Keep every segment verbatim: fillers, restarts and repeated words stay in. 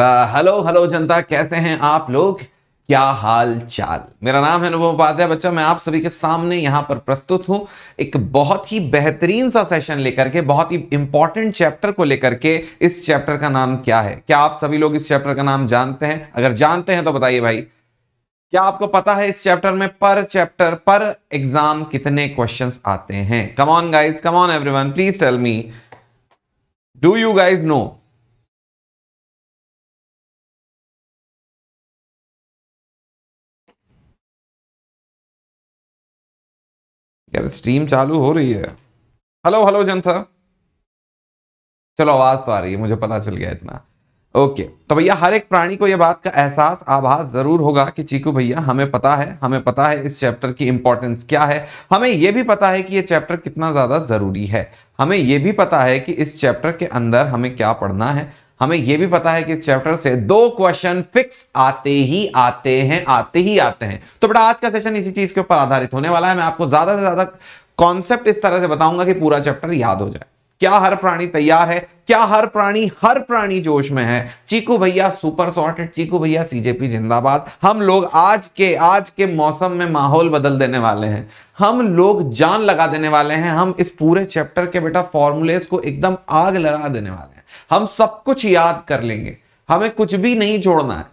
Hello hello जनता, कैसे हैं आप लोग, क्या हाल चाल। मेरा नाम है अनुपम उपाध्याय। बच्चा, मैं आप सभी के सामने यहाँ पर प्रस्तुत हूँ एक बहुत ही बेहतरीन सा सेशन लेकर के, बहुत ही इंपॉर्टेंट चैप्टर को लेकर के। इस चैप्टर का नाम क्या है? क्या आप सभी लोग इस चैप्टर का नाम जानते हैं? अगर जानते हैं तो बताइए भाई, क्या आपको पता है इस चैप्टर में पर चैप्टर पर एग्जाम कितने क्वेश्चन आते हैं? Come on guys, come on everyone, please tell me, do you guys know? यार स्ट्रीम चालू हो रही है। हेलो हेलो जनता, चलो आवाज तो आ रही है, मुझे पता चल गया इतना। ओके, तो भैया हर एक प्राणी को यह बात का एहसास आभास जरूर होगा कि चीकू भैया हमें पता है, हमें पता है इस चैप्टर की इंपॉर्टेंस क्या है, हमें यह भी पता है कि यह चैप्टर कितना ज्यादा जरूरी है, हमें यह भी पता है कि इस चैप्टर के अंदर हमें क्या पढ़ना है, हमें यह भी पता है कि इस चैप्टर से दो क्वेश्चन फिक्स आते ही आते हैं, आते ही आते हैं। तो बेटा आज का सेशन इसी चीज के ऊपर आधारित होने वाला है। मैं आपको ज्यादा से ज्यादा कॉन्सेप्ट इस तरह से बताऊंगा कि पूरा चैप्टर याद हो जाए। क्या हर प्राणी तैयार है? क्या हर प्राणी हर प्राणी जोश में है? चीकू भैया सुपर सॉर्टेड, चीकू भैया सीजेपी जिंदाबाद। हम लोग आज के आज के मौसम में माहौल बदल देने वाले हैं, हम लोग जान लगा देने वाले हैं, हम इस पूरे चैप्टर के बेटा फॉर्मूलेस को एकदम आग लगा देने वाले हैं। हम सब कुछ याद कर लेंगे, हमें कुछ भी नहीं छोड़ना है,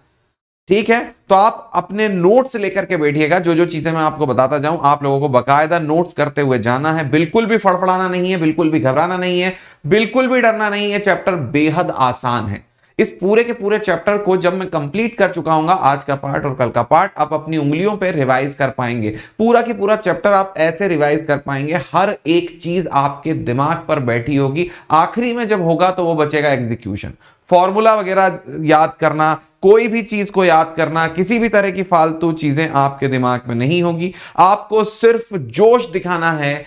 ठीक है? तो आप अपने नोट्स लेकर के बैठिएगा। जो जो चीजें मैं आपको बताता जाऊं, आप लोगों को बकायदा नोट्स करते हुए जाना है। बिल्कुल भी फड़फड़ाना नहीं है, बिल्कुल भी घबराना नहीं है, बिल्कुल भी डरना नहीं है। चैप्टर बेहद आसान है। इस पूरे के पूरे चैप्टर को जब मैं कंप्लीट कर चुका हूंगा, आज का पार्ट और कल का पार्ट, आप अपनी उंगलियों पे रिवाइज कर पाएंगे। पूरा की पूरा चैप्टर आप ऐसे रिवाइज कर पाएंगे, हर एक चीज आपके दिमाग पर बैठी होगी। आखिरी में जब होगा तो वो बचेगा एग्जीक्यूशन। फॉर्मूला वगैरह याद करना, कोई भी चीज को याद करना, किसी भी तरह की फालतू चीजें आपके दिमाग में नहीं होगी। आपको सिर्फ जोश दिखाना है,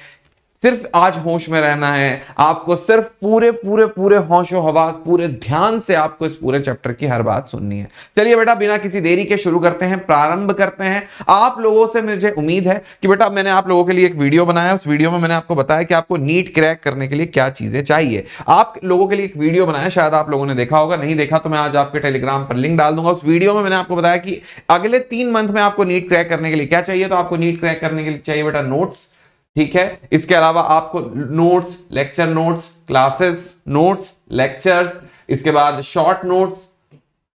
सिर्फ आज होश में रहना है, आपको सिर्फ पूरे पूरे पूरे होशो हवास, पूरे ध्यान से आपको इस पूरे चैप्टर की हर बात सुननी है। चलिए बेटा, बिना किसी देरी के शुरू करते हैं, प्रारंभ करते हैं। आप लोगों से मुझे उम्मीद है कि बेटा मैंने आप लोगों के लिए एक वीडियो बनाया, उस वीडियो में मैंने आपको बताया कि आपको नीट क्रैक करने के लिए क्या चीजें चाहिए। आप लोगों के लिए एक वीडियो बनाया, शायद आप लोगों ने देखा होगा, नहीं देखा तो मैं आज आपके टेलीग्राम पर लिंक डाल दूंगा। उस वीडियो में मैंने आपको बताया कि अगले तीन मंथ में आपको नीट क्रैक करने के लिए क्या चाहिए। तो आपको नीट क्रैक करने के लिए चाहिए बेटा नोट्स, ठीक है? इसके अलावा आपको notes, lecture notes, classes notes, lectures, इसके बाद शॉर्ट नोट्स,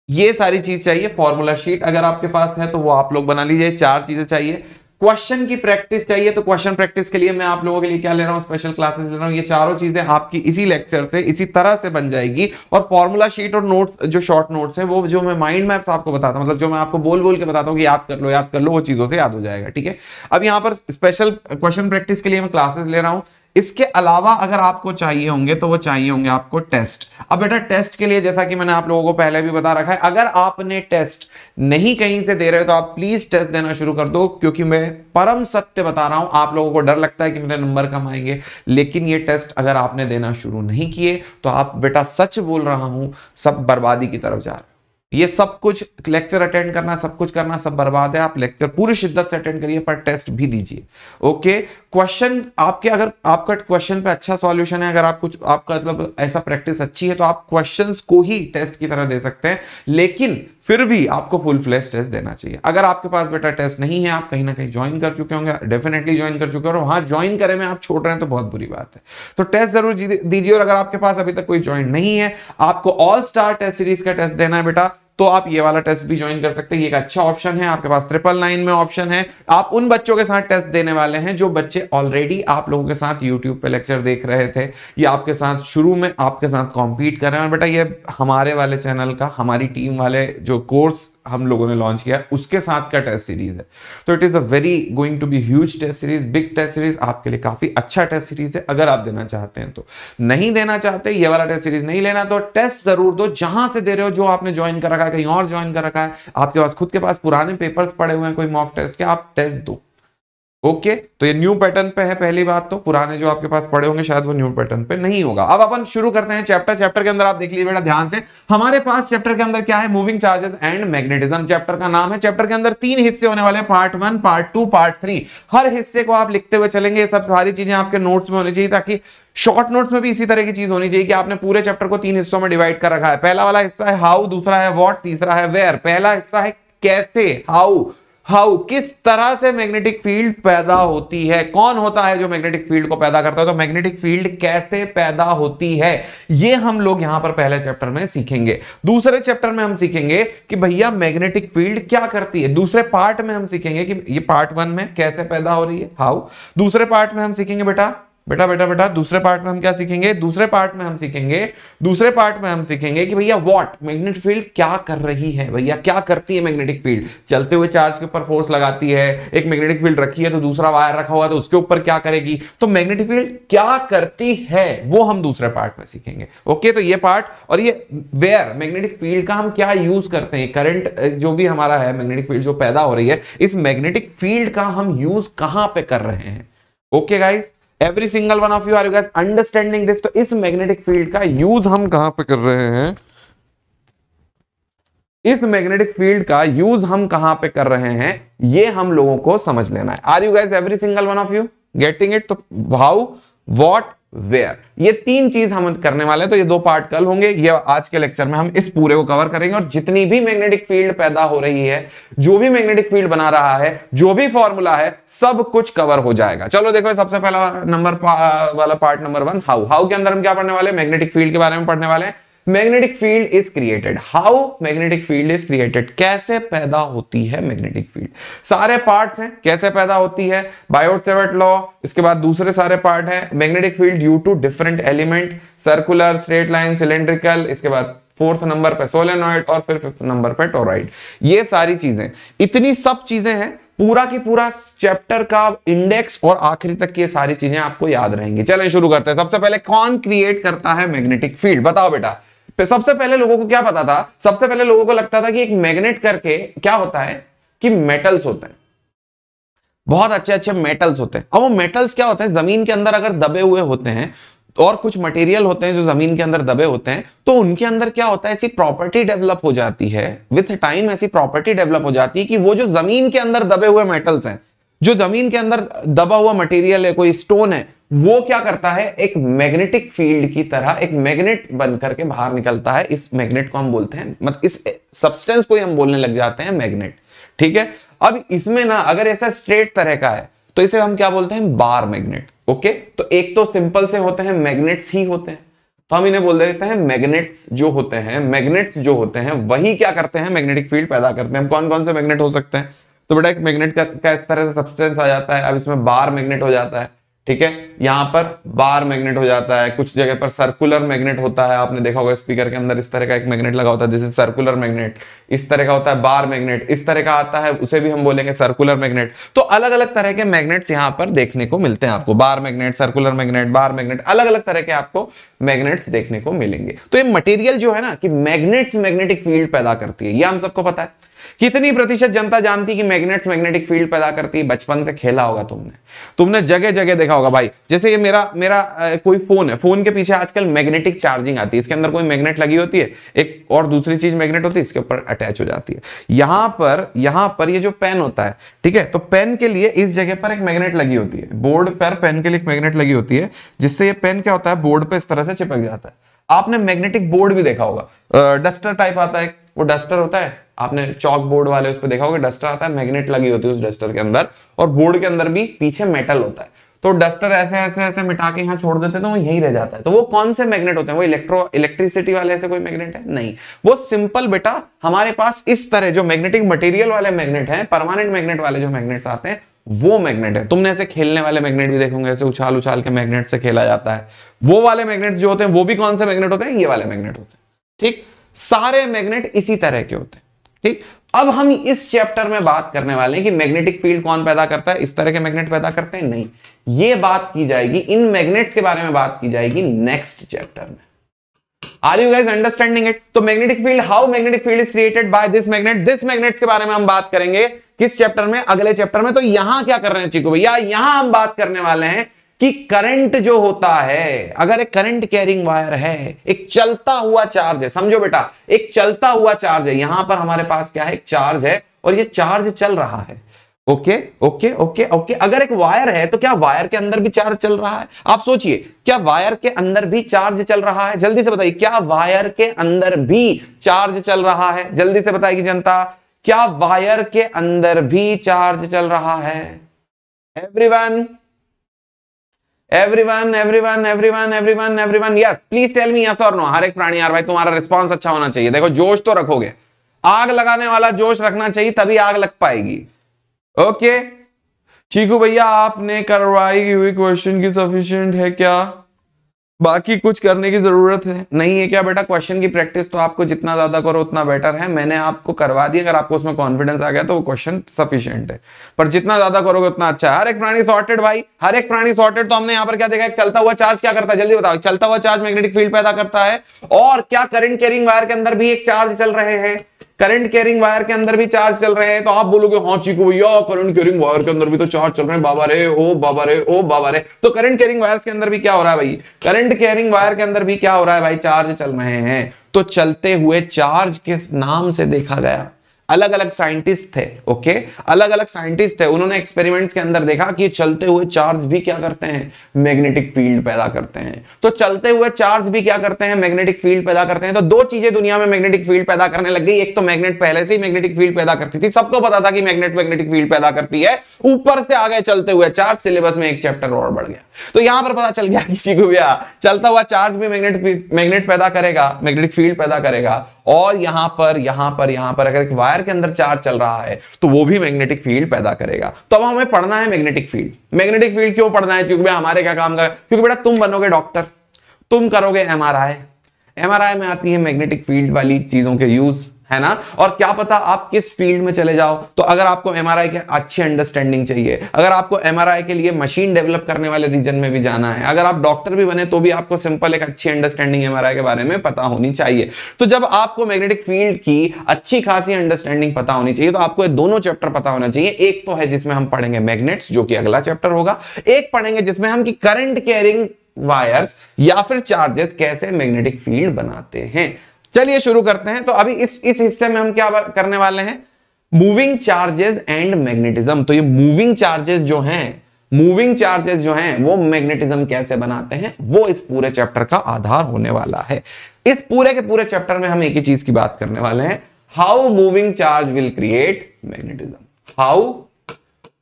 ये सारी चीज चाहिए। फॉर्मूला शीट अगर आपके पास है तो वो आप लोग बना लीजिए। चार चीजें चाहिए। क्वेश्चन की प्रैक्टिस चाहिए, तो क्वेश्चन प्रैक्टिस के लिए मैं आप लोगों के लिए क्या ले रहा हूँ, स्पेशल क्लासेस ले रहा हूँ। ये चारों चीजें आपकी इसी लेक्चर से इसी तरह से बन जाएगी। और फॉर्मूला शीट और नोट्स, जो शॉर्ट नोट्स हैं, वो जो मैं माइंड मैप आपको बताता हूँ, मतलब जो मैं आपको बोल बोल के बताता हूँ कि याद कर लो याद कर लो, वो चीजों से याद हो जाएगा, ठीक है? अब यहाँ पर स्पेशल क्वेश्चन प्रैक्टिस के लिए मैं क्लासेस ले रहा हूँ। इसके अलावा अगर आपको चाहिए होंगे तो वो चाहिए होंगे आपको टेस्ट। अब बेटा टेस्ट के लिए, जैसा कि मैंने आप लोगों को पहले भी बता रखा है, अगर आपने टेस्ट नहीं कहीं से दे रहे हो तो आप प्लीज टेस्ट देना शुरू कर दो, क्योंकि मैं परम सत्य बता रहा हूं। आप लोगों को डर लगता है कि मेरे नंबर कम आएंगे, लेकिन ये टेस्ट अगर आपने देना शुरू नहीं किए तो आप बेटा, सच बोल रहा हूं, सब बर्बादी की तरफ जा रहे हो। ये सब कुछ लेक्चर अटेंड करना, सब कुछ करना, सब बर्बाद है। आप लेक्चर पूरी शिद्दत से अटेंड करिए, पर टेस्ट भी दीजिए। ओके, क्वेश्चन आपके, अगर आपका क्वेश्चन पे अच्छा सॉल्यूशन है, अगर आप कुछ आपका मतलब ऐसा प्रैक्टिस अच्छी है, तो आप क्वेश्चंस को ही टेस्ट की तरह दे सकते हैं, लेकिन फिर भी आपको फुल फ्लैश टेस्ट देना चाहिए। अगर आपके पास बेटा टेस्ट नहीं है, आप कहीं ना कहीं ज्वाइन कर चुके होंगे, डेफिनेटली ज्वाइन कर चुके हो, और वहां ज्वाइन करे में आप छोड़ रहे हैं तो बहुत बुरी बात है। तो टेस्ट जरूर दीजिए। और अगर आपके पास अभी तक कोई ज्वाइन नहीं है, आपको ऑल स्टार टेस्ट सीरीज का टेस्ट देना है बेटा, तो आप ये वाला टेस्ट भी ज्वाइन कर सकते हैं। ये एक अच्छा ऑप्शन है, आपके पास ट्रिपल नाइन में ऑप्शन है। आप उन बच्चों के साथ टेस्ट देने वाले हैं जो बच्चे ऑलरेडी आप लोगों के साथ यूट्यूब पे लेक्चर देख रहे थे, या आपके साथ शुरू में आपके साथ कॉम्पीट कर रहे हैं। और बेटा ये हमारे वाले चैनल का, हमारी टीम वाले जो कोर्स हम लोगों ने लॉन्च किया उसके साथ का टेस्ट सीरीज है। तो it is a very going to be huge test series, big test series, आपके लिए काफी अच्छा टेस्ट सीरीज है, अगर आप देना चाहते हैं तो। नहीं देना चाहते, ये वाला टेस्ट सीरीज नहीं लेना, तो टेस्ट जरूर दो। जहां से दे रहे हो, जो आपने ज्वाइन कर रखा है, कहीं और ज्वाइन कर रखा है, आपके पास खुद के पास पुराने पेपर्स पड़े हुए हैं कोई मॉक टेस्ट के, आप टेस्ट दो। ओके okay, तो ये न्यू पैटर्न पे है। पहली बात तो पुराने जो आपके पास पड़े होंगे शायद वो न्यू पैटर्न पे नहीं होगा। अब अपन शुरू करते हैं चैप्टर। चैप्टर के अंदर आप देख लीजिए बेटा ध्यान से, हमारे पास चैप्टर के अंदर क्या है, moving charges and magnetism chapter का नाम है। चैप्टर के अंदर तीन हिस्से होने वाले हैं, part one, part two, part three. हर हिस्से को आप लिखते हुए चलेंगे, ये सब सारी चीजें आपके नोट्स में होनी चाहिए, ताकि शॉर्ट नोट्स में भी इसी तरह की चीज होनी चाहिए कि आपने पूरे चैप्टर को तीन हिस्सों में डिवाइड कर रखा है। पहला वाला हिस्सा है हाउ, दूसरा है व्हाट, तीसरा है वेयर। पहला हिस्सा है कैसे, हाउ हाउ किस तरह से मैग्नेटिक फील्ड पैदा होती है, कौन होता है जो मैग्नेटिक फील्ड को पैदा करता है, तो मैग्नेटिक फील्ड कैसे पैदा होती है ये हम लोग यहां पर पहले चैप्टर में सीखेंगे। दूसरे चैप्टर में हम सीखेंगे कि भैया मैग्नेटिक फील्ड क्या करती है। दूसरे पार्ट में हम सीखेंगे कि ये पार्ट वन में कैसे पैदा हो रही है, हाउ। दूसरे पार्ट में हम सीखेंगे बेटा बेटा बेटा बेटा दूसरे पार्ट में हम क्या सीखेंगे, दूसरे पार्ट में हम सीखेंगे दूसरे पार्ट में हम सीखेंगे कि भैया व्हाट, मैग्नेटिक फील्ड क्या कर रही है, भैया क्या करती है मैग्नेटिक फील्ड। चलते हुए चार्ज के ऊपर फोर्स लगाती है, एक मैग्नेटिक फील्ड रखी है तो दूसरा वायर रखा हुआ है तो उसके ऊपर क्या करेगी, तो मैग्नेटिक फील्ड क्या करती है वो हम दूसरे पार्ट में सीखेंगे। ओके, तो ये पार्ट। और ये वेयर, मैग्नेटिक फील्ड का हम क्या यूज करते हैं, करंट जो भी हमारा है मैग्नेटिक फील्ड जो पैदा हो रही है, इस मैग्नेटिक फील्ड का हम यूज कहां पे कर रहे हैं। Okay guys, every single one of you are you guys understanding this. तो इस मैग्नेटिक फील्ड का यूज हम कहां पे कर रहे हैं, इस मैग्नेटिक फील्ड का यूज हम कहां पे कर रहे हैं ये हम लोगों को समझ लेना है। Are you guys every single one of you getting it. तो हाउ, व्हाट, वेयर, ये तीन चीज हम करने वाले हैं। तो ये दो पार्ट कल होंगे, ये आज के लेक्चर में हम इस पूरे को कवर करेंगे। और जितनी भी मैग्नेटिक फील्ड पैदा हो रही है, जो भी मैग्नेटिक फील्ड बना रहा है, जो भी फॉर्मूला है, सब कुछ कवर हो जाएगा। चलो देखो, सबसे पहला नंबर वाला part number one, how. How के अंदर हम क्या पढ़ने वाले, मैग्नेटिक फील्ड के बारे में पढ़ने वाले हैं। Magnetic field is created, how magnetic field is created, कैसे पैदा होती है मैग्नेटिक फील्ड। सारे पार्ट्स हैं, कैसे पैदा होती है, बायोट-सेवर्ट लॉ, इसके बाद दूसरे सारे पार्ट हैं, magnetic field due to different element, circular, straight line, cylindrical, इसके बाद फोर्थ नंबर पे सोलेनॉइड और फिर फिफ्थ नंबर पे टोराइड। ये सारी चीजें, इतनी सब चीजें हैं। पूरा की पूरा चैप्टर का इंडेक्स और आखिरी तक ये सारी चीजें आपको याद रहेंगी। चलें शुरू करते हैं। सबसे पहले कौन क्रिएट करता है मैग्नेटिक फील्ड, बताओ बेटा। सबसे पहले लोगों को क्या पता था, सबसे पहले लोगों को लगता था कि एक मैग्नेट करके क्या होता है कि मेटल्स होते हैं, बहुत अच्छे अच्छे मेटल्स होते हैं। अब वो मेटल्स क्या होते हैं, जमीन के अंदर अगर दबे हुए होते हैं और कुछ मटेरियल होते हैं जो जमीन के अंदर दबे होते हैं, तो उनके अंदर क्या होता है, ऐसी प्रॉपर्टी डेवलप हो जाती है विथ टाइम, ऐसी प्रॉपर्टी डेवलप हो जाती है कि वो जो जमीन के अंदर दबे हुए मेटल्स हैं, जो जमीन के अंदर दबा हुआ मटेरियल है, कोई स्टोन है, वो क्या करता है, एक मैग्नेटिक फील्ड की तरह एक मैग्नेट बनकर के बाहर निकलता है। इस मैग्नेट को हम बोलते हैं, मतलब इस सब्सटेंस को ही हम बोलने लग जाते हैं मैग्नेट, ठीक है। अब इसमें ना अगर ऐसा स्ट्रेट तरह का है तो इसे हम क्या बोलते हैं, बार मैग्नेट। ओके, तो एक तो सिंपल से होते हैं मैग्नेट्स ही होते हैं, तो हम इन्हें बोल देते हैं मैग्नेट्स। जो होते हैं मैग्नेट्स जो होते हैं वही क्या करते हैं, मैग्नेटिक फील्ड पैदा करते हैं। हम कौन कौन से मैग्नेट हो सकते हैं, तो बेटा एक मैग्नेट का इस तरह से सब्सटेंस आ जाता है, अब इसमें बार मैग्नेट हो जाता है, ठीक है, यहां पर बार मैग्नेट हो जाता है, कुछ जगह पर सर्कुलर मैग्नेट होता है, आपने देखा होगा स्पीकर के अंदर इस तरह का एक मैग्नेट लगा होता है, जैसे सर्कुलर मैग्नेट, इस तरह का होता है बार मैग्नेट, इस तरह का आता है, उसे भी हम बोलेंगे सर्कुलर मैग्नेट। तो अलग अलग तरह के मैग्नेट्स यहाँ पर देखने को मिलते हैं आपको, bar magnet, circular magnet, bar magnet, अलग अलग तरह के आपको मैग्नेट्स देखने को मिलेंगे। तो ये मटेरियल जो है ना कि मैग्नेट्स मैग्नेटिक फील्ड पैदा करती है, ये हम सबको पता है। कितनी प्रतिशत जनता जानती है कि मैग्नेट्स मैग्नेटिक फील्ड पैदा करती है, बचपन से खेला होगा तुमने, तुमने जगह जगह देखा होगा भाई। जैसे ये मेरा मेरा आ, कोई फोन है, फोन के पीछे आजकल मैग्नेटिक चार्जिंग आती है, इसके अंदर कोई मैग्नेट लगी होती है, एक और दूसरी चीज मैग्नेट होती है, इसके ऊपर अटैच हो जाती है। यहां पर यहां पर ये जो पेन होता है, ठीक है, तो पेन के लिए इस जगह पर एक मैग्नेट लगी होती है, बोर्ड पर पेन के लिए एक मैग्नेट लगी होती है, जिससे ये पेन क्या होता है, बोर्ड पर इस तरह से चिपक जाता है। आपने मैग्नेटिक बोर्ड भी देखा होगा, डस्टर टाइप आता है, वो डस्टर होता है, आपने चौक बोर्ड वाले उस पर देखा होगा, डस्टर आता है, मैग्नेट लगी होती है उस डस्टर के अंदर, और बोर्ड के अंदर भी पीछे मेटल होता है, तो डस्टर ऐसे ऐसे ऐसे मिटा के यहाँ छोड़ देते हैं तो वो यहीं रह जाता है। तो वो कौन से मैग्नेट होते हैं, वो इलेक्ट्रो इलेक्ट्रिसिटी वाले ऐसे कोई मैग्नेट है नहीं, वो सिंपल बेटा हमारे पास इस तरह जो मैग्नेटिक मटेरियल वाले मैग्नेट हैं, परमानेंट मैग्नेट वाले जो मैग्नेट्स आते हैं, वो मैग्नेट है। तुमने ऐसे खेलने वाले मैग्नेट भी देखोगे, ऐसे उछाल उछाल के मैग्नेट से खेला जाता है, वो वाले मैग्नेट जो होते हैं वो भी कौन से मैग्नेट होते हैं, ये वाले मैग्नेट होते हैं, ठीक। सारे मैग्नेट इसी तरह के होते हैं, ठीक। अब हम इस चैप्टर में बात करने वाले हैं कि मैग्नेटिक फील्ड कौन पैदा करता है, इस तरह के मैग्नेट पैदा करते हैं, नहीं, ये बात की जाएगी, इन मैग्नेट्स के बारे में बात की जाएगी नेक्स्ट चैप्टर में। Are you guys understanding it? तो magnetic field, how magnetic field is created by this magnet, this magnets के बारे में हम बात करेंगे किस चैप्टर में? अगले चैप्टर में। तो यहां क्या कर रहे हैं चिकू भैया? यहां हम बात करने वाले हैं कि करंट जो होता है, अगर एक करंट कैरिंग वायर है, एक चलता हुआ चार्ज है, समझो बेटा, एक चलता हुआ चार्ज है। यहां पर हमारे पास क्या है? एक चार्ज है और ये चार्ज चल रहा है। Okay okay okay okay. अगर एक वायर है तो क्या वायर के अंदर भी चार्ज चल रहा है? आप सोचिए, क्या वायर के अंदर भी चार्ज चल रहा है? जल्दी से बताइए, क्या वायर के अंदर भी चार्ज चल रहा है? जल्दी से बताएगी जनता, क्या वायर के अंदर भी चार्ज चल रहा है? Everyone everyone everyone everyone everyone everyone yes, please tell me yes और नो। हर एक प्राणी, यार भाई तुम्हारा रिस्पॉन्स अच्छा होना चाहिए। देखो जोश तो रखोगे, आग लगाने वाला जोश रखना चाहिए, तभी आग लग पाएगी। Okay okay. चीकू भैया आपने करवाई हुई क्वेश्चन की सफिशिएंट है क्या? बाकी कुछ करने की जरूरत है नहीं है क्या बेटा? क्वेश्चन की प्रैक्टिस तो आपको जितना ज्यादा करो उतना बेटर है। मैंने आपको करवा दिया, अगर आपको उसमें कॉन्फिडेंस आ गया तो वो क्वेश्चन सफिशिएंट है, पर जितना ज्यादा करोगे उतना अच्छा है। हर एक प्राणी सॉर्टेड भाई, हर एक प्राणी सॉर्टेड। तो हमने यहाँ पर क्या देखा? एक चलता हुआ चार्ज क्या करता है? जल्दी बताओ। चलता हुआ चार्ज मैग्नेटिक फील्ड पैदा करता है। और क्या करंट कैरिंग वायर के अंदर भी एक चार्ज चल रहे हैं? करंट कैरिंग वायर के अंदर भी चार्ज चल रहे हैं। तो आप बोलोगे हाँ चीकू भैया करंट कैरिंग वायर के अंदर भी तो चार्ज चल रहे हैं, बाबा रे ओ बाबा रे ओ बाबा रे। तो करंट कैरिंग वायर के अंदर भी क्या हो रहा है भाई? करंट कैरिंग वायर के अंदर भी क्या हो रहा है भाई? चार्ज चल रहे हैं। तो चलते हुए चार्ज के नाम से देखा गया, अलग अलग साइंटिस्ट थे। ओके, अलग अलग साइंटिस्ट थे, उन्होंने एक्सपेरिमेंट्स के अंदर देखा कि चलते हुए चार्ज भी क्या करते हैं? मैग्नेटिक फील्ड पैदा करते हैं। तो चलते हुए चार्ज भी क्या करते हैं? मैग्नेटिक फील्ड पैदा करते हैं। तो दो चीजें दुनिया में मैग्नेटिक फील्ड पैदा करने लग गई। एक तो मैग्नेट पहले से ही मैग्नेटिक फील्ड पैदा करती थी, सबको पता था कि मैग्नेट मैग्नेटिक फील्ड पैदा करती है, ऊपर से आ गए चलते हुए चार्ज। सिलेबस में एक चैप्टर और बढ़ गया। तो यहां पर पता चल गया किसी को भी चलता हुआ चार्ज भी मैग्नेट मैग्नेट पैदा करेगा, मैग्नेटिक फील्ड पैदा करेगा। और यहां पर यहां पर यहां पर अगर वायर के अंदर चार्ज चल रहा है तो वो भी मैग्नेटिक फील्ड पैदा करेगा। तो अब हमें पढ़ना है मैग्नेटिक फील्ड। मैग्नेटिक फील्ड क्यों पढ़ना है क्योंकि हमारे क्या काम का? क्योंकि बेटा तुम बनोगे डॉक्टर, तुम करोगे एमआरआई। एमआरआई में आती है मैग्नेटिक फील्ड वाली चीजों के यूज, है ना? और क्या पता आप किस फील्ड में चले जाओ। तो अगर आपको एमआरआई के अच्छी अंडरस्टैंडिंग चाहिए, अगर आपको एमआरआई के लिए मशीन डेवलप करने वाले रीजन में भी जाना है, अगर आप डॉक्टर भी बने तो भी आपको सिंपल एक अच्छी अंडरस्टैंडिंग एमआरआई के बारे में पता होनी चाहिए। तो जब आपको मैग्नेटिक फील्ड की अच्छी खासी अंडरस्टैंडिंग पता होनी चाहिए तो आपको दोनों चैप्टर पता होना चाहिए। एक तो है जिसमें हम पढ़ेंगे मैग्नेट्स, जो कि अगला चैप्टर होगा। एक पढ़ेंगे जिसमें हम कि करंट कैरिंग वायर्स या फिर चार्जेस कैसे मैग्नेटिक फील्ड बनाते हैं। चलिए शुरू करते हैं। तो अभी इस इस हिस्से में हम क्या करने वाले हैं? Moving charges and magnetism. तो ये मूविंग चार्जेस जो हैं, मूविंग चार्जेस जो हैं वो मैग्नेटिज्म कैसे बनाते हैं, वो इस पूरे चैप्टर का आधार होने वाला है। इस पूरे के पूरे चैप्टर में हम एक ही चीज की बात करने वाले हैं, how moving charge will create magnetism. How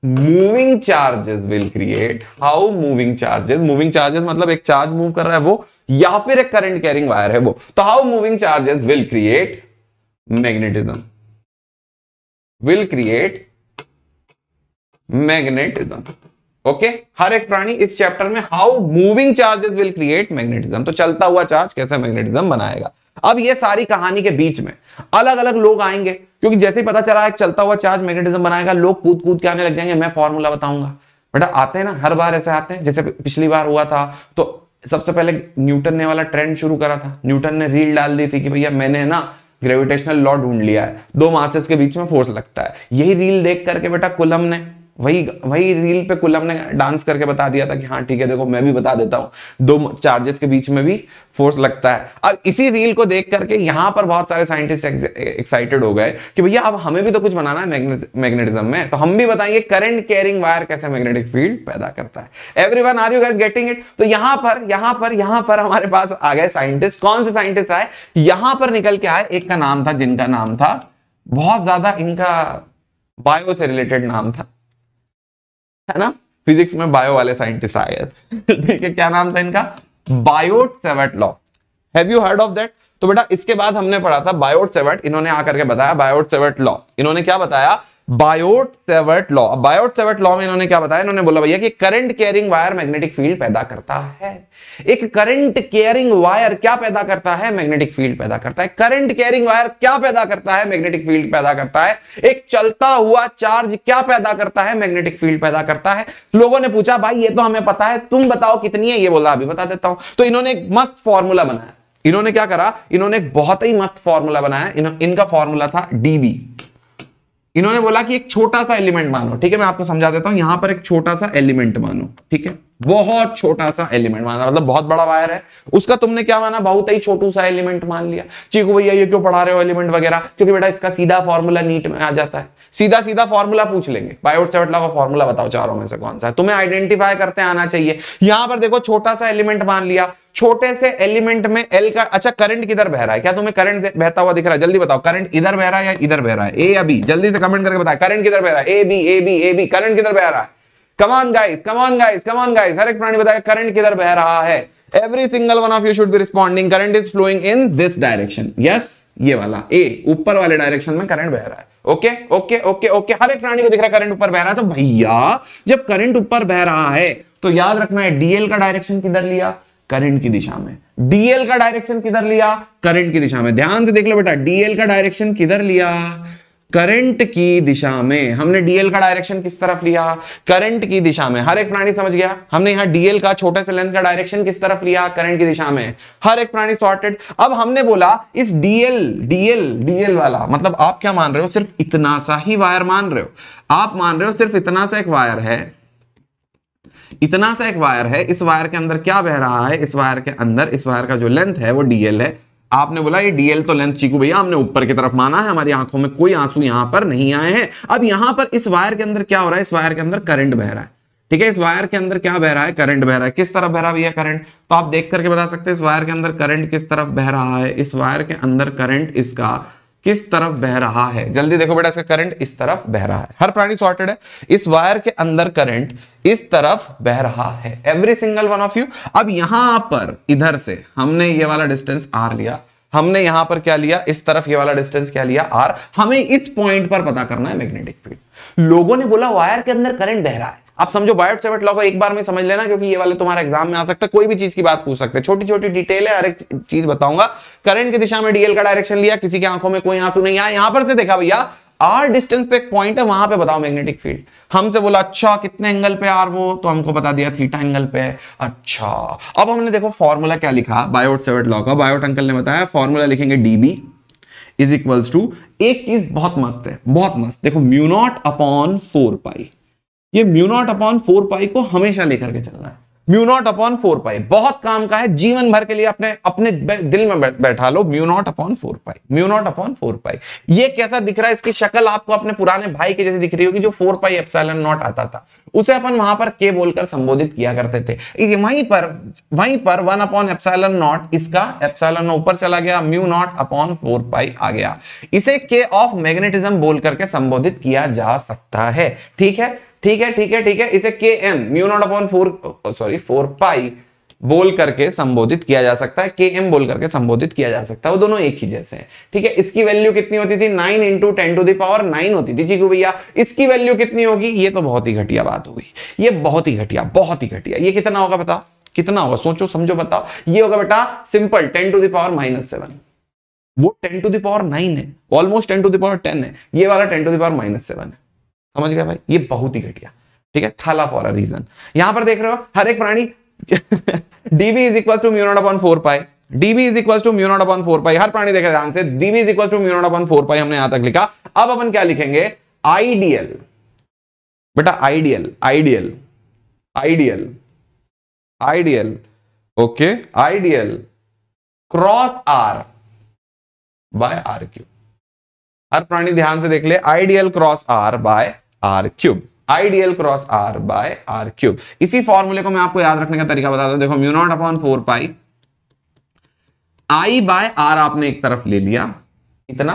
moving charges will create how moving charges moving charges मतलब एक चार्ज मूव कर रहा है वो, या फिर एक करंट कैरिंग वायर है वो। तो how moving charges will create magnetism will create magnetism okay. हर एक प्राणी इस चैप्टर में how moving charges will create magnetism. तो चलता हुआ चार्ज कैसे मैग्नेटिज्म बनाएगा। अब ये सारी कहानी के बीच में अलग अलग लोग आएंगे, क्योंकि जैसे ही पता चला है चलता हुआ चार्ज मैग्नेटिज्म बनाएगा, लोग कूद कूद के आने लग जाएंगे। मैं फॉर्मूला बताऊंगा बेटा, आते हैं ना हर बार ऐसे आते हैं। जैसे पिछली बार हुआ था तो सबसे पहले न्यूटन ने वाला ट्रेंड शुरू करा था, न्यूटन ने रील डाल दी थी कि भैया मैंने ना ग्रेविटेशनल लॉ ढूंढ लिया है, दो मासेस के बीच में फोर्स लगता है। यही रील देख करके बेटा कुलम ने वही वही रील पे कुलम ने डांस करके बता दिया था कि हाँ ठीक है देखो मैं भी बता देता हूं, दो चार्जेस के बीच में भी फोर्स लगता है। अब इसी रील को देख करके यहां पर बहुत सारे साइंटिस्ट एक्साइटेड हो गए कि भैया अब हमें भी तो कुछ बनाना है मैग्नेटिज्म में, तो हम भी बताएंगे करंट कैरिंग वायर कैसे मैग्नेटिक फील्ड पैदा करता है। Everyone are you guys getting it? तो यहां पर यहां पर यहां पर हमारे पास आ गए साइंटिस्ट। कौन से साइंटिस्ट आए? यहां पर निकल के आए, एक का नाम था जिनका नाम था बहुत ज्यादा इनका बायो से रिलेटेड नाम था, है ना, फिजिक्स में बायो वाले साइंटिस्ट आ गए। ठीक है, क्या नाम था इनका? Biot Savart law. Have you heard of that? तो बेटा इसके बाद हमने पढ़ा था बायोट-सेवर्ट, इन्होंने आकर के बताया बायोट-सेवर्ट लॉ। इन्होंने क्या बताया? Biot-Savart law. बायोट-सेवर्ट लॉ में इन्होंने क्या बताया? इन्होंने बोला भैया कि current carrying wire magnetic field पैदा करता है। एक करंट कैरिंग वायर क्या पैदा करता है? मैग्नेटिक फील्ड पैदा करता है। करंट कैरिंग वायर क्या पैदा करता है? मैग्नेटिक फील्ड पैदा करता है। एक चलता हुआ चार्ज क्या पैदा करता है? मैग्नेटिक फील्ड पैदा करता है। लोगों ने पूछा भाई ये तो हमें पता है, तुम बताओ कितनी है? ये बोला अभी बता देता हूं। तो इन्होंने एक मस्त फॉर्मूला बनाया। इन्होंने क्या करा? इन्होंने एक बहुत ही मस्त फॉर्मूला बनाया। इनका फॉर्मूला था डीवी इन्होंने बोला कि एक छोटा सा एलिमेंट मानो, ठीक है मैं आपको समझा देता हूं। यहां पर एक छोटा सा एलिमेंट मानो, ठीक है बहुत छोटा सा एलिमेंट माना, मतलब बहुत बड़ा वायर है उसका तुमने क्या माना, बहुत ही छोटू सा एलिमेंट मान लिया। चीकू भैया ये क्यों पढ़ा रहे हो एलिमेंट वगैरह, क्योंकि बेटा इसका सीधा फॉर्मूला नीट में आ जाता है, सीधा सीधा फॉर्मूला पूछ लेंगे, बायोट-सावर्ट लॉ का फॉर्मूला बताओ चारों में से कौन सा है, तुम्हें आइडेंटिफाई करते आना चाहिए। यहां पर देखो छोटा सा एलिमेंट मान लिया, छोटे से एलिमेंट में एल का, अच्छा करंट किधर बह रहा है, क्या तुम्हें करंट बहता हुआ दिख रहा है, जल्दी बताओ करंट इधर बह रहा है या इधर बह रहा है, ए या बी, जल्दी से कमेंट करके बताओ करंट किधर बह रहा है, A B A B A B, current किधर बह रहा है, come on guys come on guys come on guys, हर एक प्राणी बताएगा करंट किधर बह रहा है, every single one of you should be responding current is flowing in this direction, yes ये वाला ए ऊपर वाले डायरेक्शन में करंट बह रहा है, ओके ओके ओके ओके, हर एक प्राणी को दिख रहा है करंट ऊपर बह रहा है। तो भैया जब करंट ऊपर बह रहा है तो याद रखना है डीएल का डायरेक्शन किधर लिया, करंट की दिशा में, डीएल का डायरेक्शन किधर लिया, करंट की दिशा में, ध्यान से देख लो बेटा डीएल का डायरेक्शन किधर लिया, करंट की दिशा में। हमने डीएल का डायरेक्शन किस तरफ लिया, करंट की दिशा में, हर एक प्राणी समझ गया। हमने यहाँ डीएल का छोटे से लेंथ का डायरेक्शन किस तरफ लिया, करंट की दिशा में, हर एक प्राणी सॉर्टेड। अब हमने बोला इस डीएल डीएल डीएल वाला मतलब आप क्या मान रहे हो, सिर्फ इतना सा ही वायर मान रहे हो, आप मान रहे हो सिर्फ इतना सा एक वायर है, इतना सा एक वायर है, इस वायर के अंदर क्या बह रहा है, इस वायर के अंदर इस वायर का जो लेंथ है वो डीएल है। आपने बोला ये डीएल तो लेंथ चीकू भैया हमने ऊपर की तरफ माना है, हमारी आंखों में कोई आंसू यहां पर नहीं आए हैं। अब यहां पर इस वायर के अंदर क्या हो रहा है, इस वायर के अंदर करंट बह रहा है, ठीक है इस वायर के अंदर क्या बह रहा है, करंट बह रहा है, किस तरफ बह रहा है भैया करंट, तो आप देख करके बता सकते हैं इस वायर के अंदर करंट किस तरफ बह रहा है, इस वायर के अंदर करंट इसका किस तरफ बह रहा है, जल्दी देखो बेटा इसका करंट इस तरफ बह रहा है, हर प्राणी सॉर्टेड है, इस वायर के अंदर करंट इस तरफ बह रहा है, every single one of you. अब यहां पर इधर से हमने ये वाला डिस्टेंस आर लिया, हमने यहां पर क्या लिया, इस तरफ ये वाला डिस्टेंस क्या लिया आर, हमें इस पॉइंट पर पता करना है मैग्नेटिक फील्ड। लोगों ने बोला वायर के अंदर करंट बह रहा है, आप समझो बायोट-सावर्ट लॉ को एक बार में समझ लेना, क्योंकि ये वाले तुम्हारे एग्जाम में आ सकता है, कोई भी चीज की बात पूछ सकते हैं, छोटी छोटी डिटेल है, हर एक चीज बताऊंगा। करंट की दिशा में डीएल का डायरेक्शन लिया, किसी की आंखों में कोई आंसू नहीं आया, यहां पर से देखा भैया आर डिस्टेंस पे एक पॉइंट है, वहां पे बताओ मैग्नेटिक फील्ड। हमसे बोला अच्छा कितने एंगल पे आर, वो तो हमको बता दिया थीटा एंगल पे, अच्छा अब हमने देखो फॉर्मूला क्या लिखा बायोट-सावर्ट लॉ का, बायोट अंकल ने बताया फॉर्मूला लिखेंगे डीबी इज इक्वल्स टू, एक चीज बहुत मस्त है, बहुत मस्त देखो mu naught upon four pi, ये mu naught upon four pi को हमेशा लेकर के चलना है, mu naught upon four pi बहुत काम का है, जीवन भर के लिए अपने अपने दिल में बैठा लो mu naught upon four pi, mu naught upon four pi. ये कैसा दिख रहा है, इसकी शक्ल आपको अपने पुराने भाई के जैसे दिख रही होगी जो फोर पाई एप्सिलॉन नॉट आता था, उसे अपन वहां पर के बोलकर संबोधित किया करते थे, वहीं पर वहीं पर वन अपॉन एप्सिलॉन नॉट, इसका एप्सिलॉन ऊपर चला गया, mu naught upon four pi आ गया, इसे के ऑफ मैग्नेटिज्म बोल करके संबोधित किया जा सकता है, ठीक है ठीक है ठीक है ठीक है, इसे के M mu naught upon four sorry four pi बोल करके संबोधित किया जा सकता है, के एम बोल करके संबोधित किया जा सकता है, वो दोनों एक ही जैसे हैं, ठीक है। इसकी वैल्यू कितनी होती थी, nine into ten to the power nine होती थी चीकू भैया, इसकी वैल्यू कितनी होगी, ये तो बहुत ही घटिया बात हो गई, ये बहुत ही घटिया बहुत ही घटिया, ये कितना होगा बताओ, कितना होगा सोचो समझो बताओ, ये होगा बेटा simple ten to the power minus seven, वो ten to the power nine है, almost ten to the power ten है, ये वाला ten to the power minus seven है, समझ गया भाई, ये बहुत ही घटिया, ठीक है थाला फॉर अ रीजन। यहां पर देख रहे हो हर एक प्राणी dB is equal to mu naught upon four pi, dB is equal to mu naught upon four pi, हर प्राणी देख रहे हैं ध्यान से, dB is equal to mu naught upon four pi हमने यहां तक लिखा। अब अपन क्या लिखेंगे, आइडियल बेटा I dl I dl I dl I dl okay ideal cross are by are cube, हर प्राणी ध्यान से देख ले, ideal cross are by are cube, ideal cross are by are cube. इसी फॉर्मूले को मैं आपको याद रखने का तरीका बताता हूं, देखो mu naught upon four pi I by are आपने एक तरफ ले लिया, इतना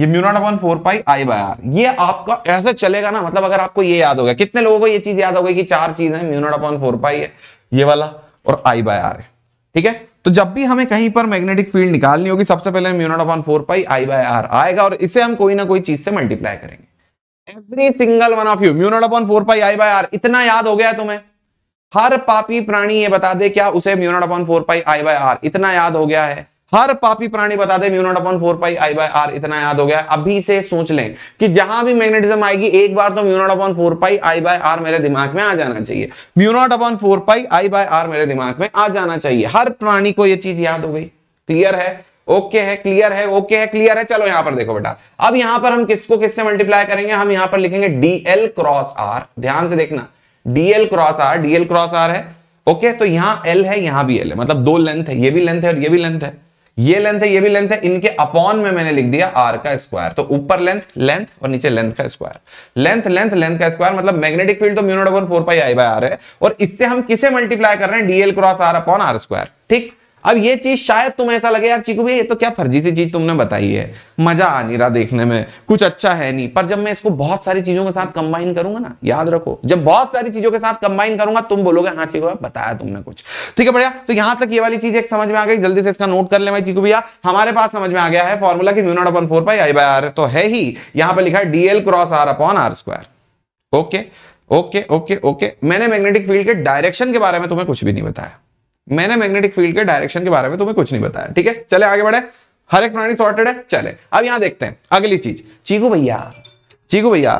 ये mu naught upon four pi I by are, ये आपका ऐसे चलेगा ना, मतलब अगर आपको ये याद होगा, कितने लोगों को ये चीज याद होगी कि चार चीज है, mu naught upon four pi है ये वाला और आई बाय आर है, ठीक है। तो जब भी हमें कहीं पर मैग्नेटिक फील्ड निकालनी होगी सबसे पहले mu naught upon four pi I by are आएगा और इसे हम कोई ना कोई चीज से मल्टीप्लाई करेंगे, every single one of you mu naught upon four pi I by are, इतना याद हो गया तुम्हें, हर पापी प्राणी ये बता दे क्या उसे mu naught upon four pi I by are इतना याद हो गया है, हर पापी प्राणी बता दे mu naught upon four pi I by are इतना याद हो गया। अभी से सोच लें कि जहां भी मैग्नेटिज्म आएगी एक बार तो mu naught upon four pi I by are मेरे दिमाग में आ जाना चाहिए, mu naught upon four pi I by are मेरे दिमाग में आ जाना चाहिए, हर प्राणी को यह चीज याद हो गई, क्लियर है। ओके है, क्लियर है, ओके है, क्लियर है। चलो यहां पर देखो बेटा, अब यहां पर हम किसको किससे मल्टीप्लाई करेंगे, हम यहां पर लिखेंगे डीएल क्रॉस आर। ध्यान से देखना, DL cross are, DL cross are है ओके। तो यहां एल है, यहां भी एल है, मतलब दो लेंथ है, ये भी लेंथ है और ये भी लेंथ है, ये लेंथ है, ये भी लेंथ है, इनके अपॉन में मैंने लिख दिया आर का स्क्वायर। तो ऊपर लेंथ लेंथ और नीचे लेंथ का स्क्वायर, लेंथ लेंथ लेंथ का स्क्वायर, मतलब मैग्नेटिक फील्ड तो mu naught upon four pi I by are है, और इससे हम किसे मल्टीप्लाई कर रहे हैं, DL cross are upon are square. ठीक, अब ये चीज शायद तुम्हें ऐसा लगे यार चीकू भैया ये तो क्या फर्जी सी चीज तुमने बताई है, मजा आ नहीं रहा देखने में, कुछ अच्छा है नहीं, पर जब मैं इसको बहुत सारी चीजों के साथ कंबाइन करूंगा ना, याद रखो जब बहुत सारी चीजों के साथ कंबाइन करूंगा तुम बोलोगे हाँ चीकू भैया बताया तुमने कुछ। ठीक है बढ़िया, तो यहां तक ये वाली चीज एक समझ में आ गई, जल्दी से इसका नोट कर ले भाई चीकू भैया, हमारे पास समझ में आ गया है फॉर्मूला की mu naught upon four pi I by are तो है ही, यहाँ पर लिखा है DL cross are upon are square. Okay okay okay okay, मैंने मैग्नेटिक फील्ड के डायरेक्शन के बारे में तुम्हें कुछ भी नहीं बताया, मैंने मैग्नेटिक फील्ड के डायरेक्शन के बारे में तुम्हें कुछ नहीं बताया। ठीक है, चले आगे बढ़े, हर एक प्राणी सॉर्टेड है। चले अब यहां देखते हैं अगली चीज। चीकू भैया चीकू भैया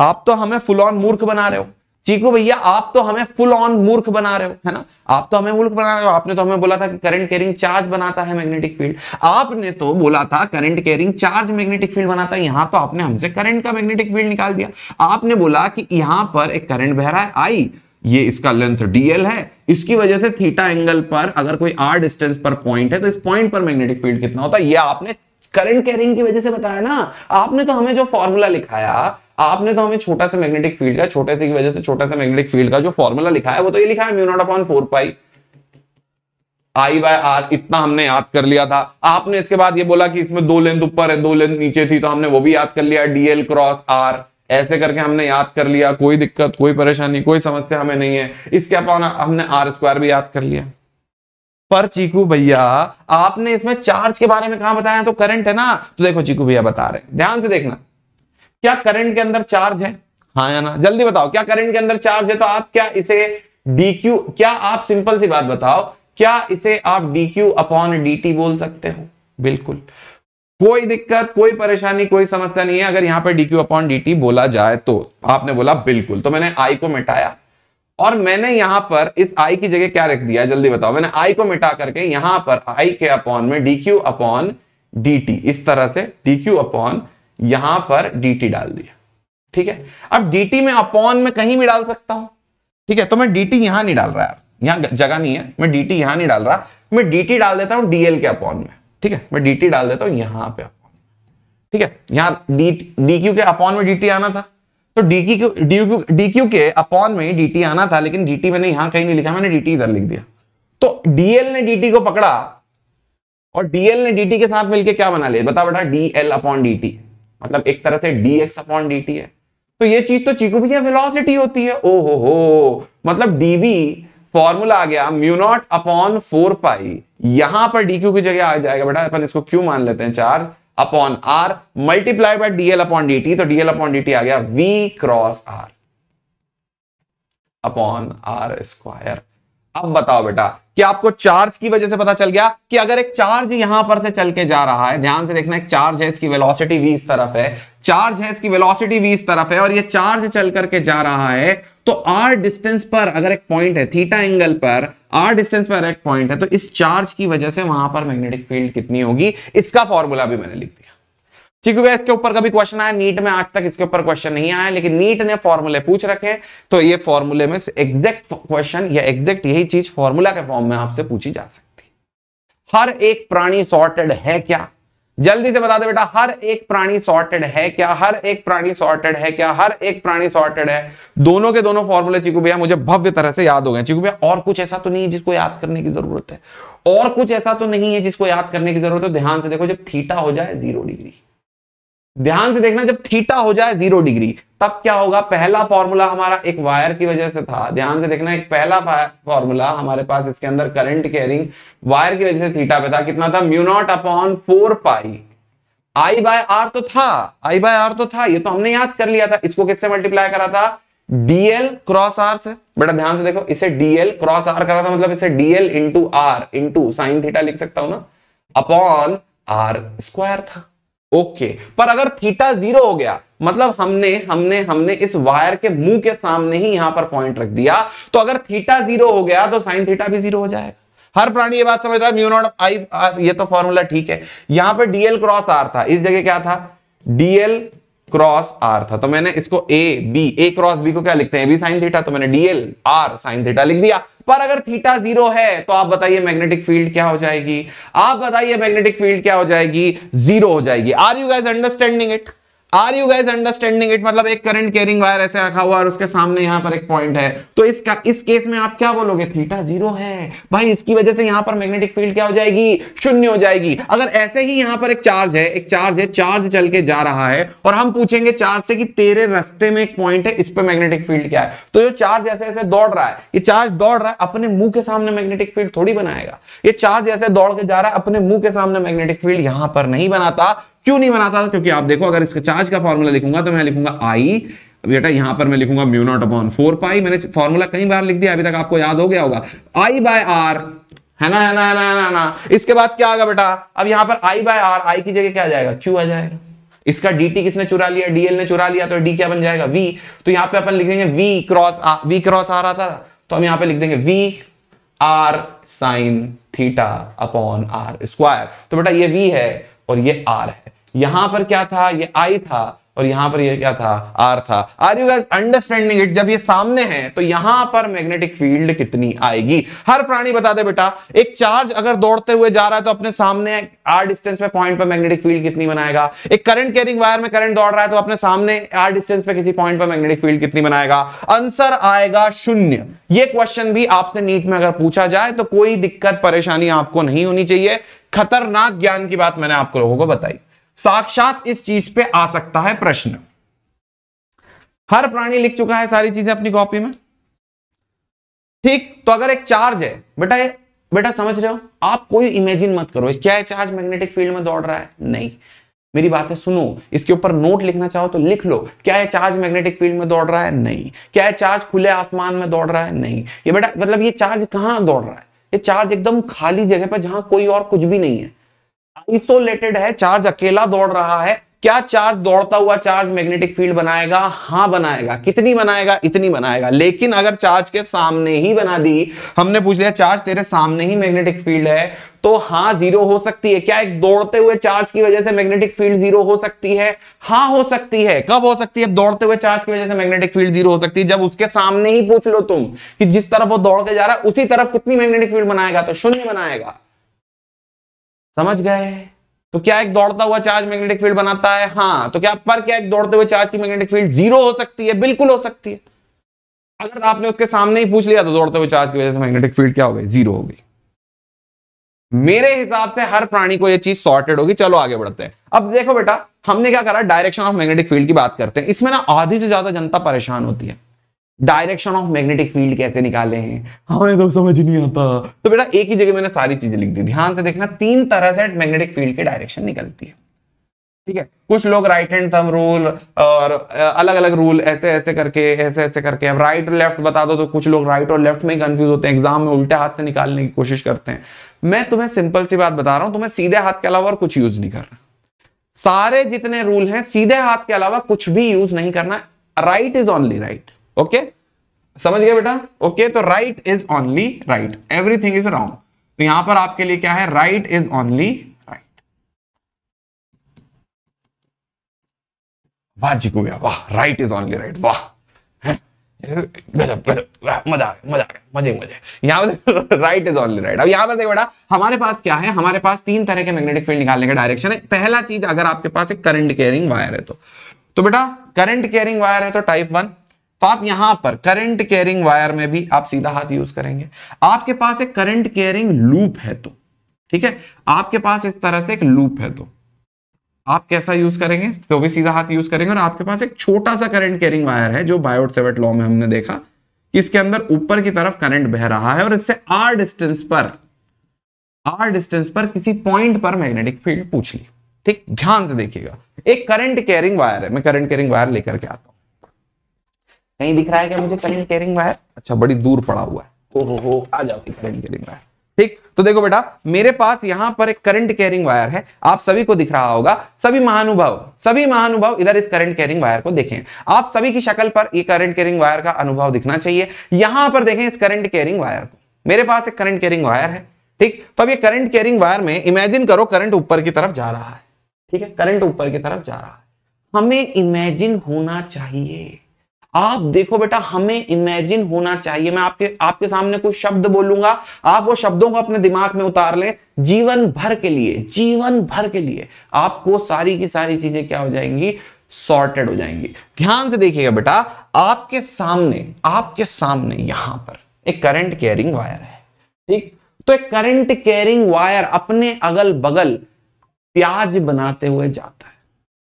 आप तो हमें फुल ऑन मूर्ख बना रहे हो, चीकू भैया आप तो हमें फुल ऑन मूर्ख बना रहे हो, है ना, आप तो हमें मूर्ख बना रहे हो। आपने तो हमें बोला था कि करंट कैरिंग चार्ज बनाता है मैग्नेटिक फील्ड, आपने तो बोला था current carrying charge magnetic field बनाता है, यहाँ तो आपने हमसे करंट का मैग्नेटिक फील्ड निकाल दिया। आपने बोला कि यहाँ पर एक करंट बह रहा है आई, ये इसका लेंथ डीएल है, इसकी वजह से थीटा एंगल पर अगर कोई आर डिस्टेंस पर पॉइंट है तो इस पॉइंट पर मैग्नेटिक फील्ड कितना होता है, ये आपने करंट कैरिंग की वजह से बताया ना। आपने तो हमें जो फॉर्मूला लिखाया, आपने तो हमें छोटा सा मैग्नेटिक फील्ड का, छोटे से की वजह से छोटा सा मैग्नेटिक फील्ड का जो फॉर्मूला लिखाया वो तो ये लिखा है mu naught upon four pi I by are, इतना हमने याद कर लिया था। आपने इसके बाद ये बोला कि इसमें दो लेंथ ऊपर है दो लेंथ नीचे थी, तो हमने वो भी याद कर लिया, डीएल क्रॉस आर, ऐसे करके हमने याद कर लिया, कोई दिक्कत कोई परेशानी कोई समस्या हमें नहीं है। इसके अलावा हमने आर स्क्वायर भी याद कर लिया। पर चीकू भैया आपने इसमें चार्ज के बारे में कहां बताया, तो करंट है ना। तो देखो चीकू भैया बता रहे हैं, ध्यान से देखना, क्या करंट के अंदर चार्ज है, हाँ या ना, जल्दी बताओ क्या करंट के अंदर चार्ज है। तो आप क्या इसे डी क्यू, क्या आप सिंपल सी बात बताओ, क्या इसे आप d q upon d t बोल सकते हो, बिल्कुल कोई दिक्कत कोई परेशानी कोई समस्या नहीं है। अगर यहां पर dq अपॉन dt बोला जाए तो आपने बोला बिल्कुल, तो मैंने i को मिटाया और मैंने यहां पर इस i की जगह क्या रख दिया, जल्दी बताओ। मैंने i को मिटा करके यहां पर i के अपॉन में dq अपॉन dt, इस तरह से dq अपॉन यहां पर dt डाल दिया। ठीक है, अब dt में अपॉन में कहीं भी डाल सकता हूं, ठीक है, तो मैं dt यहां नहीं डाल रहा यार, यहां जगह नहीं है, मैं dt यहां नहीं डाल रहा, मैं dt डाल देता हूं dl के अपॉन में। ठीक है, मैं dt डाल देता हूं यहां पे, ठीक है, यहां dq के अपॉन में dt आना था तो dq dq dq के अपॉन में dt आना था, लेकिन dt मैंने यहां कहीं नहीं लिखा, मैंने dt इधर लिख दिया। तो dl ने dt को पकड़ा और dl ने dt के साथ मिलके क्या बना लिया, बता बेटा, dl अपॉन dt, मतलब एक तरह से dx अपॉन dt है। तो ये चीज तो चीकू भैया वेलोसिटी होती है, ओ हो हो, मतलब dv फॉर्मूला आ गया mu naught upon four pi, यहां पर डीक्यू की जगह आ जाएगा बेटा, अपन इसको क्यू मान लेते हैं, charge upon are multiply by DL upon dt, तो डीएल अपॉन डीटी आ गया we cross are upon are square. अब बताओ बेटा कि आपको चार्ज की वजह से पता चल गया कि अगर एक चार्ज यहां पर से चल के जा रहा है, ध्यान से देखना, एक चार्ज है, इसकी वेलोसिटी v इस तरफ है, चार्ज है, इसकी वेलोसिटी v इस तरफ है, और ये चार्ज चल करके जा रहा है तो r डिस्टेंस पर अगर एक पॉइंट है, थीटा एंगल पर r डिस्टेंस पर एक पॉइंट है, तो इस चार्ज की वजह से वहां पर मैग्नेटिक फील्ड कितनी होगी, इसका फॉर्मूला भी मैंने लिख दिया। ठीक है, इसके ऊपर कभी क्वेश्चन आया नीट में, आज तक इसके ऊपर क्वेश्चन नहीं आया, लेकिन नीट ने फॉर्मूले पूछ रखे, तो ये फॉर्मूले में एग्जैक्ट क्वेश्चन या एग्जैक्ट यही चीज फॉर्मूला के फॉर्म में आपसे पूछी जा सकती। हर एक प्राणी सॉर्टेड है क्या, जल्दी से बता दे बेटा, हर एक प्राणी सॉर्टेड है क्या, हर एक प्राणी सॉर्टेड है क्या, हर एक प्राणी सॉर्टेड है। दोनों के दोनों फॉर्मूले चीकू भैया मुझे भव्य तरह से याद हो गए। चीकू भैया और कुछ ऐसा तो नहीं है जिसको याद करने की जरूरत है, और कुछ ऐसा तो नहीं है जिसको याद करने की जरूरत है। ध्यान से देखो, जब थीटा हो जाए जीरो डिग्री, ध्यान से देखना, जब थीटा हो जाए जीरो डिग्री तब क्या होगा। पहला फॉर्मूला हमारा एक वायर की वजह से था, ध्यान से देखना, एक पहला फॉर्मूला हमारे पास इसके अंदर करंट कैरिंग वायर की वजह से थीटा पे था, कितना था, mu naught upon four pi I by are तो था, आई बाय आर तो था, ये तो हमने याद कर लिया था। इसको किससे मल्टीप्लाई करा था, डीएल क्रॉस आर से। बेटा ध्यान से देखो, इसे डीएल क्रॉस आर करा था, मतलब इसे DL into are into sine theta लिख सकता हूं ना, अपॉन आर स्क्वायर था। Okay okay. पर अगर थीटा जीरो हो गया, मतलब हमने हमने हमने इस वायर के मुंह के सामने ही यहां पर पॉइंट रख दिया, तो अगर थीटा जीरो हो गया तो साइन थीटा भी जीरो हो जाएगा। हर प्राणी ये बात समझ रहा है म्यू नॉट आई आर, ये तो फॉर्मूला ठीक है। यहां पे डीएल क्रॉस आर था, इस जगह क्या था, डीएल क्रॉस आर था। तो मैंने इसको A B, A cross B को क्या लिखते हैं, बी साइन थीटा, तो मैंने डीएल आर साइन थीटा लिख दिया। पर अगर थीटा जीरो है तो आप बताइए मैग्नेटिक फील्ड क्या हो जाएगी, आप बताइए मैग्नेटिक फील्ड क्या हो जाएगी, जीरो हो जाएगी। Are you guys understanding it, are you guys understanding it. मतलब एक करंट कैरिंग वायर ऐसे रखा हुआ और उसके सामने यहाँ पर एक पॉइंट है, तो इसका इस केस में आप क्या बोलोगे, थीटा जीरो है भाई, इसकी वजह से यहाँ पर मैग्नेटिक फील्ड क्या हो जाएगी, शून्य हो जाएगी। अगर ऐसे ही यहाँ पर एक चार्ज है, एक चार्ज है, चार्ज चल के जा रहा है और हम पूछेंगे चार्ज से कि तेरे रास्ते में एक पॉइंट है, इस पर मैग्नेटिक फील्ड क्या है, तो जो चार्ज ऐसे ऐसे दौड़ रहा है, ये चार्ज दौड़ रहा है, अपने मुंह के सामने मैग्नेटिक फील्ड थोड़ी बनाएगा। ये चार्ज ऐसे दौड़ के जा रहा है, अपने मुंह के सामने मैग्नेटिक फील्ड यहां पर नहीं बनाता। क्यों नहीं बनाता, क्योंकि आप देखो अगर इसका चार्ज का फॉर्मूला लिखूंगा तो मैं लिखूंगा आई बेटा, यहां पर मैं लिखूंगा mu naught upon four pi. मैंने फॉर्मूला कई बार लिख दिया, अभी तक आपको याद हो गया होगा, आई बाय आर, है ना, है ना, है ना, है ना, है ना। इसके बाद क्या आएगा बेटा, अब यहां पर आई बाय आर, आई की जगह क्या जाएगा, क्यू आ जाएगा। इसका dt किसने चुरा लिया, dl ने चुरा लिया, तो d क्या बन जाएगा, v। तो यहां पे अपन लिख देंगे v cross r, v cross r आता था, तो हम यहां पे लिख देंगे v r sine theta upon r square. तो बेटा ये v है और ये r है, यहां पर क्या था, ये i था और यहां पर ये क्या था, r था। Are you guys understanding it. जब ये सामने है तो यहां पर मैग्नेटिक फील्ड कितनी आएगी, हर प्राणी बता दे बेटा, एक चार्ज अगर दौड़ते हुए जा रहा है तो अपने सामने r डिस्टेंस पे पॉइंट पे मैग्नेटिक फील्ड कितनी बनाएगा। एक करंट कैरिंग वायर में करंट दौड़ रहा है तो अपने सामने r डिस्टेंस पे किसी पॉइंट पे मैग्नेटिक फील्ड कितनी बनाएगा, आंसर आएगा शून्य। ये क्वेश्चन भी आपसे नीट में अगर पूछा जाए तो कोई दिक्कत परेशानी आपको नहीं होनी चाहिए। खतरनाक ज्ञान की बात मैंने आपको लोगों को बताई, साक्षात इस चीज पे आ सकता है प्रश्न। हर प्राणी लिख चुका है सारी चीजें अपनी कॉपी में, ठीक। तो अगर एक चार्ज है बेटा, ये बेटा समझ रहे हो आप, कोई इमेजिन मत करो क्या है चार्ज मैग्नेटिक फील्ड में दौड़ रहा है, नहीं, मेरी बात है सुनो, इसके ऊपर नोट लिखना चाहो तो लिख लो। क्या है चार्ज मैग्नेटिक फील्ड में दौड़ रहा है, नहीं। क्या है चार्ज खुले आसमान में दौड़ रहा है, नहीं। ये बेटा मतलब ये चार्ज कहां दौड़ रहा है, ये चार्ज एकदम खाली जगह पर जहां कोई और कुछ भी नहीं है, आइसोलेटेड है, चार्ज अकेला दौड़ रहा है। क्या चार्ज दौड़ता हुआ चार्ज मैग्नेटिक फील्ड बनाएगा, हाँ बनाएगा, कितनी बनाएगा, इतनी बनाएगा। लेकिन अगर चार्ज के सामने ही बना दी, हमने पूछ लिया चार्ज तेरे सामने ही मैग्नेटिक फील्ड है, तो हाँ जीरो हो सकती है। क्या एक दौड़ते हुए चार्ज की वजह से मैग्नेटिक फील्ड जीरो हो सकती है, हाँ हो सकती है। कब हो सकती है, दौड़ते हुए चार्ज की वजह से मैग्नेटिक फील्ड जीरो हो सकती है, जब उसके सामने ही पूछ लो तुम कि जिस तरफ वो दौड़ के जा रहा है उसी तरफ कितनी मैग्नेटिक फील्ड बनाएगा, तो शून्य बनाएगा। समझ गए। तो क्या एक दौड़ता हुआ चार्ज मैग्नेटिक फील्ड बनाता है, हाँ। तो क्या पर क्या एक दौड़ते हुए चार्ज की मैग्नेटिक फील्ड जीरो हो सकती है, बिल्कुल हो सकती है। अगर आपने उसके सामने ही पूछ लिया तो दौड़ते हुए चार्ज की वजह से मैग्नेटिक फील्ड क्या हो गई, जीरो हो गई। मेरे हिसाब से हर प्राणी को यह चीज सॉर्टेड होगी। चलो आगे बढ़ते हैं। अब देखो बेटा, हमने क्या करा, डायरेक्शन ऑफ मैग्नेटिक फील्ड की बात करते हैं। इसमें ना आधी से ज्यादा जनता परेशान होती है, डायरेक्शन ऑफ मैग्नेटिक फील्ड कैसे निकाले हैं, हमें तो समझ नहीं आता। तो बेटा एक ही जगह मैंने सारी चीजें लिख दी, ध्यान से देखना। तीन तरह से मैग्नेटिक फील्ड की डायरेक्शन निकलती है, ठीक है। कुछ लोग राइट हैंड थंब रूल और अलग अलग रूल ऐसे ऐसे करके ऐसे ऐसे करके, अब राइट और लेफ्ट बता दो तो कुछ लोग राइट और लेफ्ट में कंफ्यूज होते हैं, एग्जाम में उल्टे हाथ से निकालने की कोशिश करते हैं। मैं तुम्हें सिंपल सी बात बता रहा हूं, तुम्हें सीधे हाथ के अलावा और कुछ यूज नहीं करना। सारे जितने रूल हैं सीधे हाथ के अलावा कुछ भी यूज नहीं करना। Right is only right, okay okay? समझ गए बेटा, ओके okay? तो right is only right, everything is wrong. तो यहां पर आपके लिए क्या है, राइट इज ओनली राइट। वाह चिकू भैया वाह, राइट इज ओनली राइट, वाह गजब गजब, मजा आ गया, मजा आ गया, मजे मजे। यहां पर राइट इज ओनली राइट। अब यहां पर देखो बेटा, हमारे पास क्या है, हमारे पास तीन तरह के मैग्नेटिक फील्ड निकालने का डायरेक्शन है। पहला चीज, अगर आपके पास एक करंट कैरिंग वायर है तो तो बेटा करंट कैरिंग वायर है तो टाइप वन, तो आप यहां पर करंट कैरिंग वायर में भी आप सीधा हाथ यूज करेंगे। आपके पास एक करंट कैरिंग लूप है तो, ठीक है, आपके पास इस तरह से एक लूप है तो आप कैसा यूज करेंगे, तो भी सीधा हाथ यूज करेंगे। और आपके पास एक छोटा सा करंट कैरिंग वायर है, जो बायोट-सेवर्ट लॉ में हमने देखा कि इसके अंदर ऊपर की तरफ करंट बह रहा है और इससे आर डिस्टेंस पर आर डिस्टेंस पर किसी पॉइंट पर मैग्नेटिक फील्ड पूछ ली, ठीक। ध्यान से देखिएगा, एक करंट कैरिंग वायर है, मैं करंट कैरिंग वायर लेकर के आता हूं। कहीं दिख रहा है क्या मुझे करंट कैरिंग वायर, अच्छा बड़ी दूर पड़ा हुआ है, ओहो हो आ जाओ करंट कैरिंग वायर, ठीक। तो देखो बेटा, मेरे पास यहां पर एक करंट कैरिंग वायर है, आप सभी को दिख रहा होगा, सभी महानुभाव सभी महानुभाव इधर इस करंट कैरिंग वायर को देखें। आप सभी की शक्ल पर ये करंट कैरिंग वायर का अनुभव दिखना चाहिए। यहां पर देखें इस करंट कैरिंग वायर को, मेरे पास एक करंट कैरिंग वायर है, ठीक। तो अब ये करंट कैरिंग वायर में इमेजिन करो करंट ऊपर की तरफ जा रहा है, ठीक है, करंट ऊपर की तरफ जा रहा है। हमें इमेजिन होना चाहिए, आप देखो बेटा हमें इमेजिन होना चाहिए। मैं आपके आपके सामने कुछ शब्द बोलूंगा, आप वो शब्दों को अपने दिमाग में उतार लें, जीवन भर के लिए, जीवन भर के लिए आपको सारी की सारी चीजें क्या हो जाएंगी, सॉर्टेड हो जाएंगी। ध्यान से देखिएगा बेटा, आपके सामने आपके सामने यहां पर एक करंट कैरिंग वायर है, ठीक। तो एक करंट कैरिंग वायर अपने अगल बगल प्याज बनाते हुए जाता है,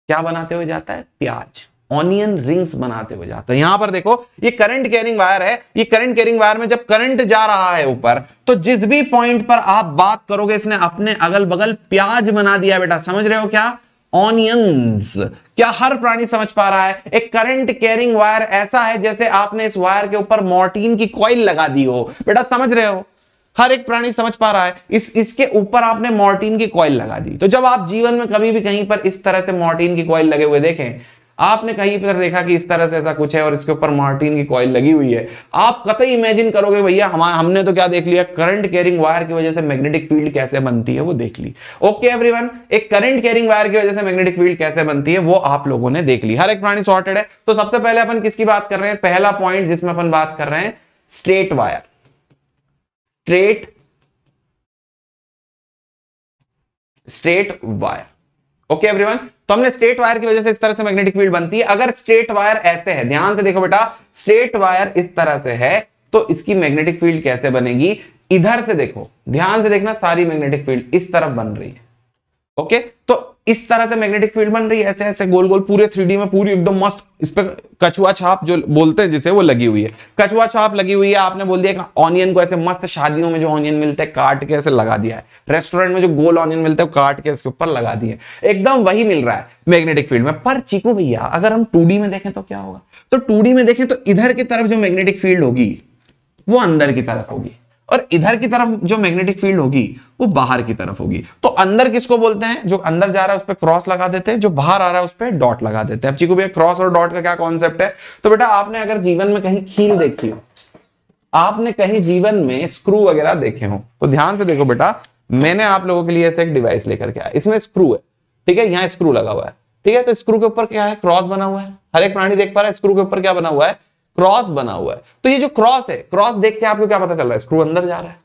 क्या बनाते हुए जाता है, प्याज, ऑनियन रिंग्स बनाते हुए जाता है। यहां पर देखो ये करंट कैरिंग वायर है, ये करंट कैरिंग वायर में जब करंट जा रहा है ऊपर, तो जिस भी पॉइंट पर आप बात करोगे इसने अपने अगल बगल प्याज बना दिया बेटा, समझ रहे हो क्या, ऑनियंस। क्या हर प्राणी समझ पा रहा है, एक करंट कैरिंग वायर ऐसा है जैसे आपने इस वायर के ऊपर मोर्टीन की कॉइल लगा दी हो बेटा, समझ रहे हो, हर एक प्राणी समझ पा रहा है, इस इसके ऊपर आपने मोर्टीन की कॉइल लगा दी। तो जब आप जीवन में कभी भी कहीं पर इस तरह से मोर्टीन की कॉइल लगे हुए देखें, आपने कहीं पर देखा कि इस तरह से ऐसा कुछ है और इसके ऊपर मार्टिन की कॉइल लगी हुई है, आप कतई इमेजिन करोगे भैया हम हमने तो क्या देख लिया, करंट कैरिंग वायर की वजह से मैग्नेटिक फील्ड कैसे बनती है वो देख ली। ओके एवरीवन, एक करंट कैरिंग वायर की वजह से मैग्नेटिक फील्ड कैसे बनती है वो आप लोगों ने देख ली, हर एक प्राणी सॉर्टेड है। तो सबसे पहले अपन किसकी बात कर रहे हैं, पहला पॉइंट जिसमें अपन बात कर रहे हैं, straight wire, straight straight wire. Okay everyone, तो हमने स्ट्रेट वायर की वजह से इस तरह से मैग्नेटिक फील्ड बनती है। अगर स्ट्रेट वायर ऐसे है, ध्यान से देखो बेटा, स्ट्रेट वायर इस तरह से है तो इसकी मैग्नेटिक फील्ड कैसे बनेगी, इधर से देखो, ध्यान से देखना, सारी मैग्नेटिक फील्ड इस तरफ बन रही है। ओके, तो इस तरह से मैग्नेटिक फील्ड बन रही है, ऐसे ऐसे गोल गोल, पूरे थ्री डी में पूरी एकदम मस्त, इस पर कछुआ छाप जो बोलते हैं जिसे, वो लगी हुई है, कछुआ छाप लगी हुई है। आपने बोल दिया ऑनियन को ऐसे मस्त, शादियों में जो ऑनियन मिलता है काट के ऐसे लगा दिया है, रेस्टोरेंट में जो गोल ऑनियन मिलता है वो काट के इसके ऊपर लगा दिया है, एकदम वही मिल रहा है मैग्नेटिक फील्ड में। पर चीकू भैया अगर हम टू डी में देखें तो क्या होगा, तो टू डी में देखें तो इधर की तरफ जो मैग्नेटिक फील्ड होगी वो अंदर की तरफ होगी और इधर की तरफ जो मैग्नेटिक फील्ड होगी वो बाहर की तरफ होगी। तो अंदर किसको बोलते हैं, जो अंदर जा रहा है उस पर क्रॉस लगा देते हैं, जो बाहर आ रहा है उस पर डॉट लगा देते हैं। अब चीकू भैया क्रॉस और डॉट का क्या कॉन्सेप्ट है, तो बेटा आपने अगर जीवन में कहीं खील देखी हो, आपने कहीं जीवन में स्क्रू वगैरह देखे हो, तो ध्यान से देखो बेटा, मैंने आप लोगों के लिए ऐसे एक डिवाइस लेकर के आया, इसमें स्क्रू है, ठीक है, यहाँ स्क्रू लगा हुआ है, ठीक है। तो स्क्रू के ऊपर क्या है, क्रॉस बना हुआ है, हर एक प्राणी देख पा रहा है, स्क्रू के ऊपर क्या बना हुआ है, क्रॉस बना हुआ है। तो ये जो क्रॉस है, क्रॉस देख के आपको क्या पता चल रहा है, स्क्रू अंदर जा रहा है,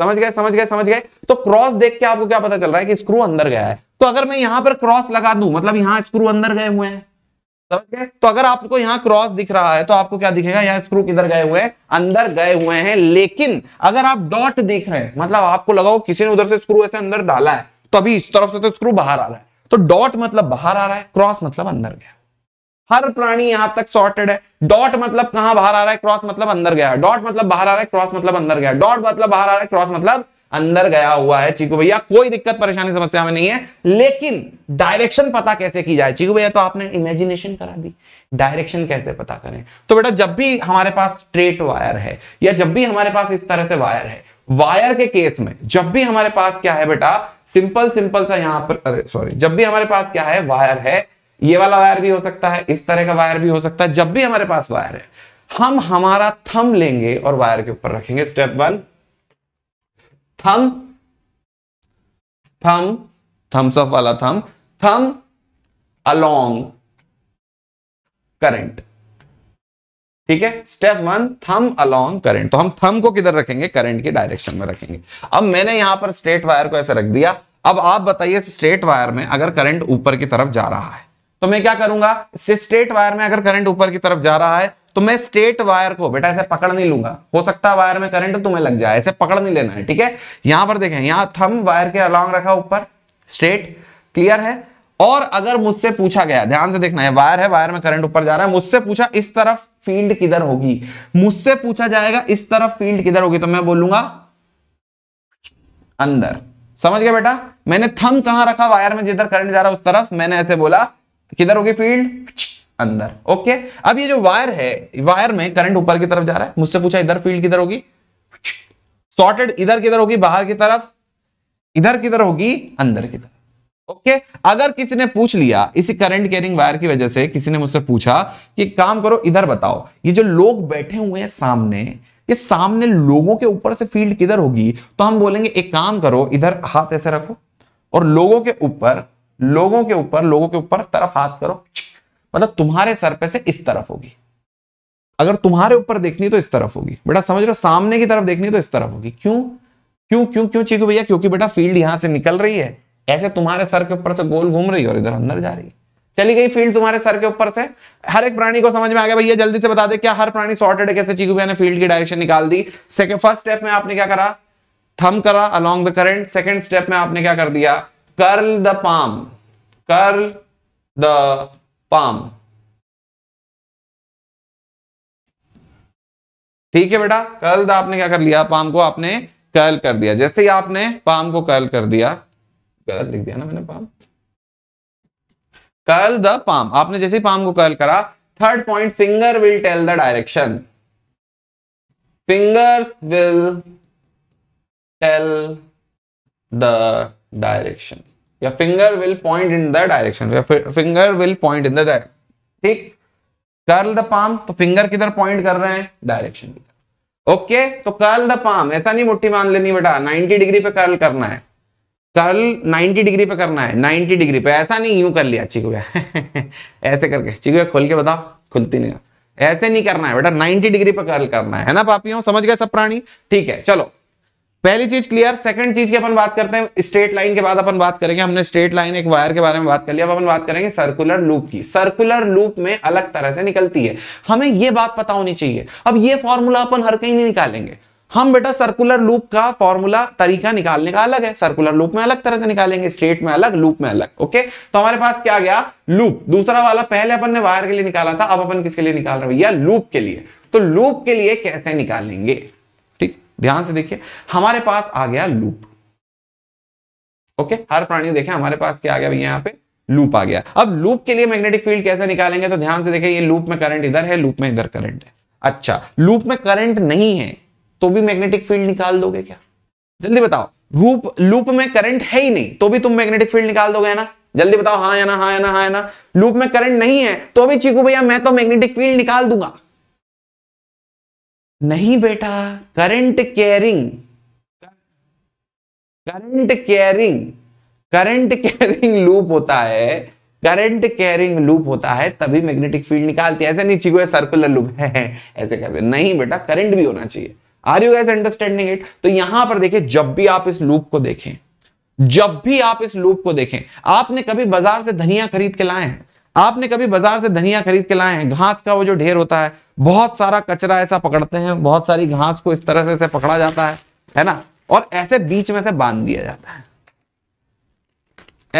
समझ गए समझ गए समझ गए। तो क्रॉस देख के आपको क्या पता चल रहा है कि स्क्रू अंदर गया है। तो अगर मैं यहां पर क्रॉस लगा दूं, मतलब यहां स्क्रू अंदर गए हुए हैं, समझ गए। तो अगर आपको यहाँ क्रॉस दिख रहा है तो आपको क्या दिखेगा, यहाँ स्क्रू किधर गए हुए हैं, अंदर गए हुए हैं। लेकिन अगर आप डॉट देख रहे हैं, मतलब आपको लगाओ किसी ने उधर से स्क्रू ऐसे अंदर डाला है, तो अभी इस तरफ से तो स्क्रू बाहर आ रहा है, तो डॉट मतलब बाहर आ रहा है, क्रॉस मतलब अंदर गया। हर प्राणी यहां तक सॉर्टेड है। डॉट मतलब कहां बाहर आ रहा है, क्रॉस मतलब अंदर गया, डॉट मतलब बाहर आ रहा है, क्रॉस मतलब अंदर गया, डॉट मतलब बाहर आ रहा है, क्रॉस मतलब अंदर गया हुआ है। चीकू भैया कोई दिक्कत परेशानी समस्या में नहीं है, लेकिन डायरेक्शन पता कैसे की जाए चीकू भैया, तो आपने इमेजिनेशन करा दी, डायरेक्शन कैसे पता करें। तो बेटा जब भी हमारे पास स्ट्रेट वायर है या जब भी हमारे पास इस तरह से वायर है, वायर के केस में जब भी हमारे पास क्या है बेटा, सिंपल सिंपल सा यहां पर, अरे सॉरी, जब भी हमारे पास क्या है वायर है, ये वाला वायर भी हो सकता है, इस तरह का वायर भी हो सकता है, जब भी हमारे पास वायर है हम हमारा थंब लेंगे और वायर के ऊपर रखेंगे। Step one, thumb, thumb, thumbs up वाला थंब, थंब अलोंग करंट, ठीक है। Step one, thumb along current, तो हम थंब को किधर रखेंगे, करंट के डायरेक्शन में रखेंगे। अब मैंने यहां पर स्ट्रेट वायर को ऐसे रख दिया, अब आप बताइए स्ट्रेट वायर में अगर करंट ऊपर की तरफ जा रहा है तो मैं क्या करूंगा, स्ट्रेट वायर में अगर करंट ऊपर की तरफ जा रहा है तो मैं स्ट्रेट वायर को बेटा ऐसे पकड़ नहीं लूंगा, हो सकता है वायर में करंट तुम्हें लग जाए, ऐसे पकड़ नहीं लेना है, ठीक है। यहां पर देखें, यहां थंब वायर के अलोंग रखा ऊपर, स्ट्रेट, क्लियर है। और अगर मुझसे पूछा गया, ध्यान से देखना है, वायर है, वायर में करंट ऊपर जा रहा है, मुझसे पूछा इस तरफ फील्ड किधर होगी, मुझसे पूछा जाएगा इस तरफ फील्ड किधर होगी, तो मैं बोलूंगा अंदर, समझ गया बेटा। मैंने थंब कहां रखा, वायर में जिधर करंट जा रहा है उस तरफ, मैंने ऐसे बोला किधर होगी फील्ड, अंदर। ओके, अब ये जो वायर है, वायर में करंट ऊपर की तरफ जा रहा है, मुझसे पूछा इधर फील्ड किधर होगी, सॉर्टेड, इधर किधर होगी, बाहर की तरफ, इधर किधर होगी, अंदर की तरफ। ओके, अगर किसी ने पूछ लिया, इसी करंट कैरिंग वायर की वजह से किसी ने मुझसे पूछा कि काम करो इधर बताओ, ये जो लोग बैठे हुए हैं सामने, कि सामने लोगों के ऊपर से फील्ड किधर होगी, तो हम बोलेंगे एक काम करो, इधर हाथ ऐसे रखो और लोगों के ऊपर लोगों के ऊपर लोगों के ऊपर तरफ हाथ करो, मतलब तुम्हारे सर पे से इस तरफ होगी। अगर तुम्हारे ऊपर देखनी तो इस तरफ होगी बेटा, समझ रहे हो, सामने की तरफ देखनी तो इस तरफ होगी। क्यों क्यों क्यों क्यों चीकू भैया? क्योंकि बेटा फील्ड यहां से निकल रही है, ऐसे तुम्हारे सर के ऊपर से गोल घूम रही है और इधर अंदर जा रही है। चली गई फील्ड तुम्हारे सर के ऊपर से। हर एक प्राणी को समझ में आ गया भैया? जल्दी से बता दे, क्या हर प्राणी सॉर्टेड है? कैसे चीकू भैया ने फील्ड की डायरेक्शन निकाल दी। सेकंड फर्स्ट स्टेप में आपने क्या करा? थंब करा along the current. Second step में आपने क्या कर दिया? Curl the palm, curl the palm. ठीक है बेटा, कर्ल द आपने क्या कर लिया? पाम को आपने कर्ल कर दिया। जैसे ही आपने पाम को कर्ल कर दिया, गलत लिख दिया ना मैंने पाम, कर्ल द पाम, आपने जैसे पाम को कर्ल करा। Third point, finger will tell the direction, fingers will tell the direction, या finger will point in the direction, या finger will point in the direction. ठीक, कर्ल द पाम तो finger किधर point कर रहे हैं? डायरेक्शन की तरफ। ओके, तो कर्ल द पाम ऐसा नहीं मुट्ठी मान लेनी बेटा, नाइनटी डिग्री पे कर्ल करना है, कर्ल नाइनटी डिग्री पे करना है, नाइनटी डिग्री पे। ऐसा नहीं यूं कर लिया चीकू भैया ऐसे करके, चीकू भैया खोल के बताओ, खुलती नहीं, ऐसे नहीं करना है बेटा, नाइनटी डिग्री पे कर्ल करना है, है ना पापियों? समझ गए सब प्राणी? ठीक है, चलो पहली चीज क्लियर। सेकंड चीज की अपन बात करते हैं, स्ट्रेट लाइन के बाद अपन बात करेंगे, हमने स्ट्रेट लाइन एक वायर के बारे में बात कर लिया, अब अपन बात करेंगे सर्कुलर लूप की। सर्कुलर लूप में अलग तरह से निकलती है, हमें यह बात पता होनी चाहिए। अब ये फॉर्मूला अपन हर कहीं नहीं निकालेंगे, हम बेटा सर्कुलर लूप का फॉर्मूला तरीका निकालने का अलग है, सर्कुलर लूप में अलग तरह से निकालेंगे, स्ट्रेट में अलग, लूप में अलग। ओके, तो हमारे पास क्या गया? लूप। दूसरा वाला पहले अपन ने वायर के लिए निकाला था, अब अपन किसके लिए निकाल रहे हैं भैया? लूप के लिए। तो लूप के लिए कैसे निकालेंगे? ठीक, ध्यान से देखिए, हमारे पास आ गया लूप। ओके, हर प्राणी देखे हमारे पास क्या आ गया भैया? यहाँ पे लूप आ गया। अब लूप के लिए मैग्नेटिक फील्ड कैसे निकालेंगे? तो ध्यान से देखें, ये लूप में करंट इधर है, लूप में इधर करंट है। अच्छा, लूप में करंट नहीं है तो भी मैग्नेटिक फील्ड निकाल दोगे क्या? जल्दी बताओ। लूप लूप में करंट है ही नहीं तो भी तुम मैग्नेटिक फील्ड निकाल दोगे, है ना? जल्दी बताओ, हाँ या ना, हाँ या ना, हाँ या ना। लूप में करंट नहीं है तो भी चीकू भैया मैं तो मैग्नेटिक फील्ड निकाल दूंगा। नहीं बेटा, current carrying current carrying current carrying loop होता है, करंट कैरिंग लूप होता है तभी मैग्नेटिक फील्ड निकालती है। ऐसे नहीं चीकू भैया सर्कुलर लूप है ऐसे कर दे, नहीं बेटा, करंट भी होना चाहिए। Are you guys understanding it? तो यहां पर देखिए, जब भी आप इस लूप को देखें, जब भी आप इस लूप को देखें, आपने कभी बाजार से धनिया खरीद के लाए हैं, आपने कभी बाजार से धनिया खरीद के लाए हैं, घास का वो जो ढेर होता है, बहुत सारा कचरा ऐसा पकड़ते हैं, बहुत सारी घास को इस तरह से ऐसे पकड़ा जाता है, है ना, और ऐसे बीच में से बांध दिया जाता है,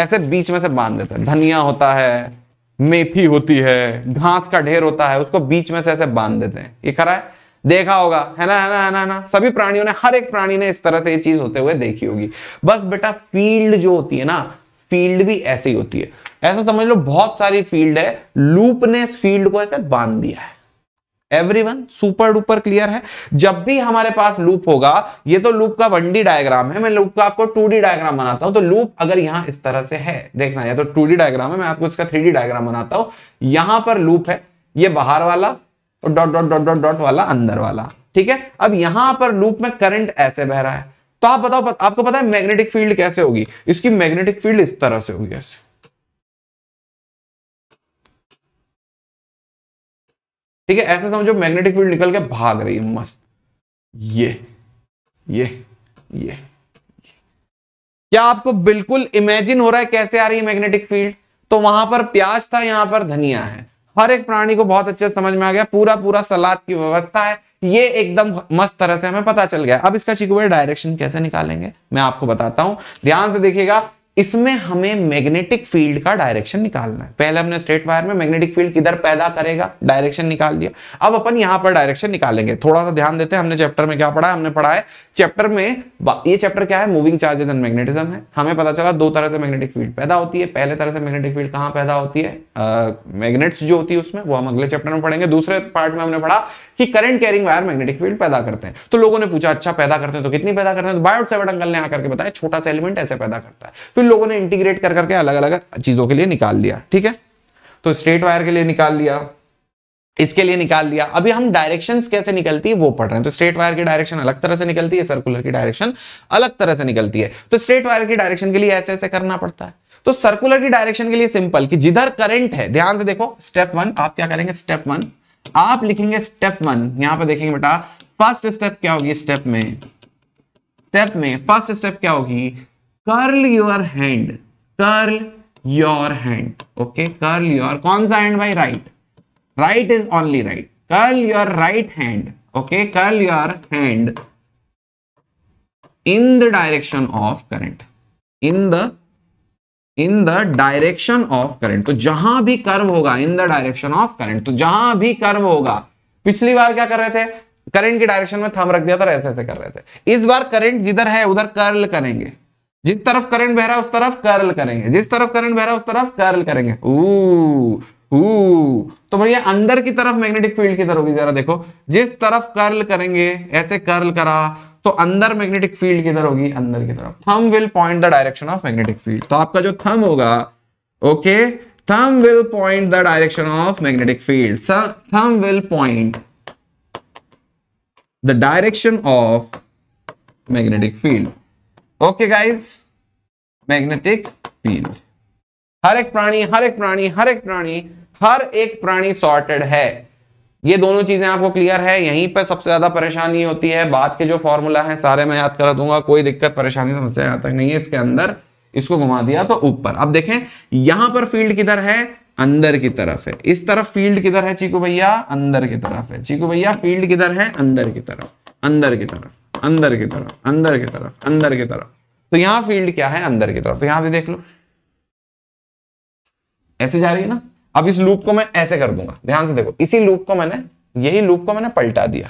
ऐसे बीच में से बांध देता है। धनिया होता है, मेथी होती है, घास का ढेर होता है, उसको बीच में से ऐसे बांध देते हैं। ये खरा है, देखा होगा, है ना, है ना, है ना, है ना, सभी प्राणियों ने, हर एक प्राणी ने इस तरह से ये चीज होते हुए देखी होगी। बस बेटा फील्ड जो होती है ना, फील्ड भी ऐसे ही होती है, ऐसा समझ लो बहुत सारी फील्ड है, लूप ने इस फील्ड को ऐसे बांध दिया है। एवरीवन सुपर डुपर क्लियर है? जब भी हमारे पास लूप होगा, ये तो लूप का वन डी डायग्राम है, मैं लूप का आपको टू डी डायग्राम बनाता हूं। तो लूप अगर यहाँ इस तरह से है, देखना, यह तो टू डी डायग्राम है, मैं आपको इसका थ्री डी डायग्राम बनाता हूँ। यहां पर लूप है, ये बाहर वाला और dot dot dot dot dot वाला अंदर वाला, ठीक है। अब यहां पर लूप में करंट ऐसे बह रहा है, तो आप बताओ, पत, आपको पता है मैग्नेटिक फील्ड कैसे होगी? इसकी मैग्नेटिक फील्ड इस तरह से होगी, ऐसे, ठीक है, ऐसे समझो मैग्नेटिक फील्ड निकल के भाग रही है, मस्त। ये ये ये, ये। क्या आपको बिल्कुल इमेजिन हो रहा है कैसे आ रही है मैग्नेटिक फील्ड? तो वहां पर प्याज था, यहां पर धनिया है, हर एक प्राणी को बहुत अच्छे से समझ में आ गया, पूरा पूरा सलाद की व्यवस्था है, ये एकदम मस्त तरह से हमें पता चल गया। अब इसका चीकू भैया डायरेक्शन कैसे निकालेंगे, मैं आपको बताता हूं, ध्यान से देखिएगा। इसमें हमें मैग्नेटिक फील्ड का डायरेक्शन निकालना है। पहले हमने स्ट्रेट वायर में मैग्नेटिक फील्ड किधर पैदा करेगा डायरेक्शन निकाल दिया, अब अपन यहां पर डायरेक्शन निकालेंगे। थोड़ा सा ध्यान देते हैं, हमने चैप्टर में क्या पढ़ा है? हमने पढ़ा है चैप्टर में, ये चैप्टर क्या है? मूविंग चार्जेस एंड मैग्नेटिज्म है। हमें पता चला दो तरह से मैग्नेटिक फील्ड पैदा होती है। पहले तरह से मैग्नेटिक फील्ड कहां पैदा होती है? मैग्नेट्स जो होती है उसमें, वो हम अगले चैप्टर में पढ़ेंगे। दूसरे पार्ट में हमने पढ़ा कि current carrying wire magnetic field पैदा करते हैं। तो लोगों ने पूछा, अच्छा पैदा करते हैं तो कितनी पैदा करते हैं? तो बायोट-सावर्ट अंकल ने आकर के बताया, छोटा सा एलिमेंट ऐसे पैदा करता है। फिर लोगों ने इंटीग्रेट कर करके अलग अलग चीजों के लिए निकाल लिया, ठीक है। तो स्ट्रेट वायर के लिए निकाल लिया, इसके लिए निकाल लिया। अभी हम डायरेक्शंस कैसे निकलती है वो पढ़ रहे हैं। तो स्ट्रेट वायर की डायरेक्शन अलग तरह से निकलती है, सर्कुलर की डायरेक्शन अलग तरह से निकलती है। तो स्ट्रेट वायर की डायरेक्शन के लिए ऐसे ऐसे करना पड़ता है। तो सर्कुलर की डायरेक्शन के लिए सिंपल कि जिधर करंट है, ध्यान से देखो स्टेप वन, आप क्या करेंगे स्टेप वन आप लिखेंगे स्टेप वन, यहां पर देखेंगे बेटा फर्स्ट स्टेप क्या होगी, स्टेप में स्टेप में फर्स्ट स्टेप क्या होगी, curl your hand, curl your hand, okay curl your कौन सा हैंड भाई, right, right is only right, curl your right hand, okay curl your hand in the direction of current, in the in the direction of current. तो जहां भी curve होगा in the direction of current, तो जहां भी curve होगा, पिछली बार क्या कर रहे थे करंट की डायरेक्शन में थंब रख दिया था, ऐसे ऐसे कर रहे थे। इस बार करंट जिधर है उधर कर्ल करेंगे, जिस तरफ करंट बह रहा है उस तरफ कर्ल करेंगे, जिस तरफ करंट बह रहा है उस तरफ कर्ल करेंगे। ओ ओ, तो भैया अंदर की तरफ मैग्नेटिक फील्ड किधर होगी, जरा देखो जिस तरफ कर्ल करेंगे, ऐसे कर्ल करा तो अंदर मैग्नेटिक फील्ड किधर होगी, अंदर की तरफ। Thumb will point the direction of magnetic field, तो आपका जो थंब होगा, okay thumb will point the direction of magnetic field, thumb will point the direction of magnetic field. Okay guys, magnetic field, हर एक प्राणी हर एक प्राणी हर एक प्राणी हर एक प्राणी सॉर्टेड है। ये दोनों चीजें आपको क्लियर है। यहीं पर सबसे ज्यादा परेशानी होती है, बाद के जो फॉर्मूला है सारे मैं याद करा दूंगा, कोई दिक्कत परेशानी समस्या यहां तक नहीं है। इसके अंदर इसको घुमा दिया तो ऊपर, अब देखें यहां पर फील्ड किधर है, अंदर की तरफ है। इस तरफ फील्ड किधर है चीकू भैया, अंदर की तरफ है। चीकू भैया फील्ड किधर है, अंदर की तरफ, अंदर की तरफ, अंदर की तरफ, अंदर की तरफ, अंदर की तरफ। तो यहाँ फील्ड क्या है, अंदर की तरफ। तो यहां पर देख लो ऐसे जा रही है ना। अब इस लूप को मैं ऐसे कर दूंगा, ध्यान से देखो, इसी लूप को मैंने यही लूप को मैंने पलटा दिया,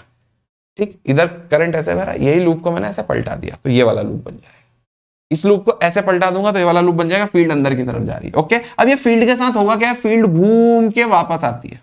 ठीक, इधर करंट ऐसे बह रहा है, यही लूप को मैंने ऐसे पलटा दिया तो ये वाला लूप बन जाएगा। इस लूप को ऐसे पलटा दूंगा तो ये वाला लूप बन जाएगा, फील्ड अंदर की तरफ जा रही है। ओके, अब ये फील्ड के साथ होगा क्या, फील्ड घूम के वापस आती है,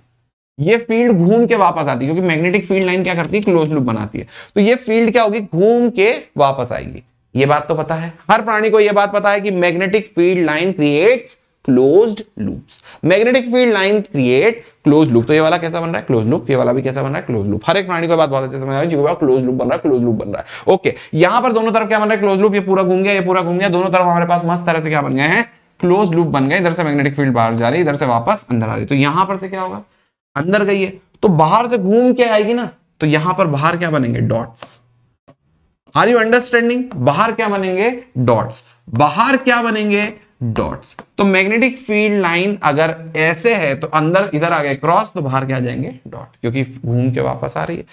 ये फील्ड घूम के वापस आती है, क्योंकि मैग्नेटिक फील्ड लाइन क्या करती है, क्लोज लूप बनाती है। तो ये फील्ड क्या होगी, घूम के वापस आएगी। ये बात तो पता है, हर प्राणी को यह बात पता है कि magnetic field line creates closed loops, magnetic field line create close loop. तो ये वाला कैसा बन रहा है, क्लोज लूप, ये वाला भी कैसा बन रहा है, क्लोज लूप। हर एक प्राणी को बात बहुत अच्छे से समझ आ गई, क्लोज लूप बन रहा है, क्लोज लूप बन रहा है। ओके, यहां पर दोनों तरफ क्या बन रहा है, क्लोज लूप, ये पूरा घूम गया, ये पूरा घूम गया, दोनों तरफ हमारे पास मस्त तरह से क्या बन गए हैं, क्लोज लूप बन गए। इधर से मैग्नेटिक फील्ड बाहर जा रही है, इधर से वापस अंदर आ रही, तो यहां पर से क्या होगा, अंदर गई है तो बाहर से घूम के आएगी ना, तो यहां पर बाहर क्या बनेंगे, डॉट्स। आर यू अंडरस्टैंडिंग, बाहर क्या बनेंगे, डॉट्स, बाहर क्या बनेंगे, डॉट्स। तो मैग्नेटिक फील्ड लाइन अगर ऐसे है तो अंदर इधर आ गए क्रॉस, तो बाहर क्या जाएंगे, डॉट, क्योंकि घूम के वापस आ रही है,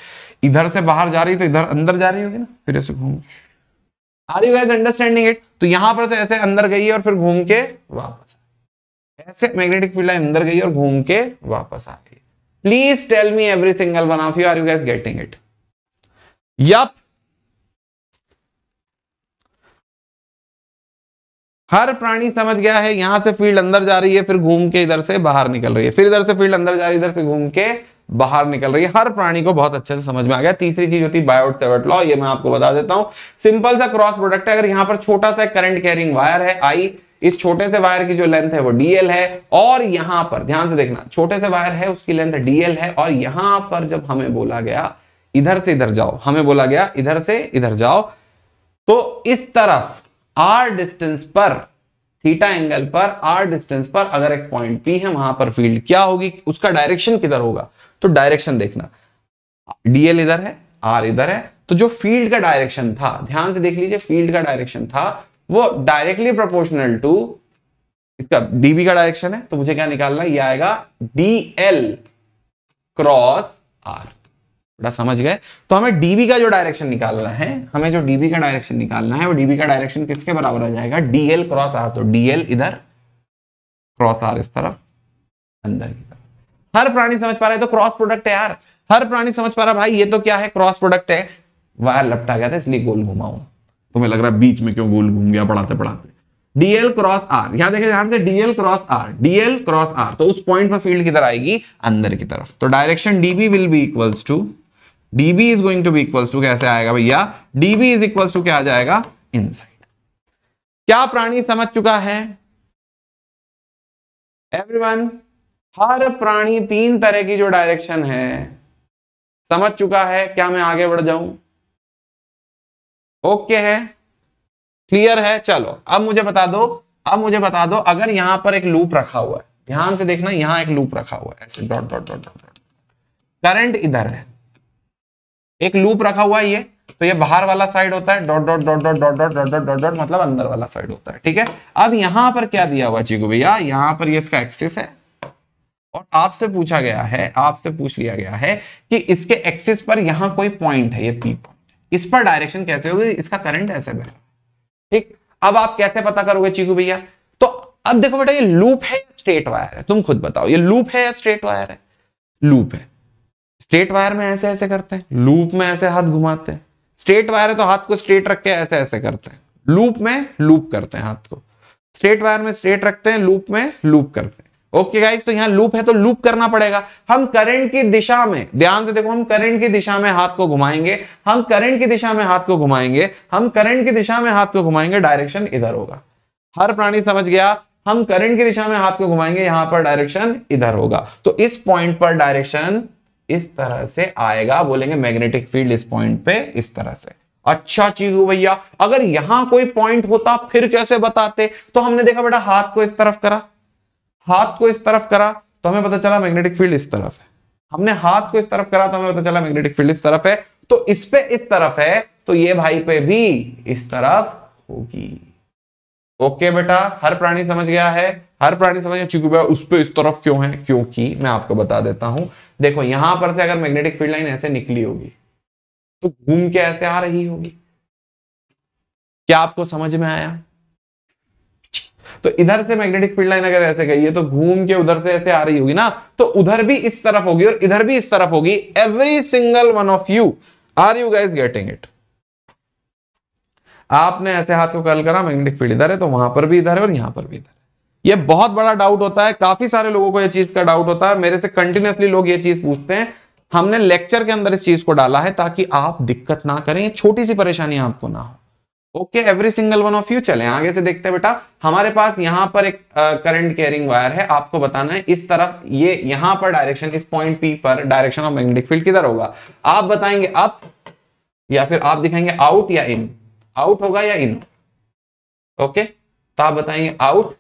इधर से बाहर जा रही है तो इधर अंदर जा रही होगी ना, फिर ऐसे घूम के। Are you guys understanding it, तो यहां पर से ऐसे अंदर गई है और फिर घूम के वापस आ गई, ऐसे मैग्नेटिक फील्ड लाइन अंदर गई और घूम के वापस आ गई। Please tell me every single one of you, are you guys getting it? Yup, हर प्राणी समझ गया है। यहां से फील्ड अंदर जा रही है, फिर घूम के इधर से बाहर निकल रही है, फिर इधर से फील्ड अंदर जा रही है, इधर से घूम के बाहर निकल रही है। हर प्राणी को बहुत अच्छे से समझ में आ गया। तीसरी चीज होती है बायोट-सेवर्ट लॉ, ये मैं आपको बता देता हूं, सिंपल सा क्रॉस प्रोडक्ट है। अगर यहां पर छोटा सा करंट कैरिंग वायर है आई, इस छोटे से वायर की जो लेंथ है वो डीएल है, और यहां पर ध्यान से देखना छोटे से वायर है उसकी लेंथ डीएल है, और यहां पर जब हमें बोला गया इधर से इधर जाओ, हमें बोला गया इधर से इधर जाओ, तो इस तरफ आर डिस्टेंस पर, थीटा एंगल पर, आर डिस्टेंस पर अगर एक पॉइंट पी है, वहां पर फील्ड क्या होगी, उसका डायरेक्शन किधर होगा। तो डायरेक्शन देखना, डीएल इधर है, आर इधर है, तो जो फील्ड का डायरेक्शन था, ध्यान से देख लीजिए, फील्ड का डायरेक्शन था वो डायरेक्टली प्रोपोर्शनल टू इसका डीबी का डायरेक्शन है, तो मुझे क्या निकालना, ये आएगा डीएल क्रॉस आर। समझ गए? तो हमें डीबी का जो डायरेक्शन निकालना है, हमें जो डीबी का डायरेक्शन निकालना है वो डीबी का डायरेक्शन किसके बराबर आ जाएगा, डीएल क्रॉस आर। तो डीएल इधर क्रॉस आर इस तरफ अंदर की तरफ। हर प्राणी समझ पा रहा है, तो क्रॉस प्रोडक्ट है यार, हर प्राणी समझ पा रहा है। भाई ये तो क्या है, क्रॉस प्रोडक्ट है, वायर लपटा गया था इसलिए गोल घुमाऊ, तुम्हें लग रहा है बीच में क्यों गोल घूम गया पढ़ाते पढ़ाते। डीएल क्रॉस आर, यहां देखिए ध्यान से, dl cross are, DL cross are, तो उस पॉइंट पर फील्ड किधर आएगी, अंदर की तरफ। तो direction dB will be equals to, db is going to be equals to कैसे आएगा भैया, db is equals to क्या आ जाएगा, inside। क्या प्राणी समझ चुका है everyone? हर प्राणी तीन तरह की जो डायरेक्शन है समझ चुका है। क्या मैं आगे बढ़ जाऊं? ओके है, क्लियर है। चलो अब मुझे बता दो, अब मुझे बता दो अगर यहां पर एक लूप रखा हुआ है, ध्यान से देखना, यहां एक लूप रखा हुआ है ऐसे dot dot dot dot, current इधर है, एक लूप रखा हुआ है ये, तो ये बाहर वाला साइड होता है, dot dot dot dot dot dot dot dot dot dot मतलब अंदर वाला साइड होता है, ठीक है। अब यहां पर क्या दिया हुआ चीकू भैया, यहां पर ये इसका एक्सिस है और आपसे पूछा गया है, आपसे पूछ लिया गया है कि इसके एक्सिस पर यहां कोई पॉइंट है, ये पी पॉइंट, इस पर डायरेक्शन कैसे होगी, इसका करंट ऐसे बह रहा है, ठीक। अब आप कैसे पता करोगे चीकू भैया? तो अब देखो बेटा, ये लूप है या स्ट्रेट वायर है, तुम खुद बताओ, ये लूप है या स्ट्रेट वायर है? लूप है। स्ट्रेट वायर में ऐसे ऐसे करते हैं, लूप में ऐसे हाथ घुमाते हैं, स्ट्रेट वायर है तो हाथ को स्ट्रेट रख के ऐसे ऐसे करते हैं, लूप में लूप करते हैं हाथ को, स्ट्रेट वायर में स्ट्रेट रखते हैं, लूप में लूप करते हैं। ओके गाइस, तो यहाँ लूप है तो लूप करना पड़ेगा। हम करंट की दिशा में, ध्यान से देखो, हम करंट की दिशा में हाथ को घुमाएंगे, हम करंट की दिशा में हाथ को घुमाएंगे, हम करंट की दिशा में हाथ को घुमाएंगे, डायरेक्शन इधर होगा। हर प्राणी समझ गया, हम करंट की दिशा में हाथ को घुमाएंगे, यहां पर डायरेक्शन इधर होगा, तो इस पॉइंट पर डायरेक्शन इस तरह से आएगा, बोलेंगे मैग्नेटिक फील्ड इस पॉइंट पे इस तरह से। अच्छा चीकू भैया, अगर यहां कोई पॉइंट होता फिर कैसे बताते? तो हमने देखा बेटा, हाथ को इस तरफ करा, हाथ को इस तरफ करा तो हमें पता चला मैग्नेटिक फील्ड इस तरफ है, हमने हाथ को इस तरफ करा तो हमें पता चला मैग्नेटिक फील्ड इस तरफ है, तो इस पे इस तरफ है तो ये भाई पे भी इस तरफ होगी। ओके बेटा, हर प्राणी समझ गया है, हर प्राणी समझ गया। चीकू भैया उस पे इस तरफ क्यों है? क्योंकि मैं आपको बता देता हूं, देखो यहां पर से अगर मैग्नेटिक फील्ड लाइन ऐसे निकली होगी तो घूम के ऐसे आ रही होगी। क्या आपको समझ में आया? तो इधर से मैग्नेटिक फील्ड लाइन अगर ऐसे गई है तो घूम के उधर से ऐसे आ रही होगी ना, तो उधर भी इस तरफ होगी और इधर भी इस तरफ होगी। Every single one of you, are you guys getting it? आपने ऐसे हाथ को कर्ल करा, मैग्नेटिक फील्ड इधर है तो वहां पर भी इधर है और यहां पर भी इधर है। ये बहुत बड़ा डाउट होता है, काफी सारे लोगों को यह चीज का डाउट होता है, मेरे से कंटिन्यूअसली लोग ये चीज पूछते हैं। हमने लेक्चर के अंदर इस चीज को डाला है ताकि आप दिक्कत ना करें, छोटी सी परेशानी आपको ना हो। Okay, every single one of you. चलें आगे से देखते हैं बेटा, हमारे पास यहाँ पर एक करंट कैरिंग वायर है, आपको बताना है इस तरफ, ये यहाँ पर डायरेक्शन, इस पॉइंट पी पर डायरेक्शन ऑफ मैग्नेटिक फील्ड किधर होगा? आप बताएंगे अप या फिर आप दिखाएंगे आउट या इन? आउट होगा या इन? ओके, तो आप बताएंगे आउट,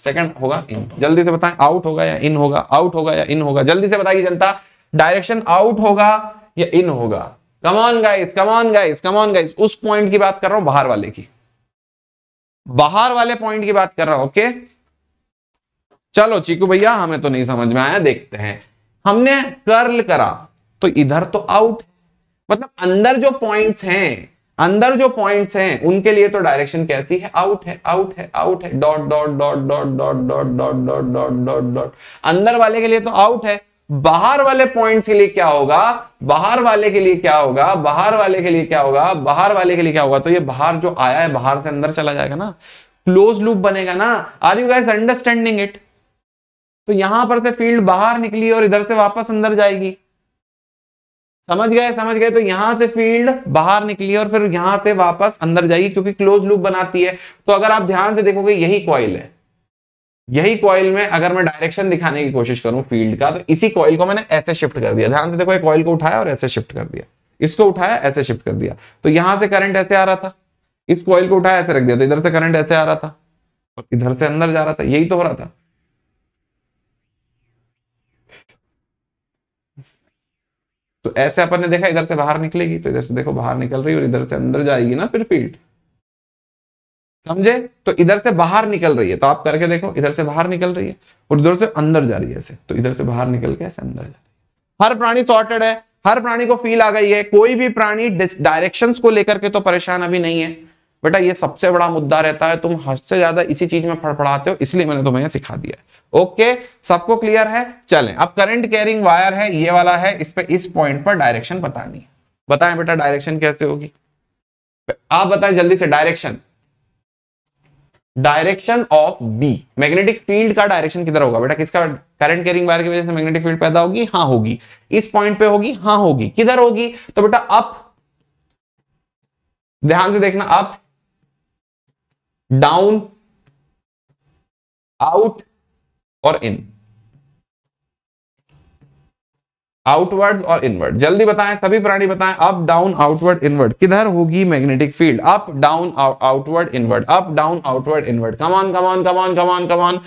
सेकंड होगा इन। जल्दी से बताएं, आउट होगा या इन होगा? आउट होगा या इन होगा? जल्दी से बताइए जनता, डायरेक्शन आउट होगा या इन होगा? Come on guys, come on guys, come on guys, उस पॉइंट की बात कर रहा हूं, बाहर वाले की, बाहर वाले पॉइंट की बात कर रहा हूं। ओके चलो चीकू भैया, हमें तो नहीं समझ में आया, देखते हैं। हमने कर्ल करा तो इधर तो आउट, मतलब अंदर जो पॉइंट्स हैं, अंदर जो पॉइंट्स हैं उनके लिए तो डायरेक्शन कैसी है? आउट है, आउट है, आउट है, dot dot dot dot dot dot dot dot dot dot dot, अंदर वाले के लिए तो आउट है। बाहर वाले पॉइंट्स के लिए क्या होगा? बाहर वाले के लिए क्या होगा? बाहर वाले के लिए क्या होगा? बाहर वाले के लिए क्या होगा? तो ये बाहर जो आया है बाहर से अंदर चला जाएगा ना, क्लोज लूप बनेगा ना। Are you guys understanding it? तो यहां पर से फील्ड बाहर निकली और इधर से वापस अंदर जाएगी। समझ गए? समझ गए। तो यहां से फील्ड बाहर निकली और फिर यहां से वापस अंदर जाएगी क्योंकि क्लोज लूप बनाती है। तो अगर आप ध्यान से देखोगे, यही कॉइल है, यही कॉइल में अगर मैं डायरेक्शन दिखाने की कोशिश करूं फील्ड का, तो इसी कॉइल को मैंने ऐसे शिफ्ट कर दिया। ध्यान से देखो, कॉइल को उठाया और ऐसे शिफ्ट कर दिया, इसको उठाया ऐसे शिफ्ट कर दिया, तो यहां से करंट ऐसे आ रहा था, इस कॉइल को उठाया ऐसे रख दिया तो इधर से करंट ऐसे आ रहा था और इधर से अंदर जा रहा था। यही तो हो रहा था। तो ऐसे अपन ने देखा, इधर से बाहर निकलेगी तो इधर से देखो बाहर निकल रही और इधर से अंदर जाएगी ना फिर फील्ड, समझे? तो इधर से बाहर निकल रही है, तो आप करके देखो, इधर से बाहर निकल रही है और इधर से अंदर जा रही है ऐसे, तो इधर से बाहर निकल के ऐसे अंदर जा रही है। हर प्राणी सॉर्टेड है, हर प्राणी को फील आ गई है, कोई भी प्राणी डायरेक्शंस को लेकर के तो परेशान अभी नहीं है। बेटा ये सबसे बड़ा मुद्दा रहता है, तुम हद से ज्यादा इसी चीज में फड़फड़ाते हो, इसलिए मैंने तुम्हें सिखा दिया है। ओके, सबको क्लियर है? चलें, अब करंट कैरिंग वायर है, ये वाला है, इस पर इस पॉइंट पर डायरेक्शन बतानी है। बताएं बेटा डायरेक्शन कैसे होगी? आप बताएं जल्दी से, direction, direction of B, magnetic field का डायरेक्शन किधर होगा बेटा? किसका? करंट कैरिंग वायर की वजह से मैग्नेटिक फील्ड पैदा होगी? हाँ होगी। इस पॉइंट पे होगी? हाँ होगी। किधर होगी? तो बेटा अप, ध्यान से देखना, अप, डाउन, आउट और इन। आउटवर्ड और इनवर्ड। जल्दी बताएं, सभी प्राणी बताएं, अप डाउन आउटवर्ड इनवर्ड, किधर होगी magnetic field? Up down outward inward, up down outward inward, come on come on come on come on come on,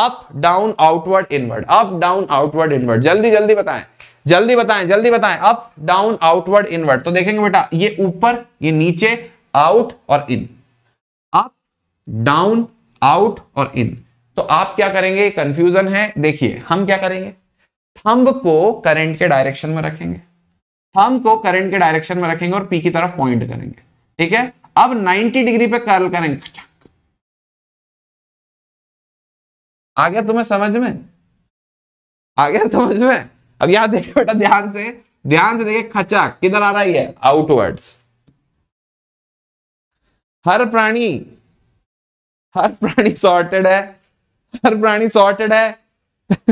up down outward inward, up down outward inward, जल्दी जल्दी बताएं, जल्दी बताएं, जल्दी बताएं, up down outward inward. तो देखेंगे बेटा ये ऊपर, ये नीचे, आउट और इन, अप डाउन आउट और इन। तो आप क्या करेंगे, कंफ्यूजन है, देखिए हम क्या करेंगे, थंब को करंट के डायरेक्शन में रखेंगे, थंब को करंट के डायरेक्शन में रखेंगे और पी की तरफ पॉइंट करेंगे, ठीक है। अब नब्बे डिग्री पे कर्ल करेंगे। आ गया तुम्हें समझ में? आ गया समझ में? अब यहां देखिए बेटा ध्यान से, ध्यान से देखिए, खचाक किधर आ रही है? आउटवर्ड्स। हर प्राणी हर प्राणी सॉर्टेड है, हर प्राणी सॉर्टेड है।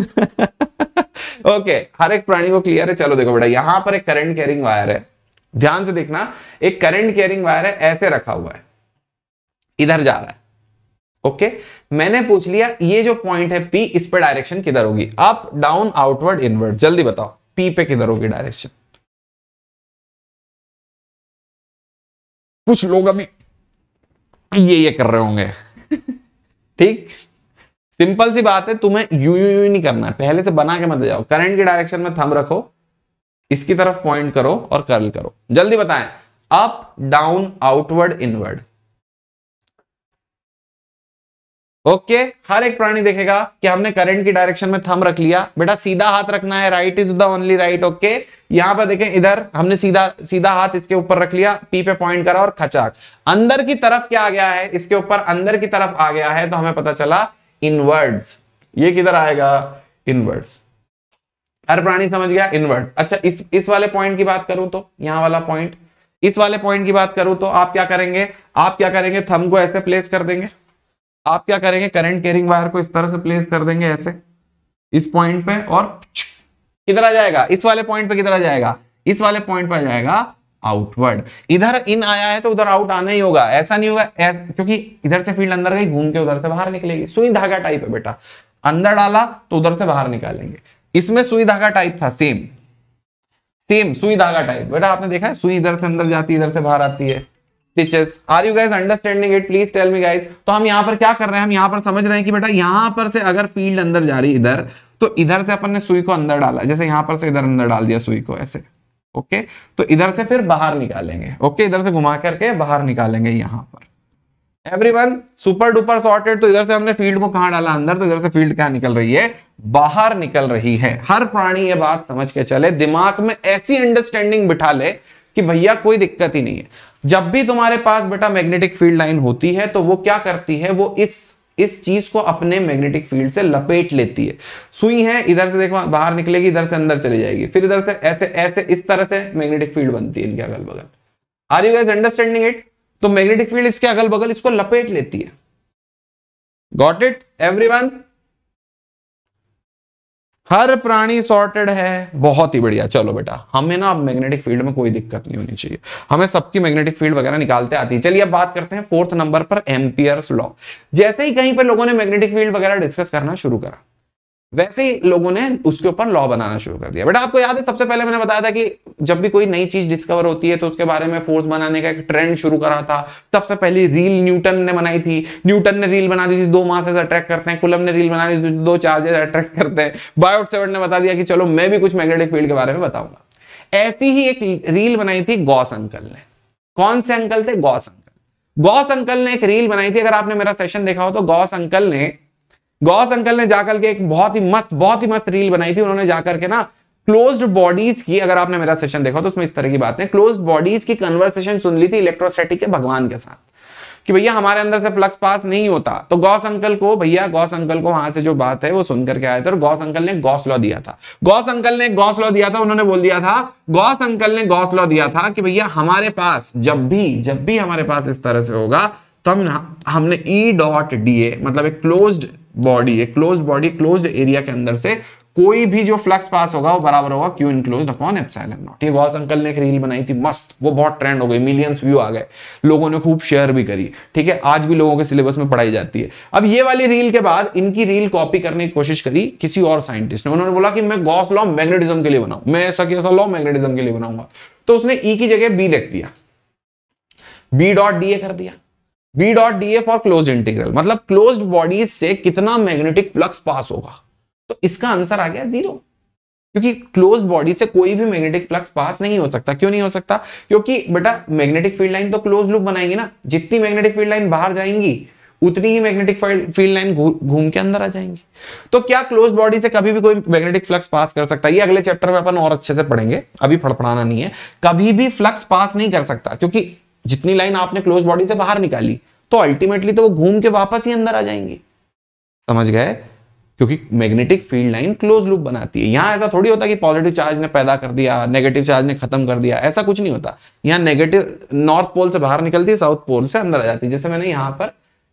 ओके okay, हर एक प्राणी को क्लियर है। चलो देखो बेटा, यहां पर एक करंट कैरिंग वायर है, ध्यान से देखना, एक करंट कैरिंग वायर है, ऐसे रखा हुआ है, इधर जा रहा है। Okay okay? मैंने पूछ लिया ये जो पॉइंट है P, इस पे डायरेक्शन किधर होगी? Up down outward inward. जल्दी बताओ P पे किधर होगी डायरेक्शन? कुछ लोग अभी ये ये कर रहे होंगे। ठीक, सिंपल सी बात है, तुम्हें यू यू यू नहीं करना है, पहले से बना के मत ले जाओ। करंट की डायरेक्शन में थंब रखो, इसकी तरफ पॉइंट करो और कर्ल करो। जल्दी बताएं, up down outward inward. Okay, हर एक प्राणी देखेगा कि हमने करंट की डायरेक्शन में थंब रख लिया। बेटा सीधा हाथ रखना है, right is the only right. Okay, यहां पर देखें, इधर हमने सीधा सीधा हाथ इसके ऊपर रख लिया, पी पे पॉइंट करा और खचाक अंदर की तरफ क्या आ गया है? इसके ऊपर अंदर की तरफ आ गया है। तो हमें पता चला इनवर्ड्स। ये किधर आएगा? इनवर्ड्स। हर प्राणी समझ गया इनवर्ड्स। अच्छा, इस इस वाले पॉइंट की बात करूं तो, यहाँ वाला पॉइंट, इस वाले पॉइंट की बात करूं तो आप क्या करेंगे, आप क्या करेंगे, थंब को ऐसे प्लेस कर देंगे, आप क्या करेंगे, करंट कैरिंग वायर को इस तरह से प्लेस कर देंगे, ऐसे इस पॉइंट पे, और किधर आ जाएगा? इस वाले पॉइंट पे किधर आ जाएगा? इस वाले पॉइंट पे आ जाएगा आउटवर्ड। इधर इन आया है तो उधर आउट आना ही होगा, ऐसा नहीं होगा क्योंकि इधर से फील्ड अंदर गई, घूम के उधर से बाहर निकलेगी। सुई धागा टाइप है बेटा, अंदर डाला तो उधर से बाहर निकालेंगे। इसमें सुई धागा टाइप था, सेम सेम सुई धागा टाइप। बेटा आपने देखा है, सुई इधर से अंदर जाती है, इधर से बाहर आती है। Stitches. Are you guys understanding it? Please tell me guys. तो हम यहाँ पर क्या कर रहे हैं, हम यहाँ पर समझ रहे हैं कि बेटा यहाँ पर से अगर फील्ड अंदर जा रही इधर, तो इधर से अपन ने सुई को अंदर डाला, जैसे यहाँ पर से इधर अंदर डाल दिया सुई को ऐसे। ओके, तो इधर से फिर बाहर निकालेंगे। ओके, इधर से घुमा करके बाहर निकालेंगे यहाँ पर। Everyone super duper sorted. तो इधर से हमने फील्ड को कहाँ डाला? अंदर। तो इधर से फील्ड क्या निकल रही है? बाहर निकल रही है। हर प्राणी ये बात समझ के चले, दिमाग में ऐसी अंडरस्टैंडिंग बिठा ले कि भैया कोई दिक्कत ही नहीं है। जब भी तुम्हारे पास बेटा मैग्नेटिक फील्ड लाइन होती है तो वो क्या करती है, वो इस इस चीज को अपने मैग्नेटिक फील्ड से लपेट लेती है। सुई है, इधर से देखो बाहर निकलेगी, इधर से अंदर चली जाएगी, फिर इधर से ऐसे ऐसे इस तरह से मैग्नेटिक फील्ड बनती है इनके अगल बगल। Are you guys understanding it? तो मैग्नेटिक फील्ड इसके अगल बगल इसको लपेट लेती है। Got it everyone? हर प्राणी सॉर्टेड है। बहुत ही बढ़िया। चलो बेटा, हमें ना अब मैग्नेटिक फील्ड में कोई दिक्कत नहीं होनी चाहिए, हमें सबकी मैग्नेटिक फील्ड वगैरह निकालते आती है। चलिए अब बात करते हैं फोर्थ नंबर पर, एम्पियर्स लॉ। जैसे ही कहीं पर लोगों ने मैग्नेटिक फील्ड वगैरह डिस्कस करना शुरू करा, वैसे ही लोगों ने उसके ऊपर लॉ बनाना शुरू कर दिया। बेटा आपको याद है, सबसे पहले मैंने बताया था कि जब भी कोई नई चीज डिस्कवर होती है तो उसके बारे में फोर्स बनाने का एक ट्रेंड शुरू करा था। सबसे पहली रील न्यूटन ने बनाई थी, न्यूटन ने रील बना दी थी, दो मासेस अट्रैक्ट करते हैं। कुलम ने रील बना दी, दो चार्जेस अट्रैक्ट करते हैं। बायोट-सेवर्ट ने बता दिया कि चलो मैं भी कुछ मैग्नेटिक फील्ड के बारे में बताऊंगा। ऐसी ही एक रील बनाई थी गॉस अंकल ने। कौन से अंकल थे? Gauss uncle. गॉस अंकल ने एक रील बनाई थी, अगर आपने मेरा सेशन देखा हो तो गॉस अंकल ने गॉस अंकल ने जाकर के एक बहुत ही मस्त बहुत ही मस्त रील बनाई थी। उन्होंने जाकर के ना क्लोज्ड बॉडीज की, अगर आपने मेरा सेशन देखा तो उसमें इस तरह की बातें, क्लोज्ड बॉडीज की कन्वर्सेशन सुन ली थी इलेक्ट्रोस्टैटिक के भगवान के साथ कि भैया हमारे अंदर से फ्लक्स पास नहीं होता। तो गॉस अंकल को भैया गॉस अंकल को वहां से जो बात है वो सुन करके आए थे और गॉस अंकल ने गॉस लॉ दिया था। गॉस अंकल ने गॉस लॉ दिया था, उन्होंने बोल दिया था, गॉस अंकल ने गॉस लॉ दिया था कि भैया हमारे पास जब भी जब भी हमारे पास इस तरह से होगा तो हम हमने E डॉट डी ए, मतलब एक क्लोज्ड बॉडी, एक क्लोज्ड बॉडी क्लोज्ड एरिया के अंदर से कोई भी जो फ्लक्स पास होगा वो बराबर होगा q enclosed upon epsilon naught. ये गॉस अंकल ने एक रील बनाई थी मस्त, वो बहुत ट्रेंड हो गई, मिलियंस व्यू आ गए, लोगों ने खूब शेयर भी करी, ठीक है, आज भी लोगों के सिलेबस में पढ़ाई जाती है। अब ये वाली रील के बाद इनकी रील कॉपी करने की कोशिश करी किसी और साइंटिस्ट ने, उन्होंने बोला कि मैं गॉस लॉ मैग्नेटिज्म के लिए बनाऊं, मैं ऐसा कैसा लॉ मैग्नेटिज्म के लिए बनाऊंगा, तो उसने ई की जगह बी लिख दिया, बी डॉट डी ए कर दिया, B dot d A for close integral, मतलब क्लोज बॉडीज से कितना मैग्नेटिक फ्लक्स पास होगा, तो इसका आंसर आ गया जीरो, क्योंकि क्लोज बॉडी से कोई भी मैग्नेटिक फ्लक्स पास नहीं हो सकता। क्यों नहीं हो सकता? क्योंकि बेटा मैग्नेटिक फील्ड लाइन तो क्लोज लूप बनाएंगी ना, जितनी मैग्नेटिक फील्ड लाइन बाहर जाएंगी उतनी ही मैग्नेटिक फील्ड लाइन घूम के अंदर आ जाएंगी। तो क्या क्लोज बॉडी से कभी भी कोई मैग्नेटिक फ्लक्स पास कर सकता है? ये अगले चैप्टर में अपन और अच्छे से पढ़ेंगे, अभी फड़फड़ाना नहीं है। कभी भी फ्लक्स पास नहीं कर सकता, क्योंकि जितनी लाइन आपने क्लोज बॉडी से बाहर निकाली तो अल्टीमेटली तो वो घूम के वापस ही अंदर आ जाएंगी, समझ गए? क्योंकि magnetic field line close loop बनाती है। यहाँ ऐसा थोड़ी होता कि पॉजिटिव चार्ज ने पैदा कर दिया, नेगेटिव चार्ज ने खत्म कर दिया, ऐसा कुछ नहीं होता। यहाँ नेगेटिव नॉर्थ पोल से बाहर निकलती है, साउथ पोल से अंदर आ जाती है। जैसे मैंने यहाँ पर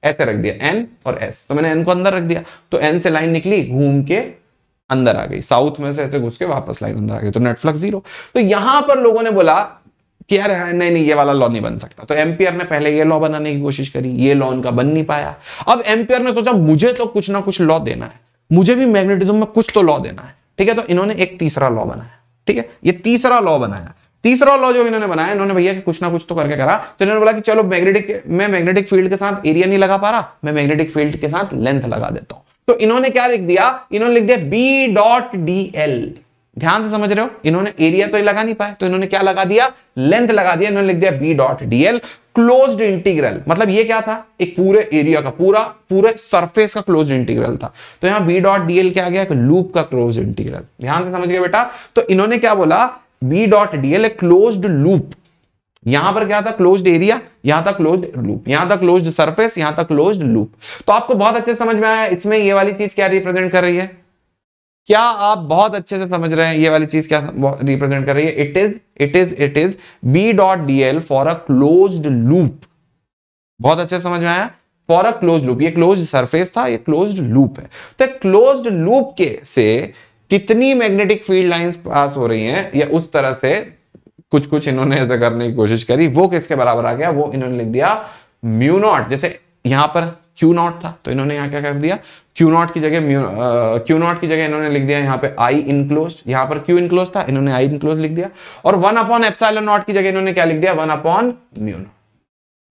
ऐसे रख दिया एन और एस, तो मैंने एन को अंदर रख दिया, तो एन से लाइन निकली घूम के अंदर आ गई, साउथ में से ऐसे घुस के वापस लाइन अंदर आ गई, तो नेट फ्लक्स जीरो। तो यहाँ पर लोगों ने बोला कि यार नहीं नहीं ये वाला लॉ नहीं बन सकता, तो एम्पियर ने पहले ये लॉ बनाने की कोशिश करी, ये लॉ उनका बन नहीं पाया। अब एम्पियर ने सोचा मुझे तो कुछ ना कुछ लॉ देना है, मुझे भी मैग्नेटिज्म में कुछ तो लॉ देना है, ठीक है, तो इन्होंने एक तीसरा लॉ बनाया, ठीक है, ये तीसरा लॉ बनाया। तीसरा लॉ जो इन्होंने बनाया, इन्होंने भैया कुछ ना कुछ तो करके करा, तो इन्होंने बोला कि चलो मैग्नेटिक मैं मैग्नेटिक फील्ड के साथ एरिया नहीं लगा पा रहा, मैं मैग्नेटिक फील्ड के साथ लेंथ लगा देता हूं। तो इन्होंने क्या लिख दिया, इन्होंने लिख दिया बी डॉट डी एल। ध्यान से समझ रहे हो, इन्होंने एरिया तो लगा नहीं पाए, तो इन्होंने क्या लगा दिया, लेंथ लगा दिया, इन्होंने लिख दिया B dot d l closed integral. मतलब ये क्या था, एक पूरे एरिया का पूरा पूरे सरफेस का क्लोज्ड इंटीग्रल था, तो यहाँ बी डॉट डी एल क्या आ गया, एक लूप का क्लोज्ड इंटीग्रल। ध्यान से समझ गए बेटा, तो इन्होंने क्या बोला, B dot d l closed loop. यहां पर क्या था, क्लोज्ड एरिया, यहां था क्लोज्ड लूप, यहां था क्लोज्ड सरफेस, यहां था क्लोज्ड लूप। तो आपको बहुत अच्छे समझ में आया इसमें ये वाली चीज क्या रिप्रेजेंट कर रही है, क्या आप बहुत अच्छे से समझ रहे हैं ये वाली चीज क्या रिप्रेजेंट कर रही है? It is it is it is B dot d l for a closed loop. बहुत अच्छे से समझ में आया, फॉर अ क्लोज्ड लूप, ये क्लोज्ड सरफेस था, ये क्लोज्ड लूप है, तो क्लोज्ड लूप के से कितनी मैग्नेटिक फील्ड लाइंस पास हो रही हैं, या उस तरह से कुछ कुछ इन्होंने ऐसा करने की कोशिश करी, वो किसके बराबर आ गया, वो इन्होंने लिख दिया म्यू नॉट। जैसे यहां पर क्यू नॉट था, तो इन्होंने यहाँ क्या कर दिया, क्यू नॉट की जगह म्यू क्यू नॉट की जगह इन्होंने लिख दिया यहाँ पे आई इनक्लोज्ड, यहाँ पर क्यू इनक्लोज्ड था, इन्होंने आई इनक्लोज्ड लिख दिया, और वन अपॉन एप्सिलॉन नॉट की जगह इन्होंने क्या लिख दिया, one upon mu naught,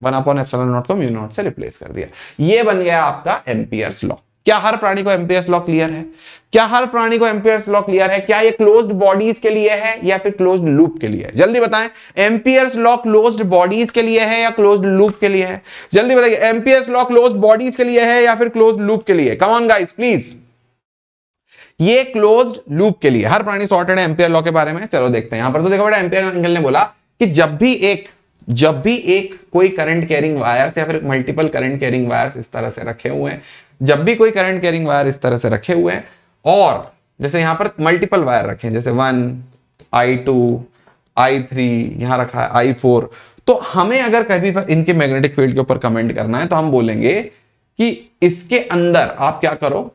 one upon epsilon naught को म्यू नॉट से रिप्लेस कर दिया। ये बन गया आपका एम्पियर्स लॉ। क्या हर प्राणी को एम्पियर्स लॉ क्लियर है? क्या हर प्राणी को एम्पियर्स लॉ क्लियर है? क्या ये क्लोज्ड बॉडीज के लिए है या फिर क्लोज्ड लूप के लिए है? जल्दी बताएं, एम्पियर्स लॉ क्लोज्ड बॉडीज के लिए है या क्लोज्ड लूप के लिए है? जल्दी बताइए, एम्पियर्स लॉ क्लोज्ड बॉडीज के लिए है या फिर क्लोज्ड लूप के लिए? कम ऑन गाइस प्लीज, ये क्लोज्ड लूप के लिए। हर प्राणी सॉर्टेड है एम्पियर लॉ के बारे में, चलो देखते हैं। यहां पर तो देखो बेटा एम्पियर अंकल ने बोला कि जब भी एक जब भी एक कोई करंट कैरिंग वायर्स या फिर मल्टीपल करंट कैरिंग वायर्स इस तरह से रखे हुए हैं, जब भी कोई करंट कैरिंग वायर इस तरह से रखे हुए हैं, और जैसे यहां पर मल्टीपल वायर रखे हैं, जैसे one I two I three यहां रखा है आई फोर, तो हमें अगर कभी इनके मैग्नेटिक फील्ड के ऊपर कमेंट करना है तो हम बोलेंगे कि इसके अंदर आप क्या करो,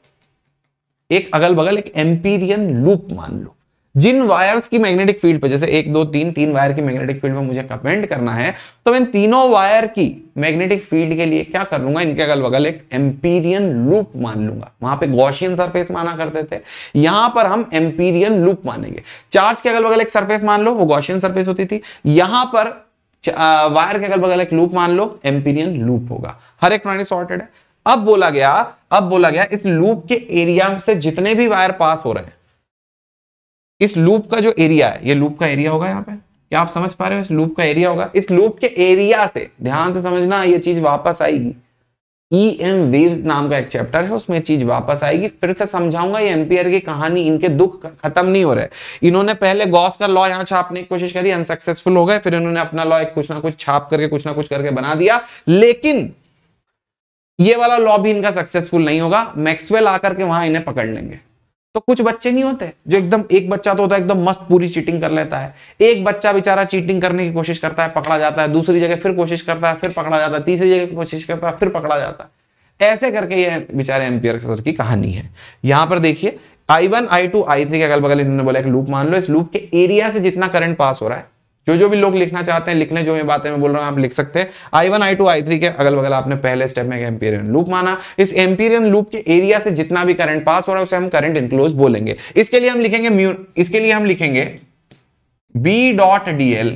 एक अगल बगल एक एम्पीरियन लूप मान लो। जिन वायर्स की मैग्नेटिक फील्ड पे जैसे एक दो तीन तीन वायर की मैग्नेटिक फील्ड में मुझे कमेंट करना है, तो मैं तीनों वायर की मैग्नेटिक फील्ड के लिए क्या कर लूंगा, इनके अगल बगल एक एम्पीरियन लूप मान लूंगा। वहां पे गॉसियन सरफेस माना करते थे, यहां पर हम एम्पीरियन लूप मानेंगे। चार्ज के अगल बगल एक सरफेस मान लो, वो गॉसियन सरफेस होती थी, यहां पर वायर के अगल बगल एक लूप मान लो, एम्पीरियन लूप होगा। हर एक प्राणी सॉर्टेड है। अब बोला गया अब बोला गया इस लूप के एरिया से जितने भी वायर पास हो रहे हैं, इस लूप का जो एरिया है, ये लूप का एरिया होगा यहाँ पे, क्या आप समझ पा रहे हो, इस लूप का एरिया होगा, इस लूप के एरिया से, ध्यान से समझना ये चीज वापस आएगी, ई एम वेव्स नाम का एक चैप्टर है, उसमें चीज वापस आएगी, फिर से समझाऊंगा। ये एम्पियर की कहानी, इनके दुख खत्म नहीं हो रहे। इन्होंने पहले गॉस का लॉ यहाँ छापने की कोशिश करी, अनसक्सेसफुल हो गए, फिर इन्होंने अपना लॉ कुछ ना कुछ छाप करके कुछ ना कुछ करके बना दिया, लेकिन ये वाला लॉ भी इनका सक्सेसफुल नहीं होगा। मैक्सवेल आकर के वहां इन्हें पकड़ लेंगे। तो कुछ बच्चे नहीं होते जो एकदम, एक बच्चा तो होता है एकदम मस्त पूरी चीटिंग कर लेता है, एक बच्चा बेचारा चीटिंग करने की कोशिश करता है, पकड़ा जाता है, दूसरी जगह फिर कोशिश करता है, फिर पकड़ा जाता है, तीसरी जगह कोशिश करता है, फिर पकड़ा जाता है, ऐसे करके ये बेचारे एम्पियर सर की कहानी है। यहां पर देखिए I one I two I three के अगल बगल इन्होंने बोला एक लूप मान लो, इस लूप के एरिया से जितना करंट पास हो रहा है, जो जो भी लोग लिखना चाहते हैं लिख लें, जो मैं बातें मैं बोल रहा हूँ आप लिख सकते हैं। I one I two I three के अगल बगल आपने पहले स्टेप में एक एम्पीरियन लूप माना, इस एम्पीरियन लूप के एरिया से जितना भी करंट पास हो रहा है उसे हम करंट इनक्लोज बोलेंगे। इसके लिए हम लिखेंगे म्यू, इसके लिए हम लिखेंगे बी डॉट डी एल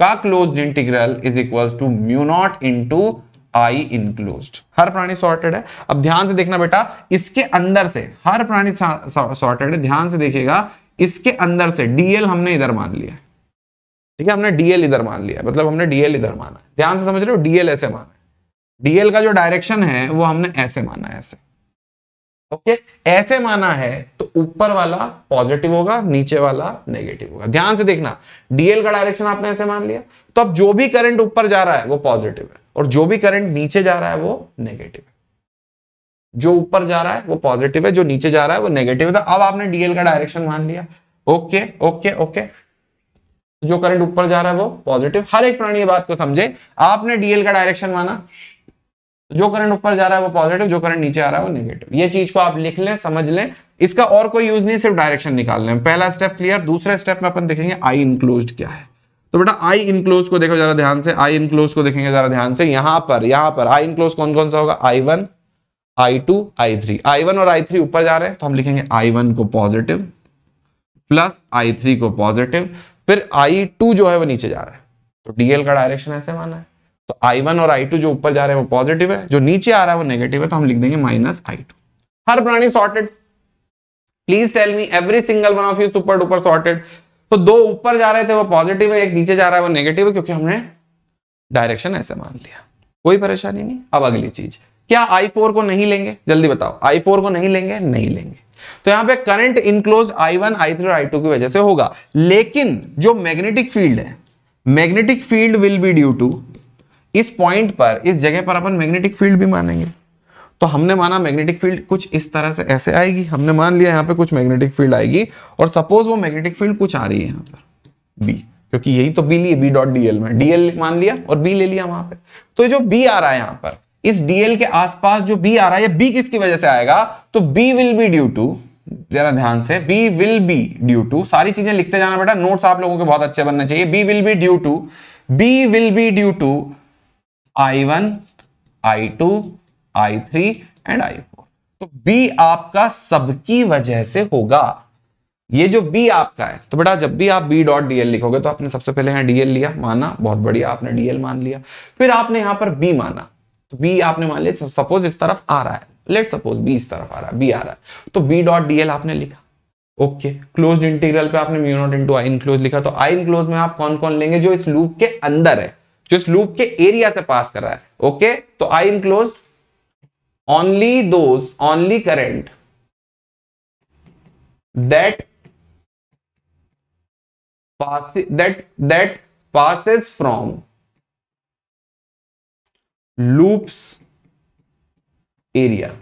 का close integral is equal to mu naught into I enclose. हर प्राणी सॉर्टेड है, अब ध्यान से देखना बेटा, इसके अंदर से हर प्राणी सॉर्टेड है, ध्यान से देखिएगा, इसके अंदर से डीएल हमने इधर मान लिया, ठीक है, हमने डीएल इधर मान लिया, मतलब हमने डीएल इधर माना है, ध्यान से समझ रहे हो, डीएल ऐसे माना है, डीएल का जो डायरेक्शन है वो हमने ऐसे माना है, ऐसे, ओके, ऐसे माना है, तो ऊपर वाला पॉजिटिव होगा, नीचे वाला नेगेटिव होगा। ध्यान से देखना, डीएल का डायरेक्शन आपने ऐसे मान लिया, तो अब जो भी करंट ऊपर जा रहा है वो पॉजिटिव है और जो भी करंट नीचे जा रहा है वो नेगेटिव है, जो ऊपर जा रहा है वो पॉजिटिव है, जो नीचे जा रहा है वो नेगेटिव है। तो अब आपने डीएल का डायरेक्शन मान लिया, ओके ओके ओके, जो करंट ऊपर जा रहा है वो पॉजिटिव, हर एक प्राणी ये बात को समझे, आपने डीएल का डायरेक्शन माना, जो करंट ऊपर जा रहा है वो पॉजिटिव, जो करंट नीचे आ रहा है वो नेगेटिव। ये चीज को आप लिख लें, समझ लें, इसका और कोई यूज नहीं, सिर्फ डायरेक्शन निकालना है। पहला स्टेप क्लियर। दूसरे स्टेप में अपन देखेंगे आई इनक्लोज्ड क्या है। तो बेटा आई इनक्लोज को देखो जरा ध्यान से, आई इनक्लोज को देखेंगे जरा ध्यान से, यहाँ पर यहाँ पर आई इनक्लोज कौन कौन सा होगा, I one I two I three, I one और आई थ्री ऊपर जा रहे हैं तो हम लिखेंगे आई वन को पॉजिटिव प्लस आई थ्री को पॉजिटिव, फिर आई टू जो है वो नीचे जा रहा है तो डीएल का डायरेक्शन ऐसे माना है, तो आई वन और आई टू जो ऊपर जा रहे हैं वो पॉजिटिव है, जो नीचे आ रहा है वो नेगेटिव है, तो हम लिख देंगे माइनस आई टू। हर प्राणी sorted, please tell me every single one of you super duper sorted. तो दो ऊपर जा रहे थे वो पॉजिटिव है, एक नीचे जा रहा है वो नेगेटिव है, क्योंकि हमने डायरेक्शन ऐसे मान लिया, कोई परेशानी नहीं। अब अगली चीज, क्या आई फोर को नहीं लेंगे, जल्दी बताओ, आई फोर को नहीं लेंगे, नहीं लेंगे, तो यहाँ पे current enclose I one I three और आई टू की वजह से होगा, लेकिन जो मैग्नेटिक फील्ड है, magnetic field will be due to, इस पॉइंट पर, इस जगह पर अपन मैग्नेटिक फील्ड भी मानेंगे, तो हमने माना मैग्नेटिक फील्ड कुछ इस तरह से ऐसे आएगी, हमने मान लिया यहाँ पे कुछ मैग्नेटिक फील्ड आएगी, और सपोज वो मैग्नेटिक फील्ड कुछ आ रही है यहाँ पर बी, क्योंकि यही तो बी लिए, बी डॉट डीएल में डीएल मान लिया और बी ले लिया वहां पे, तो जो बी आ रहा है यहाँ पर इस डीएल के आसपास जो बी आ रहा है, या बी किसकी वजह से आएगा, तो B will be due to, जरा ध्यान से, B will be due to, सारी चीजें लिखते जाना बेटा, नोट्स आप लोगों के बहुत अच्छे बनने चाहिए, B will be due to, B will be due to I one I two I three and I four. तो बी आपका सबकी वजह से होगा, ये जो बी आपका है, तो बेटा जब भी आप बी डॉट डीएल लिखोगे तो आपने सबसे पहले यहाँ डीएल लिया, माना, बहुत बढ़िया, आपने डीएल मान लिया, फिर आपने यहाँ पर बी माना, तो बी आपने मान लिया, सपोज इस तरफ आ रहा है, लेट सपोज बी इस तरफ आ रहा है, बी आ रहा है, तो बी डॉट डीएल आपने लिखा, ओके, क्लोज इंटीग्रल पे आपने mu naught into I enclose लिखा, तो आई इनक्लोज में आप कौन कौन लेंगे, जो इस लूप के अंदर है, जो इस लूप के एरिया से पास कर रहा है, ओके, तो I enclose only those, only current that pass, that that passes from loops area,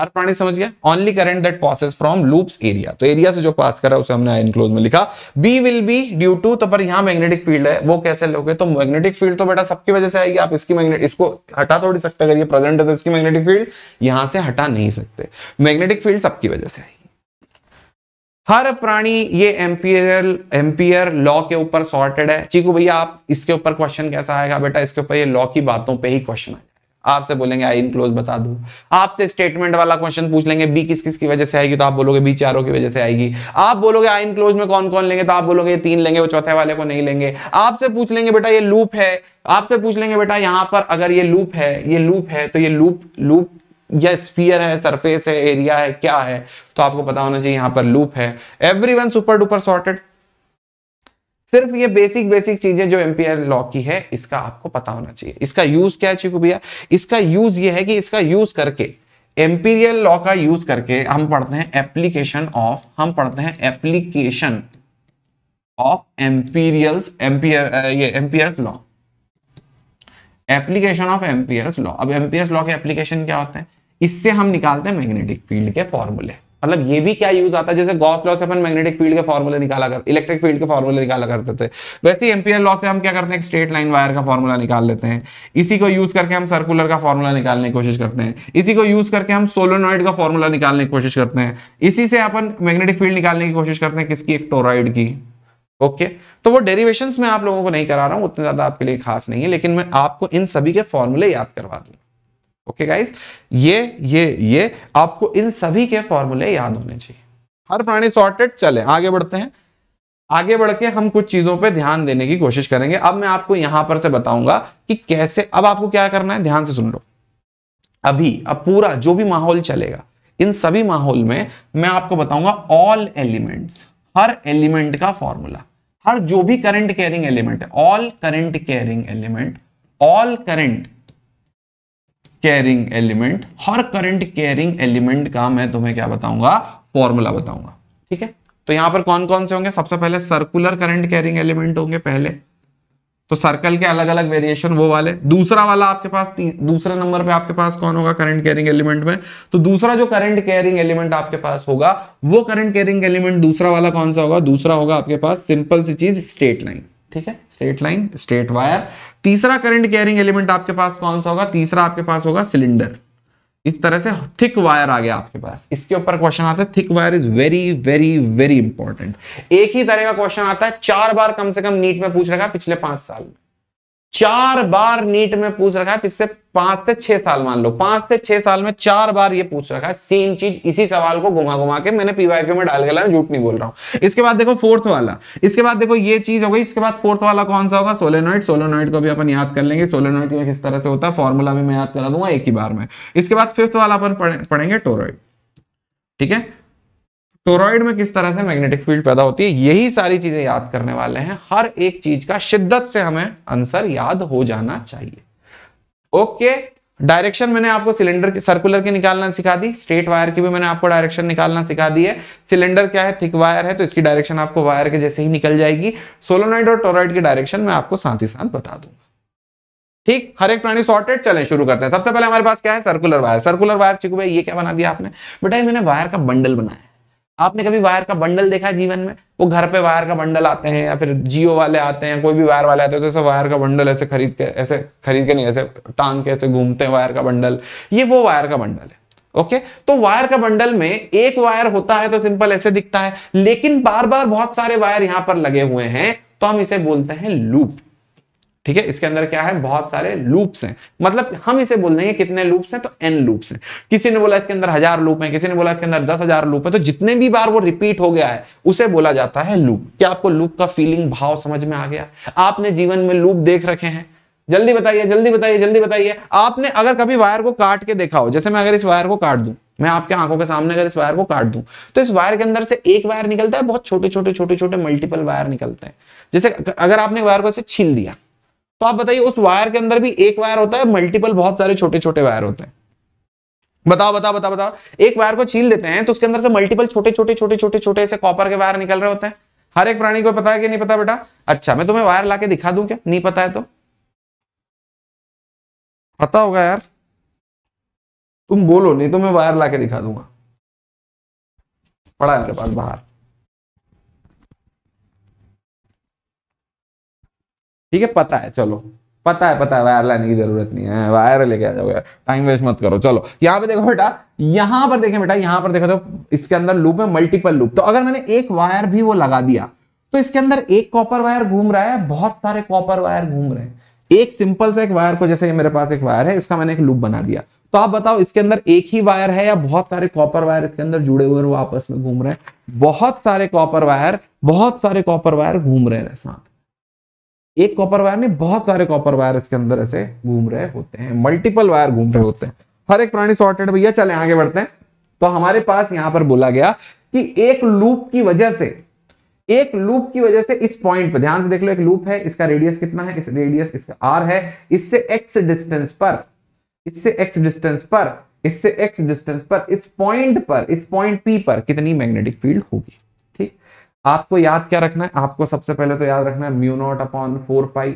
हर प्राणी समझ गया, only current that passes from loops area, तो एरिया से जो पास कर रहा है उसे हमने इनक्लोज में लिखा, B will be due to, तो पर यहाँ मैग्नेटिक फील्ड है वो कैसे लोगे, तो मैग्नेटिक फील्ड तो बेटा सबकी वजह से आएगी, आप इसकी मैग्नेट, इसको हटा थोड़ी सकते, अगर ये प्रेजेंट है तो इसकी मैग्नेटिक फील्ड यहां से हटा नहीं सकते, मैग्नेटिक फील्ड सबकी वजह से आएगी। हर प्राणी ये एम्पियर एम्पियर लॉ के ऊपर सॉर्टेड है। चीकू भैया आप इसके ऊपर क्वेश्चन कैसा आएगा बेटा, इसके ऊपर ये लॉ की बातों पर ही क्वेश्चन आएगा, आपसे बोलेंगे आई इनक्लोज बता दो, आपसे स्टेटमेंट वाला क्वेश्चन पूछ लेंगे, बी किस किस की वजह से आएगी, तो आप बोलोगे बी चारों की वजह से आएगी, आप बोलोगे आई इनक्लोज में कौन कौन लेंगे, तो आप बोलोगे तीन लेंगे, वो चौथे वाले को नहीं लेंगे, आपसे पूछ लेंगे बेटा ये लूप है, आपसे पूछ लेंगे बेटा यहाँ पर अगर ये लूप है, ये लूप है, तो ये लूप लूप या स्फीयर है, सरफेस है, एरिया है, क्या है, तो आपको पता होना चाहिए यहाँ पर लूप है। एवरीवन सुपर डुपर सॉर्टेड, सिर्फ ये बेसिक बेसिक चीजें जो एम्पियर लॉ की है इसका आपको पता होना चाहिए। इसका यूज क्या है चिकू भैया, इसका यूज ये है कि इसका यूज करके, एम्पिरियल लॉ का यूज करके हम पढ़ते हैं एप्लीकेशन ऑफ, हम पढ़ते हैं एप्लीकेशन ऑफ एम्पिरियल्स, एम्पियर ये Ampere's law, application of Ampere's law. अब एम्पियर्स लॉ के एप्लीकेशन क्या होते हैं, इससे हम निकालते हैं मैग्नेटिक फील्ड के फॉर्मूले, मतलब ये भी क्या यूज आता है, जैसे गॉस लॉ से अपन मैग्नेटिक फील्ड के फॉर्मूले निकाला करते, इलेक्ट्रिक फील्ड के फॉर्मूले निकाला करते थे, वैसे ही एम्पियर लॉ से हम क्या करते हैं, स्ट्रेट लाइन वायर का फॉर्मूला निकाल लेते हैं, इसी को यूज करके हम सर्कुलर का फॉर्मूला निकालने की कोशिश करते हैं, इसी को यूज करके हम सोलोनॉइड का फॉर्मूला निकालने की कोशिश करते हैं, इसी से अपन मैग्नेटिक फील्ड निकालने की कोशिश करते हैं किसकी, एक टोराइड की। Okay okay. तो वो डेरिवेशंस मैं आप लोगों को नहीं करा रहा हूं, उतने ज्यादा आपके लिए खास नहीं है, लेकिन मैं आपको इन सभी के फॉर्मूले याद करवा दूं। ओके गाइस, ये ये ये आपको इन सभी के फॉर्मूले याद होने चाहिए। हर प्राणी सॉर्टेड। चले आगे बढ़ते हैं, आगे बढ़ के हम कुछ चीजों पे ध्यान देने की कोशिश करेंगे। अब मैं आपको यहां पर से बताऊंगा कि कैसे, अब आपको क्या करना है, ध्यान से सुन लो। अभी अब पूरा जो भी माहौल चलेगा, इन सभी माहौल में मैं आपको बताऊंगा ऑल एलिमेंट्स, हर एलिमेंट का फॉर्मूला, हर जो भी करंट कैरिंग एलिमेंट है, all current carrying element, all current carrying element, हर करंट कैरिंग एलिमेंट का मैं तुम्हें क्या बताऊंगा, फॉर्मूला बताऊंगा। ठीक है, तो यहां पर कौन कौन से होंगे, सबसे पहले सर्कुलर करंट कैरिंग एलिमेंट होंगे पहले, तो सर्कल के अलग अलग वेरिएशन वो वाले। दूसरा वाला आपके पास, दूसरे नंबर पे आपके पास कौन होगा करंट कैरिंग एलिमेंट में, तो दूसरा जो करंट कैरिंग एलिमेंट आपके पास होगा वो करंट कैरिंग एलिमेंट दूसरा वाला कौन सा होगा, दूसरा होगा आपके पास सिंपल सी चीज स्ट्रेट लाइन। ठीक है, स्ट्रेट लाइन, स्ट्रेट वायर। तीसरा करंट कैरिंग एलिमेंट आपके पास कौन सा होगा, तीसरा आपके पास होगा सिलेंडर। इस तरह से थिक वायर आ गया आपके पास, इसके ऊपर क्वेश्चन आता है, thick wire is very very very important. एक ही तरह का क्वेश्चन आता है, चार बार कम से कम नीट में पूछ रखा है पिछले पांच साल में, चार बार नीट में पूछ रखा है पिछले पांच से छह साल, मान लो पांच से छह साल में चार बार ये पूछ रखा है सेम चीज। इसी सवाल को घुमा घुमा के मैंने पीवाईक्यू में डाल के लाया, झूठ नहीं बोल रहा हूं। इसके बाद देखो फोर्थ वाला, इसके बाद देखो ये चीज हो गई, इसके बाद फोर्थ वाला कौन सा होगा, सोलेनॉइड। सोलेनॉइड को भी अपन याद कर लेंगे, सोलेनॉइड में किस तरह से होता है फॉर्मूला भी मैं याद करा दूंगा एक ही बार में। इसके बाद फिफ्थ वाला अपन पढ़ेंगे टोरॉइड। ठीक है, टोरॉइड में किस तरह से मैग्नेटिक फील्ड पैदा होती है, यही सारी चीजें याद करने वाले हैं। हर एक चीज का शिद्दत से हमें आंसर याद हो जाना चाहिए। ओके, डायरेक्शन मैंने आपको सिलेंडर के, सर्कुलर की निकालना सिखा दी, स्ट्रेट वायर की भी मैंने आपको डायरेक्शन निकालना सिखा दी है। सिलेंडर क्या है, थिक वायर है, तो इसकी डायरेक्शन आपको वायर के जैसे ही निकल जाएगी। सोलोनॉइड और टोरॉइड की डायरेक्शन मैं आपको साथ ही साथ बता दूंगा। ठीक, हर एक प्राणी सॉर्टेड। चलें शुरू करते हैं। सबसे पहले हमारे पास क्या है, circular wire. Circular wire, Chiku भाई ये क्या बना दिया आपने? बेटा मैंने वायर का बंडल बनाया। आपने कभी वायर का बंडल देखा है जीवन में? वो घर पे वायर का बंडल आते हैं या फिर जियो वाले आते हैं, कोई भी वायर वाले आते हैं, तो ऐसे वायर का बंडल ऐसे खरीद के, ऐसे खरीद के नहीं, ऐसे टांग के ऐसे घूमते हैं वायर का बंडल। ये वो वायर का बंडल है। ओके, तो वायर का बंडल में एक वायर होता है तो सिंपल ऐसे दिखता है, लेकिन बार बार बहुत सारे वायर यहां पर लगे हुए हैं तो हम इसे बोलते हैं लूप। ठीक है, इसके अंदर क्या है, बहुत सारे लूप्स हैं, मतलब हम इसे बोल देंगे कितने लूप्स हैं, तो एन लूप्स हैं। किसी ने बोला इसके अंदर हजार लूप हैं, किसी ने बोला इसके अंदर दस हजार लूप है, तो जितने भी बार वो रिपीट हो गया है उसे बोला जाता है लूप। क्या आपको लूप का फीलिंग, भाव समझ में आ गया? आपने जीवन में लूप देख रखे हैं? जल्दी बताइए, जल्दी बताइए, जल्दी बताइए। आपने अगर कभी वायर को काट के देखा हो, जैसे मैं अगर इस वायर को काट दूं, मैं आपके आंखों के सामने अगर इस वायर को काट दूं, तो इस वायर के अंदर से एक वायर निकलता है, बहुत छोटे छोटे छोटे छोटे मल्टीपल वायर निकलते हैं। जैसे अगर आपने वायर को ऐसे छील दिया तो आप बताइए उस वायर के अंदर भी एक वायर होता है, मल्टीपल बहुत सारे छोटे छोटे वायर होते हैं। बताओ बताओ बताओ बताओ, एक वायर को छील देते हैं तो उसके अंदर से मल्टीपल छोटे छोटे छोटे छोटे छोटे ऐसे कॉपर के वायर निकल रहे होते हैं। हर एक प्राणी को पता है कि नहीं पता बेटा? अच्छा मैं तुम्हें वायर लाके दिखा दूं क्या? नहीं पता है तो पता होगा यार, तुम बोलो, नहीं तो मैं वायर लाके दिखा दूंगा, पड़ा है मेरे पास बाहर। ठीक है, पता है, चलो पता है, पता है, वायर लाने की जरूरत नहीं है, वायर लेके आ जाओ यार, टाइम वेस्ट मत करो। चलो यहाँ पे देखो बेटा, यहाँ पर देखें बेटा, यहाँ पर देखो तो इसके अंदर लूप है, मल्टीपल लूप। तो अगर मैंने एक वायर भी वो लगा दिया तो इसके अंदर एक कॉपर वायर घूम रहा है, बहुत सारे कॉपर वायर घूम रहे हैं। एक सिंपल सा एक वायर को, जैसे मेरे पास एक वायर है, इसका मैंने एक लूप बना दिया, तो आप बताओ इसके अंदर एक ही वायर है या बहुत सारे कॉपर वायर इसके अंदर जुड़े हुए, वो आपस में घूम रहे हैं। बहुत सारे कॉपर वायर, बहुत सारे कॉपर वायर घूम रहे हैं साथ, एक कॉपर वायर में बहुत सारे कॉपर वायर इसके अंदर ऐसे घूम रहे होते हैं, मल्टीपल वायर घूम रहे होते हैं। हर एक प्राणी सॉर्टेड भैया। चले आगे बढ़ते हैं। तो हमारे पास यहां पर बोला गया कि एक लूप की वजह से, एक लूप की वजह से इस पॉइंट पर ध्यान से देख लो, एक लूप है, इसका रेडियस कितना है, इस रेडियस इसका आर है, इससे एक्स डिस्टेंस पर, इससे एक्स डिस्टेंस पर, इससे एक्स डिस्टेंस पर, इस पॉइंट पर, इस पॉइंट पी पर कितनी मैग्नेटिक फील्ड होगी। ठीक, आपको याद क्या रखना है, आपको सबसे पहले तो याद रखना है mu naught upon four pi.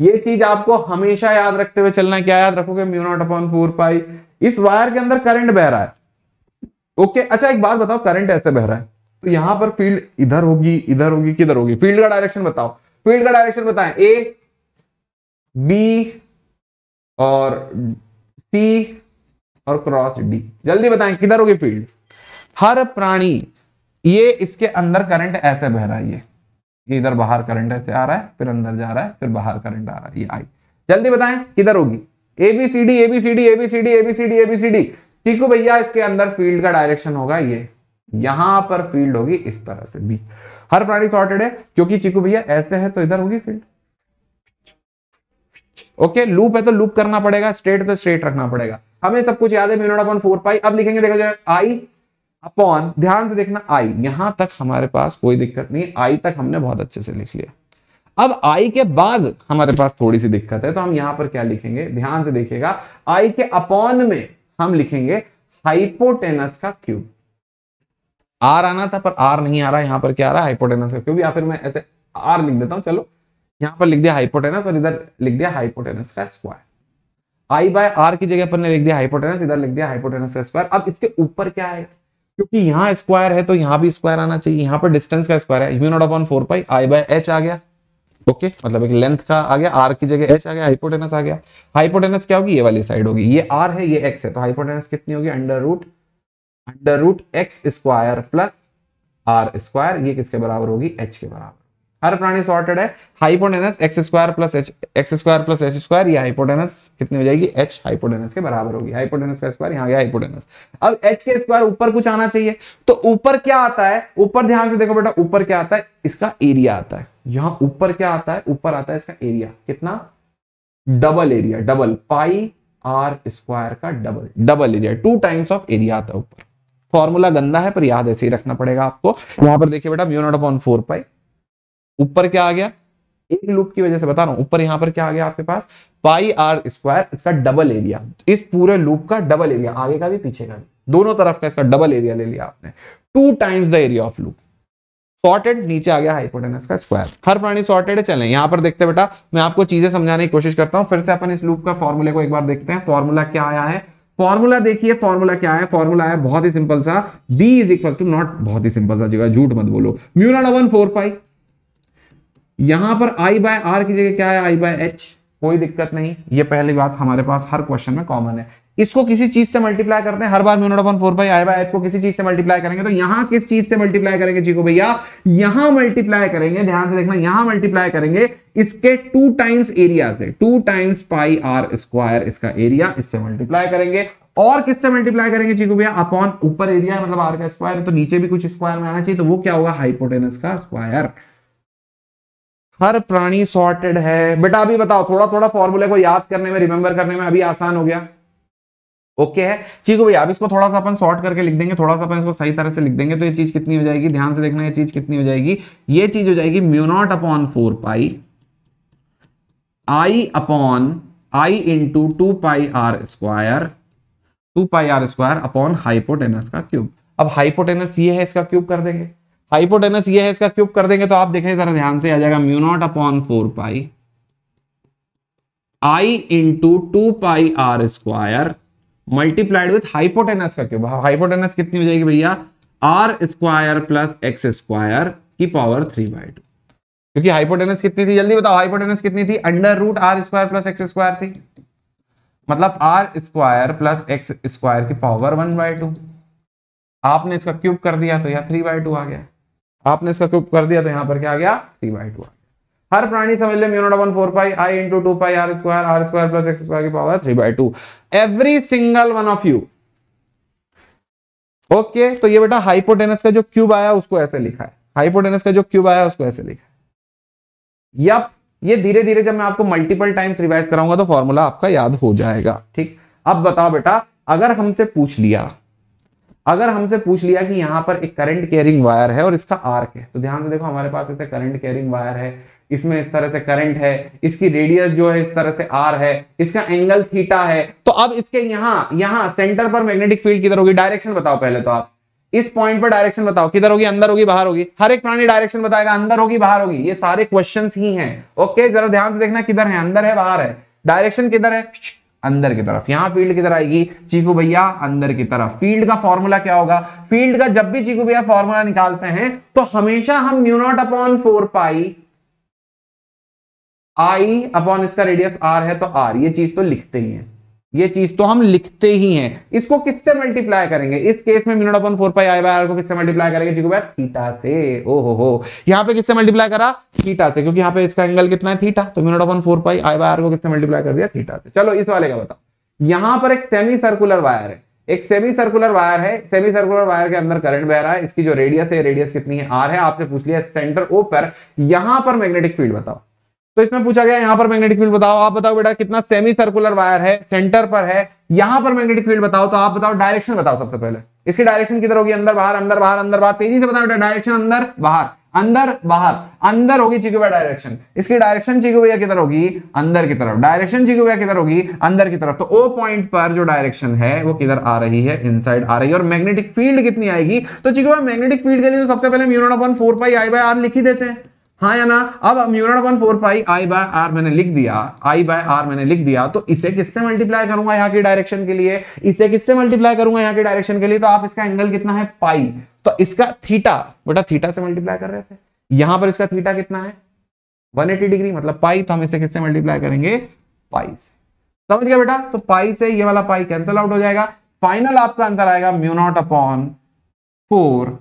ये चीज आपको हमेशा याद रखते हुए चलना है। क्या याद रखोगे? Mu naught upon four pi. इस वायर के अंदर करंट बह रहा है, ओके okay, अच्छा एक बात बताओ, करंट ऐसे बह रहा है तो यहां पर फील्ड इधर होगी, इधर होगी, किधर होगी? फील्ड का डायरेक्शन बताओ, फील्ड का डायरेक्शन बताएं। ए, बी और सी और क्रॉस डी, जल्दी बताएं किधर होगी फील्ड? हर प्राणी, ये इसके अंदर करंट ऐसे बह रहा है, ये ये इधर बाहर करंट ऐसे आ रहा है, फिर अंदर जा रहा है, फिर बाहर करंट आ रहा है, ये आई। जल्दी बताएं किधर होगी? ABCD, ABCD, ABCD, ABCD, ABCD. Chiku भैया इसके अंदर फील्ड का डायरेक्शन होगा ये, यहां पर फील्ड होगी इस तरह से। बी, हर प्राणी सॉर्टेड है क्योंकि चीकू भैया ऐसे है तो इधर होगी फील्ड। ओके, लूप है तो लूप करना पड़ेगा, स्ट्रेट तो स्ट्रेट रखना पड़ेगा, हमें सब कुछ याद है। Mu naught upon four pi, अब लिखेंगे, देखो जाए आई अपॉन, ध्यान से देखना आई, यहां तक हमारे पास कोई दिक्कत नहीं, आई तक हमने बहुत अच्छे से लिख लिया। अब आई के बाद हमारे पास थोड़ी सी दिक्कत है, तो हम यहां पर क्या लिखेंगे, ध्यान से देखिएगा, आई के अपॉन में हम लिखेंगे हाइपोटेनस का क्यूब। आर आना था पर आर नहीं आ रहा, यहां पर क्या आ रहा है, हाइपोटेनस का क्यूब, या फिर मैं ऐसे आर लिख देता हूं, चलो यहां पर लिख दिया हाइपोटेनस और इधर लिख दिया हाइपोटेनस का स्क्वायर। आई बाय आर की जगह पर ने लिख दिया हाइपोटेनस, इधर लिख दिया हाइपोटेनस का स्क्वायर। अब इसके ऊपर क्या आएगा, क्योंकि यहाँ स्क्वायर है तो यहाँ भी स्क्वायर आना चाहिए, यहाँ पर डिस्टेंस का स्क्वायर है, mu naught upon four pi, I by H आ गया। ओके okay, मतलब एक लेंथ का आ गया, आर की जगह एच आ गया, हाइपोटेनस आ गया। हाइपोटेनस क्या होगी, ये वाली साइड होगी, ये आर है ये एक्स है, तो हाइपोटेनस कितनी होगी, under root under root X square plus R square, ये किसके बराबर होगी, एच के बराबर। हर प्राणी सॉर्टेड है, hypotenuse X square plus H X square plus H square, ये हाइपोटेनस कितनी हो जाएगी, एच हाइपोटेनस के बराबर होगी। हाइपोटेनस का स्क्वायर यहाँ गया हाइपोटेनस, अब एच के स्क्वायर ऊपर कुछ आना चाहिए, तो ऊपर क्या आता है, ऊपर ध्यान से देखो बेटा, ऊपर क्या आता है, इसका एरिया आता है। यहां ऊपर क्या आता है, ऊपर आता है इसका एरिया, कितना, double area, double pi R square का double, double area, two times of area आता है ऊपर। फॉर्मूला गंदा है पर याद ऐसे ही रखना पड़ेगा आपको। यहां पर देखिए बेटा, mu naught upon four pi, ऊपर क्या आ गया, एक लूप की वजह से बता रहा हूं, ऊपर यहां पर क्या आ गया आपके पास, पाई आर स्क्वायर, इसका डबल एरिया, इस पूरे लूप का डबल एरिया, आगे का भी पीछे का भी, दोनों तरफ का इसका डबल एरिया ले लिया आपने, two times the area of loop. Sorted, नीचे आ गया हाइपोटेनस का स्क्वायर, हर प्राणी सॉर्टेड है। चलें यहाँ पर देखते हैं बेटा, मैं आपको चीजें समझाने की कोशिश करता हूँ। फिर से अपन इस लूप का फॉर्मूले को एक बार देखते हैं, फॉर्मूला क्या आया है, फॉर्मूला देखिए, फॉर्मूला क्या है, फॉर्मूला है बहुत ही सिंपल सा, B is equal to, not बहुत ही सिंपल सा जगह, झूठ मत बोलो, mu naught upon four pi, यहाँ पर आई बाय आर की जगह क्या है, आई बाय एच, कोई दिक्कत नहीं, ये पहली बात हमारे पास हर क्वेश्चन में कॉमन है। इसको किसी चीज से मल्टीप्लाई करते हैं, हर बार mu naught upon four pi I by H को किसी चीज से मल्टीप्लाई करेंगे, तो यहाँ किस चीज से मल्टीप्लाई करेंगे चीकू भैया, यहाँ मल्टीप्लाई करेंगे, ध्यान से देखना, यहाँ मल्टीप्लाई करेंगे इसके टू टाइम्स एरिया से, two times pi R square इसका एरिया, इससे मल्टीप्लाई करेंगे, और किससे मल्टीप्लाई करेंगे चीकू भैया, अपॉन ऊपर एरिया मतलब आर का स्क्वायर, तो नीचे भी कुछ स्क्वायर में आना चाहिए, तो वो क्या होगा, हाइपोटेनस का स्क्वायर। हर प्राणी सॉर्टेड है बेटा, अभी बताओ, थोड़ा थोड़ा फॉर्मूले को याद करने में, रिमेंबर करने में अभी आसान हो गया। ओके okay है चीकू भैया, अब इसको थोड़ा सा अपन सॉर्ट करके लिख देंगे, थोड़ा सा अपन इसको सही तरह से लिख देंगे, तो ये चीज कितनी हो जाएगी, ध्यान से देखना, ये चीज कितनी हो जाएगी, ये चीज हो जाएगी mu naught upon four pi I upon I into two pi R square, two pi R square upon hypotenuse का क्यूब। अब हाइपोटेनस ये है, इसका क्यूब कर देंगे, हाइपोटेनस ये है, इसका क्यूब कर देंगे, तो आप देखें जरा ध्यान से आ जाएगा, mu naught upon four pi I into two pi R square multiplied with hypotenuse का क्यूब। हाइपोटेनस कितनी हो जाएगी भैया, R square plus X square की पावर थ्री बाई टू, क्योंकि हाइपोटेनस कितनी थी, जल्दी बताओ हाइपोटेनस कितनी थी, under root R square plus X square थी, मतलब R square plus X square की पावर वन बाई टू। आपने इसका क्यूब कर दिया तो यहाँ थ्री बाई टू आ गया, आपने इसका क्यूब कर दिया तो यहाँ पर क्या आ गया, थ्री बाई टू आ गया। हर प्राणी समझ ले mu naught upon four pi I into two pi R square, R square plus X square की power three by two, every single one of you. Okay, तो ये बेटा हाइपोटेनस का जो क्यूब आया उसको ऐसे लिखा है, हाइपोटेनस का जो क्यूब आया उसको ऐसे लिखा है। यप, ये धीरे धीरे जब मैं आपको मल्टीपल टाइम्स रिवाइज कराऊंगा तो फॉर्मूला आपका याद हो जाएगा। ठीक, अब बताओ बेटा, अगर हमसे पूछ लिया अगर हमसे पूछ लिया कि यहाँ पर एक करंट कैरिंग वायर है और इसका आर्क है, तो ध्यान से देखो हमारे पास ऐसे करंट कैरिंग वायर है, इसमें इस तरह से करंट है, इसकी रेडियस जो है इस तरह से आर है, इसका एंगल थीटा है, तो अब इसके यहाँ यहाँ सेंटर पर मैग्नेटिक फील्ड किधर होगी, डायरेक्शन बताओ पहले तो, आप इस पॉइंट पर डायरेक्शन बताओ, किधर होगी, अंदर होगी बाहर होगी, हर एक प्राणी डायरेक्शन बताएगा, अंदर होगी बाहर होगी, ये सारे क्वेश्चंस ही हैं। ओके, जरा ध्यान से देखना, किधर है, अंदर है बाहर है, डायरेक्शन किधर है, अंदर की तरफ, यहाँ फील्ड किधर आएगी, चीकू भैया अंदर की तरफ। फील्ड का फॉर्मूला क्या होगा, फील्ड का जब भी चीकू भैया फॉर्मूला निकालते हैं तो हमेशा हम mu naught upon four pi I upon इसका रेडियस आर है तो आर, ये चीज तो लिखते ही है, ये चीज तो हम लिखते ही हैं। इसको किससे मल्टीप्लाई करेंगे, इस केस में mu naught upon four pi I by R को किससे मल्टीप्लाई करेंगे चीकू भैया, थीटा से। ओ हो हो, यहाँ पे किससे मल्टीप्लाई करा, थीटा से, क्योंकि यहाँ पे इसका एंगल कितना है थीटा, तो mu naught upon four pi I by R को किससे मल्टीप्लाई कर दिया, थीटा से। चलो इस वाले का बताओ, यहाँ पर एक सेमी सर्कुलर वायर है, एक सेमी सर्कुलर वायर है, सेमी सर्कुलर वायर के अंदर करंट बह रहा है, इसकी जो रेडियस है, रेडियस कितनी है आर है, आपसे पूछ लिया सेंटर ओ पर, यहाँ पर मैग्नेटिक फील्ड बताओ, तो इसमें पूछा गया यहाँ पर मैग्नेटिक फील्ड बताओ। आप बताओ बेटा कितना, सेमी सर्कुलर वायर है, सेंटर पर है, यहां पर मैग्नेटिक फील्ड बताओ, तो आप बताओ डायरेक्शन बताओ सबसे पहले, इसकी डायरेक्शन किधर होगी, अंदर बाहर अंदर बाहर अंदर बाहर, तेजी से बताओ बेटा, डायरेक्शन अंदर बाहर अंदर बाहर, अंदर होगी चीकू भैया डायरेक्शन, इसकी डायरेक्शन चीकू भैया किधर होगी, अंदर की तरफ, डायरेक्शन चीकू भैया किधर होगी, अंदर की तरफ, तो ओ पॉइंट पर जो डायरेक्शन है वो किधर आ रही है, इनसाइड आ रही है। और मैग्नेटिक फील्ड कितनी आएगी, तो चीकू भैया मैग्नेटिक फील्ड के लिए सबसे पहले mu naught upon four pi I by R लिख ही देते हैं, हाँ या ना। अब mu naught upon four pi I by R मैंने लिख दिया, आई बाय आर मैंने लिख दिया, तो इसे किससे मल्टीप्लाई करूंगा यहाँ की डायरेक्शन के लिए, इसे किससे मल्टीप्लाई करूंगा यहाँ की डायरेक्शन के लिए, तो आप इसका एंगल कितना है पाई, तो इसका थीटा बेटा थीटा से मल्टीप्लाई कर रहे थे, यहां पर इसका थीटा कितना है एक सौ अस्सी डिग्री मतलब पाई, तो हम इसे किससे मल्टीप्लाई करेंगे, पाई से। समझ गया बेटा, तो पाई से ये वाला पाई कैंसिल आउट हो जाएगा, फाइनल आपका आंसर आएगा mu naught upon four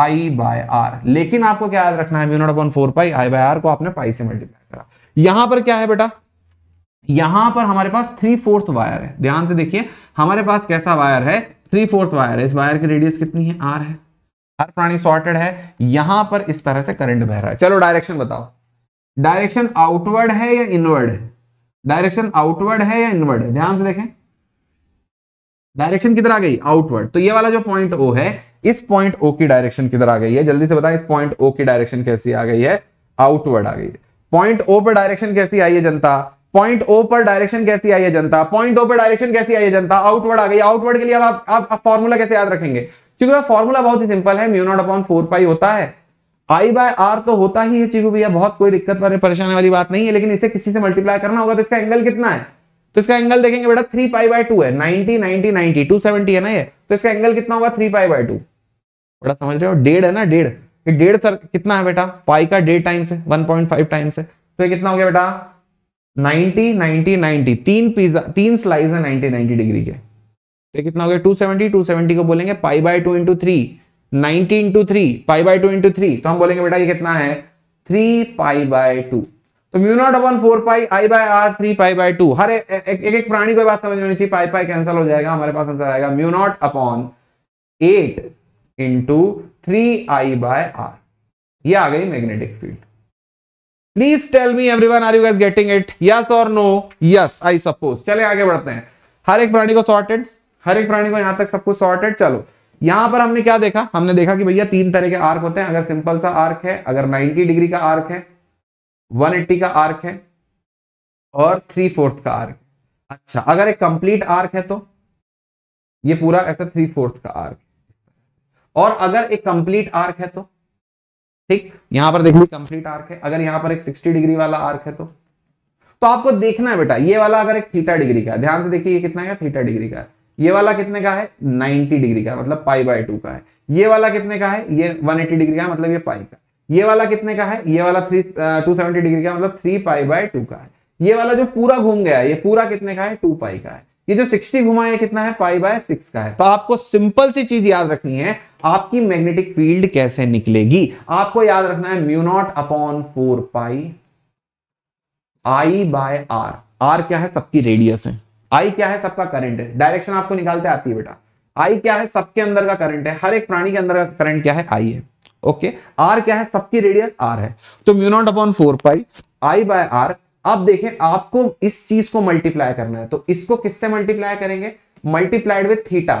I by R, लेकिन आपको क्या याद रखना है, mu naught upon four pi I by R को आपने पाई से मल्टीप्लाई करा। यहां पर क्या है बेटा, यहां पर हमारे पास थ्री फोर्थ वायर है, ध्यान से देखिए हमारे पास कैसा वायर है, थ्री फोर्थ वायर है, इस वायर की रेडियस कितनी है आर है, हर प्राणी सॉर्टेड है, यहां पर इस तरह से करंट बह रहा है। चलो डायरेक्शन बताओ, डायरेक्शन आउटवर्ड है या इनवर्ड है, डायरेक्शन आउटवर्ड है या इनवर्ड है, ध्यान से देखें डायरेक्शन किधर आ गई, आउटवर्ड, तो ये वाला जो पॉइंट ओ है, इस पॉइंट ओ की डायरेक्शन किधर आ गई है, जल्दी से बताएं इस पॉइंट ओ की डायरेक्शन कैसी आ गई है, आउटवर्ड आ गई है। पॉइंट ओ पर डायरेक्शन कैसी आई है जनता, पॉइंट ओ पर डायरेक्शन कैसी आई है जनता, पॉइंट ओ पर डायरेक्शन कैसी आई है जनता, आउटवर्ड आ गई। आउटवर्ड के लिए आप आप फॉर्मूला कैसे याद रखेंगे, क्योंकि फॉर्मूला बहुत ही सिंपल है, mu naught upon four pi होता है, आई बाय आर तो होता ही है चीकू भैया, बहुत कोई दिक्कत वाली परेशानी वाली बात नहीं है, लेकिन इसे किसी से मल्टीप्लाई करना होगा, तो इसका एंगल कितना है, तो इसका एंगल देखेंगे बेटा थ्री पाई बाय टू है, ninety ninety ninety two seventy है ना ये, तो इसका एंगल कितना होगा थ्री पाई बाय टू, बड़ा समझ रहे हो, डेढ़ है ना, डेढ़, ये डेढ़ सर कितना है बेटा, पाई का डेढ़ टाइम्स है, वन पॉइंट फाइव टाइम्स है, तो ये कितना हो गया बेटा नब्बे नब्बे नब्बे, तीन पिज्जा तीन स्लाइस है नब्बे नब्बे डिग्री के, तो ये कितना हो गया दो सौ सत्तर दो सौ सत्तर को बोलेंगे pi by two into three, ninety into three pi by two into three, तो हम बोलेंगे बेटा ये कितना है थ्री पाई बाय टू, तो mu naught upon four pi I by R three pi by two, हर एक एक, एक प्राणी को बात समझ में होनी चाहिए, पाई पाई कैंसिल हो जाएगा, हमारे पास आंसर आएगा mu naught upon eight into three I by are, ये आ गई magnetic field. Please tell me everyone are you guys getting it, yes और नो, यस आई सपोज। चले आगे बढ़ते हैं, हर एक प्राणी को सॉर्टेड, हर एक प्राणी को यहां तक सब कुछ सॉर्टेड। चलो यहां पर हमने क्या देखा, हमने देखा कि भैया तीन तरह के आर्क होते हैं, अगर सिंपल सा आर्क है, अगर नब्बे डिग्री का आर्क है, एक सौ अस्सी का आर्क है और थ्री फोर्थ का आर्क। अच्छा अगर एक कंप्लीट आर्क है तो ये पूरा ऐसा थ्री फोर्थ का आर्क, और अगर एक कंप्लीट आर्क है तो ठीक, यहां पर देखिए कंप्लीट आर्क है, अगर यहां पर एक साठ डिग्री वाला आर्क है तो तो आपको देखना है बेटा, ये वाला अगर एक थीटा डिग्री का, ध्यान से देखिए ये कितना है थीटा डिग्री का, ये वाला कितने का है नब्बे डिग्री का, मतलब पाई बाय टू का है, ये वाला कितने का है, ये एक सौ अस्सी डिग्री का, मतलब ये पाई का, ये वाला कितने का है, ये वाला थ्री टू सेवेंटी डिग्री का, मतलब थ्री पाई बाय टू का है, ये वाला जो पूरा घूम गया है ये पूरा कितने का है टू पाई का है, ये जो साठ घुमा है कितना है पाई बाय सिक्स का है। तो आपको सिंपल सी चीज याद रखनी है, आपकी मैग्नेटिक फील्ड कैसे निकलेगी, आपको याद रखना है mu naught upon four pi I by R. R क्या है, सबकी रेडियस है, आई क्या है, सबका करंट है, डायरेक्शन आपको निकालते आती है बेटा, आई क्या है, सबके अंदर का करंट है, हर एक प्राणी के अंदर का करंट क्या है आई है, ओके। आर क्या है, सबकी रेडियस आर है, तो mu naught upon four pi I by R. अब देखें आपको इस चीज को मल्टीप्लाई करना है, तो इसको किससे मल्टीप्लाई करेंगे, multiplied with theta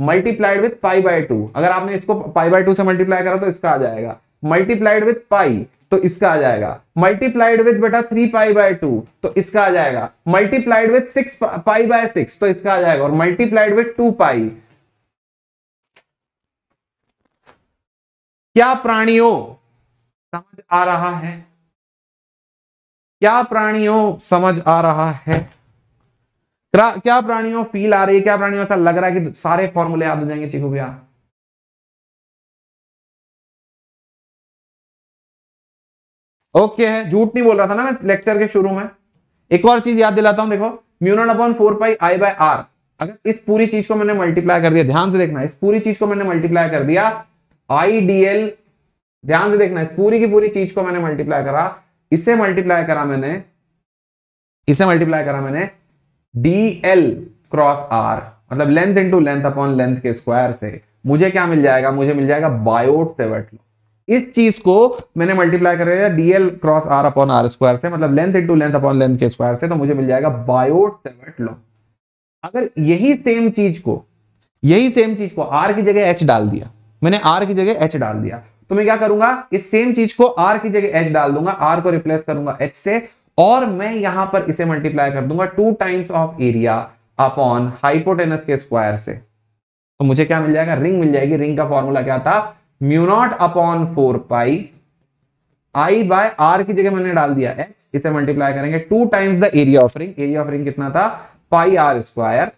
multiplied with pi by two, अगर आपने इसको पाई बाय टू से मल्टीप्लाई करा तो इसका आ जाएगा, मल्टीप्लाइड विथ पाई तो इसका आ जाएगा, मल्टीप्लाइड विथ बेटा थ्री पाई बाय टू तो इसका आ जाएगा, multiplied with six pi by six तो इसका आ जाएगा, और मल्टीप्लाइड विथ टू पाई। क्या प्राणियों समझ आ रहा है, क्या प्राणियों समझ आ रहा है, क्या प्राणियों फील आ रही है, क्या प्राणियों ऐसा लग रहा है कि सारे फॉर्मूले याद हो जाएंगे चिकू भैया? ओके है, झूठ नहीं बोल रहा था ना मैं लेक्चर के शुरू में। एक और चीज याद दिलाता हूं, देखो mu naught upon four pi I by R, अगर इस पूरी चीज को मैंने मल्टीप्लाई कर दिया, ध्यान से देखना, इस पूरी चीज को मैंने मल्टीप्लाई कर दिया आई डी एल, ध्यान से देखना, इस पूरी की पूरी चीज को मैंने मल्टीप्लाई करा, इसे मल्टीप्लाई करा मैंने, इसे मल्टीप्लाई करा मैंने डी एल क्रॉस आर, मतलब length into length upon length के स्क्वायर से मुझे क्या मिल जाएगा, मुझे मिल जाएगा बायोट-सेवर्ट लॉ। इस चीज को मैंने मल्टीप्लाई कर दिया DL cross are upon are square से, मतलब length into length upon length के स्क्वायर से, तो मुझे मिल जाएगा बायोट-सेवर्ट लॉ। अगर यही सेम चीज को यही सेम चीज को आर की जगह एच डाल दिया, मैंने आर की जगह एच डाल दिया, तो मैं क्या करूंगा, इस सेम चीज को आर की जगह एच डाल दूंगा, आर को रिप्लेस करूंगा एच से, और मैं यहां पर इसे मल्टीप्लाई कर दूंगा two times of area upon hypotenuse के स्क्वायर से, तो मुझे क्या मिल जाएगा, रिंग मिल जाएगी। रिंग का फॉर्मूला क्या था, mu naught upon four pi I by R की जगह मैंने डाल दिया एच, इसे मल्टीप्लाई करेंगे two times the area of ring, area of ring कितना था pi R square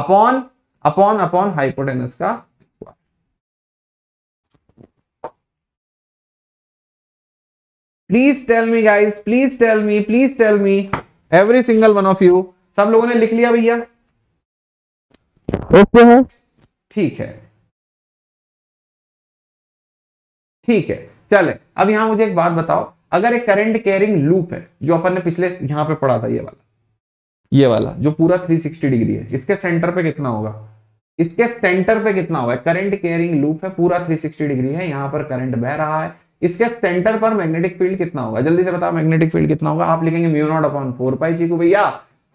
upon upon upon hypotenuse का। Please tell me guys, please tell me, please tell me every single one of you, सब लोगों ने लिख लिया भैया? Okay है, ठीक है, ठीक है, चले। अब यहां मुझे एक बात बताओ, अगर एक करंट कैरिंग लूप है जो अपन ने पिछले यहां पे पढ़ा था, ये वाला ये वाला जो पूरा तीन सौ साठ डिग्री है, इसके सेंटर पे कितना होगा, इसके सेंटर पे कितना होगा? करंट कैरिंग लूप है, पूरा तीन सौ साठ डिग्री है, यहां पर करंट बह रहा है, इसके सेंटर पर मैग्नेटिक फील्ड कितना होगा, जल्दी से बताओ मैग्नेटिक फील्ड कितना होगा? आप लिखेंगे mu naught upon four pi Chiku भैया,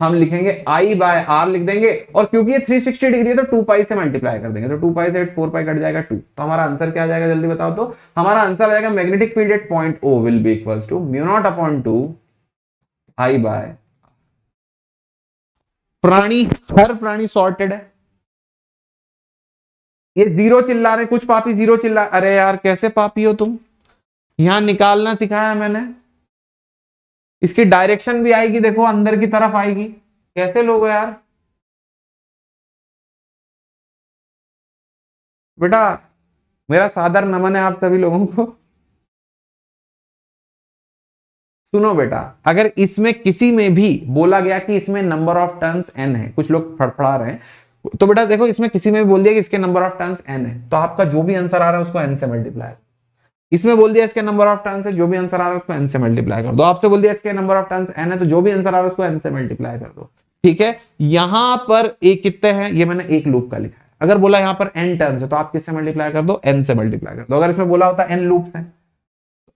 हम लिखेंगे आई बाय आर लिख देंगे, और क्योंकि ये तीन सौ साठ डिग्री है तो टू पाई से मल्टीप्लाई कर देंगे, तो टू पाई से फोर पाई कट जाएगा टू, तो हमारा आंसर क्या आ जाएगा जल्दी बताओ? तो हमारा आंसर आ जाएगा magnetic field at point O will be equals to mu naught upon two I by. प्राणी, हर प्राणी सॉर्टेड है। ये जीरो चिल्ला रहे, कुछ पापी जीरो चिल्ला, अरे यार कैसे पापी हो तुम, यहां निकालना सिखाया मैंने, इसकी डायरेक्शन भी आएगी, देखो अंदर की तरफ आएगी, कैसे लोग हो यार। बेटा मेरा सादर नमन है आप सभी लोगों को। सुनो बेटा, अगर इसमें किसी में भी बोला गया कि इसमें नंबर ऑफ टर्न्स एन है, कुछ लोग फड़फड़ा रहे हैं, तो बेटा देखो इसमें किसी में भी बोल दिया कि इसके नंबर ऑफ टर्न्स एन है, तो आपका जो भी आंसर आ रहा है उसको एन से मल्टीप्लाई, इसमें बोल दिया इसके नंबर ऑफ टर्न्स है, जो भी आंसर आ रहा है उसको एन से मल्टीप्लाई कर दो, आपसे बोल दिया इसके नंबर ऑफ टर्न्स एन है, तो जो भी आंसर आ रहा है उसको एन से मल्टीप्लाई कर दो, ठीक है। यहां पर एक कितने हैं, ये मैंने एक लूप का लिखा है, अगर बोला यहां पर एन टर्न्स है तो आप किससे मल्टीप्लाई कर दो, एन से मल्टीप्लाई कर दो। अगर इसमें बोला होता एन लूप्स है,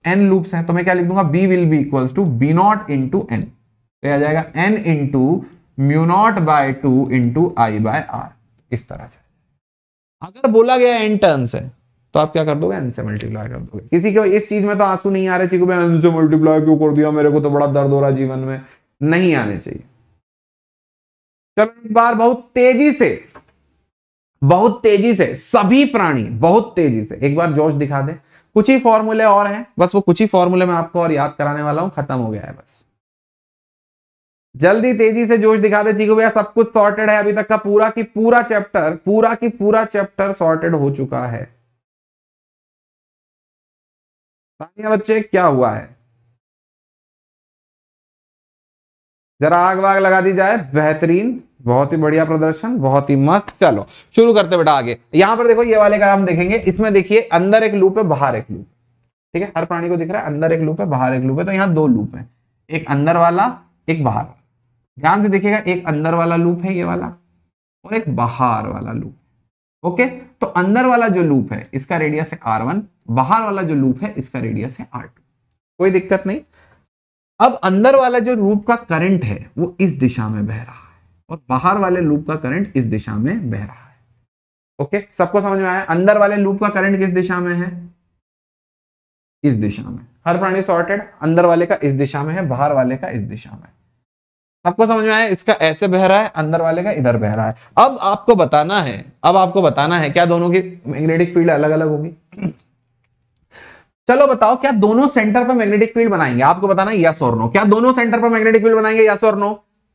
एन लूप्स है, तो मैं क्या लिख दूंगा, B will be equals to B naught into N, तो आ जाएगा N into mu naught by two into I by R, इस तरह से। अगर बोला गया एन टर्न्स है तो आप क्या कर दोगे, एन से मल्टीप्लाई कर दोगे। किसी को इस चीज में तो आंसू नहीं आ रहे चिकू भाई, एन से मल्टीप्लाई क्यों कर दिया, मेरे को तो बड़ा दर्द हो रहा जीवन में, नहीं आने चाहिए। चलो एक बार बहुत तेजी से बहुत तेजी से सभी प्राणी बहुत तेजी से एक बार जोश दिखा दे। कुछ ही फॉर्मूले और हैं, बस वो कुछ ही फॉर्मूले मैं आपको और याद कराने वाला हूं, खत्म हो गया है बस। जल्दी तेजी से जोश दिखा दे चिकू भैया, सब कुछ सॉर्टेड है, अभी तक का पूरा की पूरा चैप्टर पूरा की पूरा चैप्टर सॉर्टेड हो चुका है। तानिया बच्चे क्या हुआ है, जरा आग वाग लगा दी जाए, बेहतरीन, बहुत ही बढ़िया प्रदर्शन, बहुत ही मस्त। चलो शुरू करते बेटा आगे। यहां पर देखो ये वाले का हम देखेंगे, इसमें देखिए अंदर एक लूप है बाहर एक लूप, ठीक है, हर प्राणी को दिख रहा है, अंदर एक लूप है बाहर एक लूप है, तो यहाँ दो लूप है, एक अंदर वाला एक बाहर। ध्यान से देखिएगा, एक अंदर वाला लूप है ये वाला, और एक बाहर वाला लूप। Okay okay? तो अंदर वाला जो लूप है इसका रेडियस है आर वन, बाहर वाला जो लूप है इसका रेडियस है आर टू, कोई दिक्कत नहीं। अब अंदर वाला जो लूप का करंट है वो इस दिशा में बह रहा है, और बाहर वाले लूप का करंट इस दिशा में बह रहा है। Okay okay? सबको समझ में आया? अंदर वाले लूप का करंट किस दिशा में है, इस दिशा में, हर प्राणी सॉर्टेड, अंदर वाले का इस दिशा में है, बाहर वाले का इस दिशा में। आपको समझ में आया? इसका ऐसे बह रहा है, अंदर वाले का इधर बह रहा है। अब आपको बताना है अब आपको बताना है क्या दोनों की मैग्नेटिक फील्ड अलग अलग होगी? चलो बताओ, क्या दोनों सेंटर पर मैग्नेटिक फील्ड बनाएंगे? आपको बताना है यस और नो, क्या दोनों सेंटर पर मैग्नेटिक फील्ड बनाएंगे, यस और नो?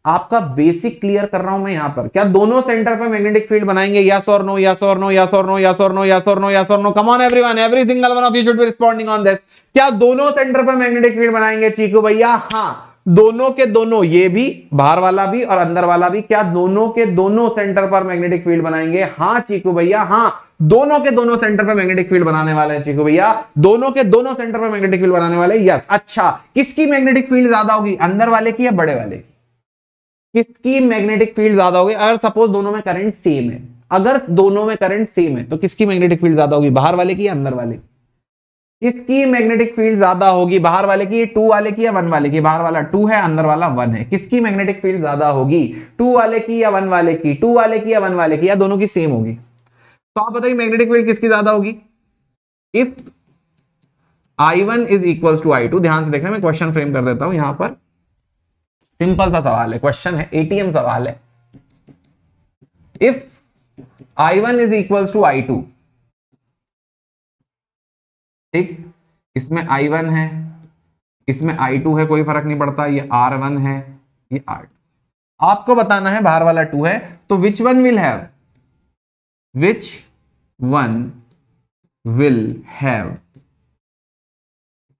आपका बेसिक क्लियर कर रहा हूं मैं यहां पर। क्या दोनों सेंटर पे मैग्नेटिक फील्ड बनाएंगे? यस और नो, यस और नो, यस और नो, यस और नो, यस और नो, यस और no. Come on everyone, every single one of you should be responding on this. क्या दोनों सेंटर पे मैग्नेटिक फील्ड बनाएंगे चीकू भैया? हाँ, दोनों के दोनों, ये भी बाहर वाला भी और अंदर वाला भी, क्या दोनों के दोनों सेंटर पर मैग्नेटिक फील्ड बनाएंगे? हाँ चीकू भैया, हाँ दोनों के दोनों सेंटर पर मैग्नेटिक फील्ड बनाने वाले हैं चीकू भैया, दोनों के दोनों सेंटर पर मैग्नेटिक फील्ड बनाने वाले। यस, अच्छा किसकी मैग्नेटिक फील्ड ज्यादा होगी, अंदर वाले की या बड़े वाले की? किसकी मैग्नेटिक फील्ड ज्यादा होगी? अगर सपोज दोनों में करंट सेम है, अगर दोनों में करंट सेम है तो किसकी मैग्नेटिक फील्ड ज्यादा होगी, बाहर वाले की या अंदर वाले की? किसकी मैग्नेटिक फील्ड ज्यादा होगी, बाहर वाले की, टू वाले की या वन वाले की? बाहर वाला टू है, अंदर वाला वन है। किसकी मैग्नेटिक फील्ड ज्यादा होगी, टू वाले की या वन वाले की? टू वाले की या वन वाले की, या दोनों की सेम होगी? तो आप बताइए मैग्नेटिक फील्ड किसकी ज्यादा होगी। If I one is equal to I two, ध्यान से देखना, मैं क्वेश्चन फ्रेम कर देता हूं यहां पर, सिंपल सा सवाल है, क्वेश्चन है, एटीएम सवाल है। If I one is equal to I two, ठीक, इसमें आई वन है, इसमें आई टू है, कोई फर्क नहीं पड़ता, ये आर वन है, ये आर टू। आपको बताना है बाहर वाला टू है तो which one will have which one will have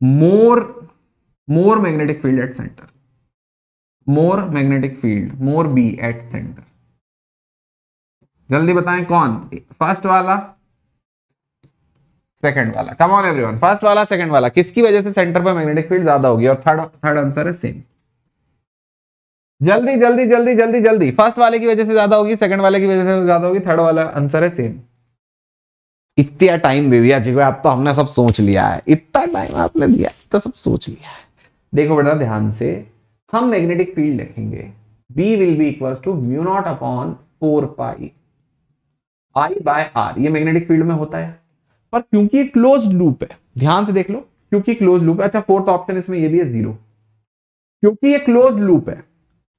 more more magnetic field at centre, more magnetic field, more B at centre. जल्दी बताएं कौन, फर्स्ट वाला सेकंड वाला? कम ऑन एवरीवन, फर्स्ट वाला सेकंड वाला, किसकी वजह से सेंटर पर मैग्नेटिक फील्ड ज्यादा होगी? और थर्ड थर्ड आंसर है सेम। जल्दी जल्दी जल्दी जल्दी जल्दी, फर्स्ट वाले की वजह से ज्यादा होगी, सेकंड वाले की वजह से ज्यादा होगी, थर्ड वाला आंसर है सेम। इतना टाइम दे दिया जी, आप तो हमने सब सोच लिया है, इतना टाइम आपने दिया तो सब सोच लिया है। देखो बेटा ध्यान से, हम मैग्नेटिक फील्ड रखेंगे B will be equal to mu naught upon four pi I by are. ये मैग्नेटिक फील्ड में होता है, पर क्योंकि क्लोज्ड लूप है, ध्यान से देख लो, क्योंकि क्लोज्ड लूप है। अच्छा फोर्थ ऑप्शन इसमें ये भी है जीरो, क्योंकि ये क्लोज्ड लूप है,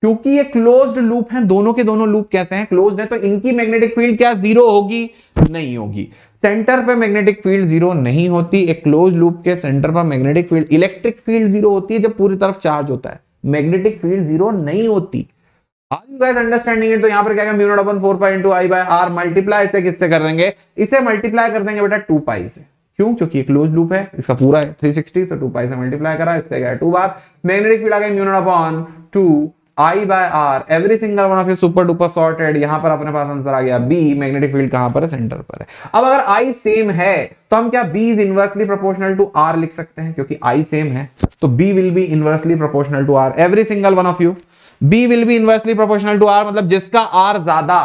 क्योंकि ये क्लोज्ड लूप है, दोनों के दोनों लूप कैसे हैं, क्लोज्ड है, तो इनकी मैग्नेटिक फील्ड क्या जीरो होगी? नहीं होगी। सेंटर पे मैग्नेटिक फील्ड जीरो नहीं होती, एक क्लोज्ड लूप के सेंटर पर magnetic field, electric field zero होती है जब पूरी तरफ चार्ज होता है, मैग्नेटिक फील्ड जीरो नहीं होती। Are you guys understanding it? तो यहाँ पर क्या mu naught upon four pi into I by R, multiply इसे किससे कर देंगे, इसे मल्टीप्लाई कर देंगे बेटा टू पाई से। क्यों? क्योंकि ये क्लोज लूप है, इसका पूरा है थ्री सिक्सटी, तो टू पाई से मल्टीप्लाई करा, इससे गया टू बार। मैग्नेटिक फील्ड आ गई mu naught upon two I by R, every single one of you super duper sorted. यहाँ पर अपने पास आंसर आ गया बी। मैग्नेटिक फील्ड कहां पर है? सेंटर पर है। अब अगर आई सेम है तो हम क्या B is inversely proportional to R लिख सकते हैं, क्योंकि आई सेम है तो B will be inversely proportional to R. Every single one of you B will be inversely proportional to R, मतलब जिसका R ज़्यादा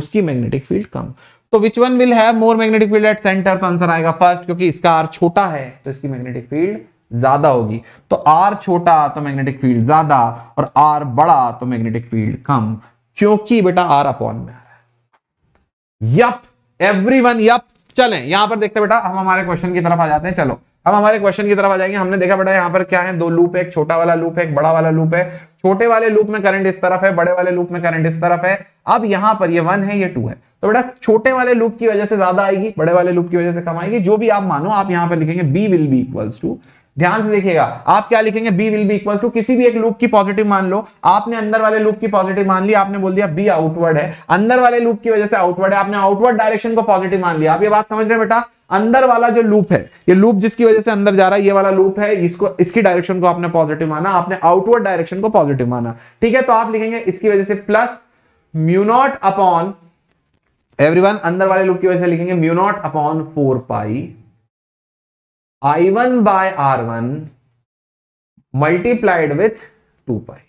उसकी मैग्नेटिक फील्ड कम। तो which one will have more magnetic field at center? तो answer आएगा first, क्योंकि इसका R छोटा है तो इसकी मैग्नेटिक फील्ड ज्यादा होगी। तो R छोटा तो मैग्नेटिक फील्ड ज्यादा, और R बड़ा तो मैग्नेटिक फील्ड कम, क्योंकि बेटा R अपॉन में आ रहा है। Yup everyone, yup. चलें यहां पर देखते बेटा, हम हमारे क्वेश्चन की तरफ आ जाते हैं। चलो अब हमारे क्वेश्चन की तरफ आ जाएंगे। हमने देखा बेटा यहाँ पर क्या है, दो लूप है, एक छोटा वाला लूप है, एक बड़ा वाला लूप है। छोटे वाले लूप में करंट इस तरफ है, बड़े वाले लूप में करंट इस तरफ है। अब यहाँ पर ये वन है, ये टू है, तो बेटा छोटे वाले लूप की वजह से ज्यादा आएगी, बड़े वाले लूप की वजह से कम आएगी, जो भी आप मानो। आप यहाँ पर लिखेंगे B will be equals to, ध्यान से देखिएगा आप क्या लिखेंगे, B will be equals to, किसी भी एक लूप की पॉजिटिव मान लो, आपने अंदर वाले लूप की पॉजिटिव मान ली, आपने बोल दिया बी आउटवर्ड है, अंदर वाले लूप की वजह से आउटवर्ड है, आपने आउटवर्ड डायरेक्शन को पॉजिटिव मान लिया। आप ये बात समझ रहे हैं बेटा, अंदर वाला जो लूप है, ये लूप जिसकी वजह से अंदर जा रहा है, ये वाला लूप है, इसको इसकी डायरेक्शन को आपने पॉजिटिव माना, आपने आउटवर्ड डायरेक्शन को पॉजिटिव माना, ठीक है। तो आप लिखेंगे इसकी वजह से plus mu naught upon everyone, अंदर वाले लूप की वजह से लिखेंगे mu naught upon four pi I one by R one multiplied with two pi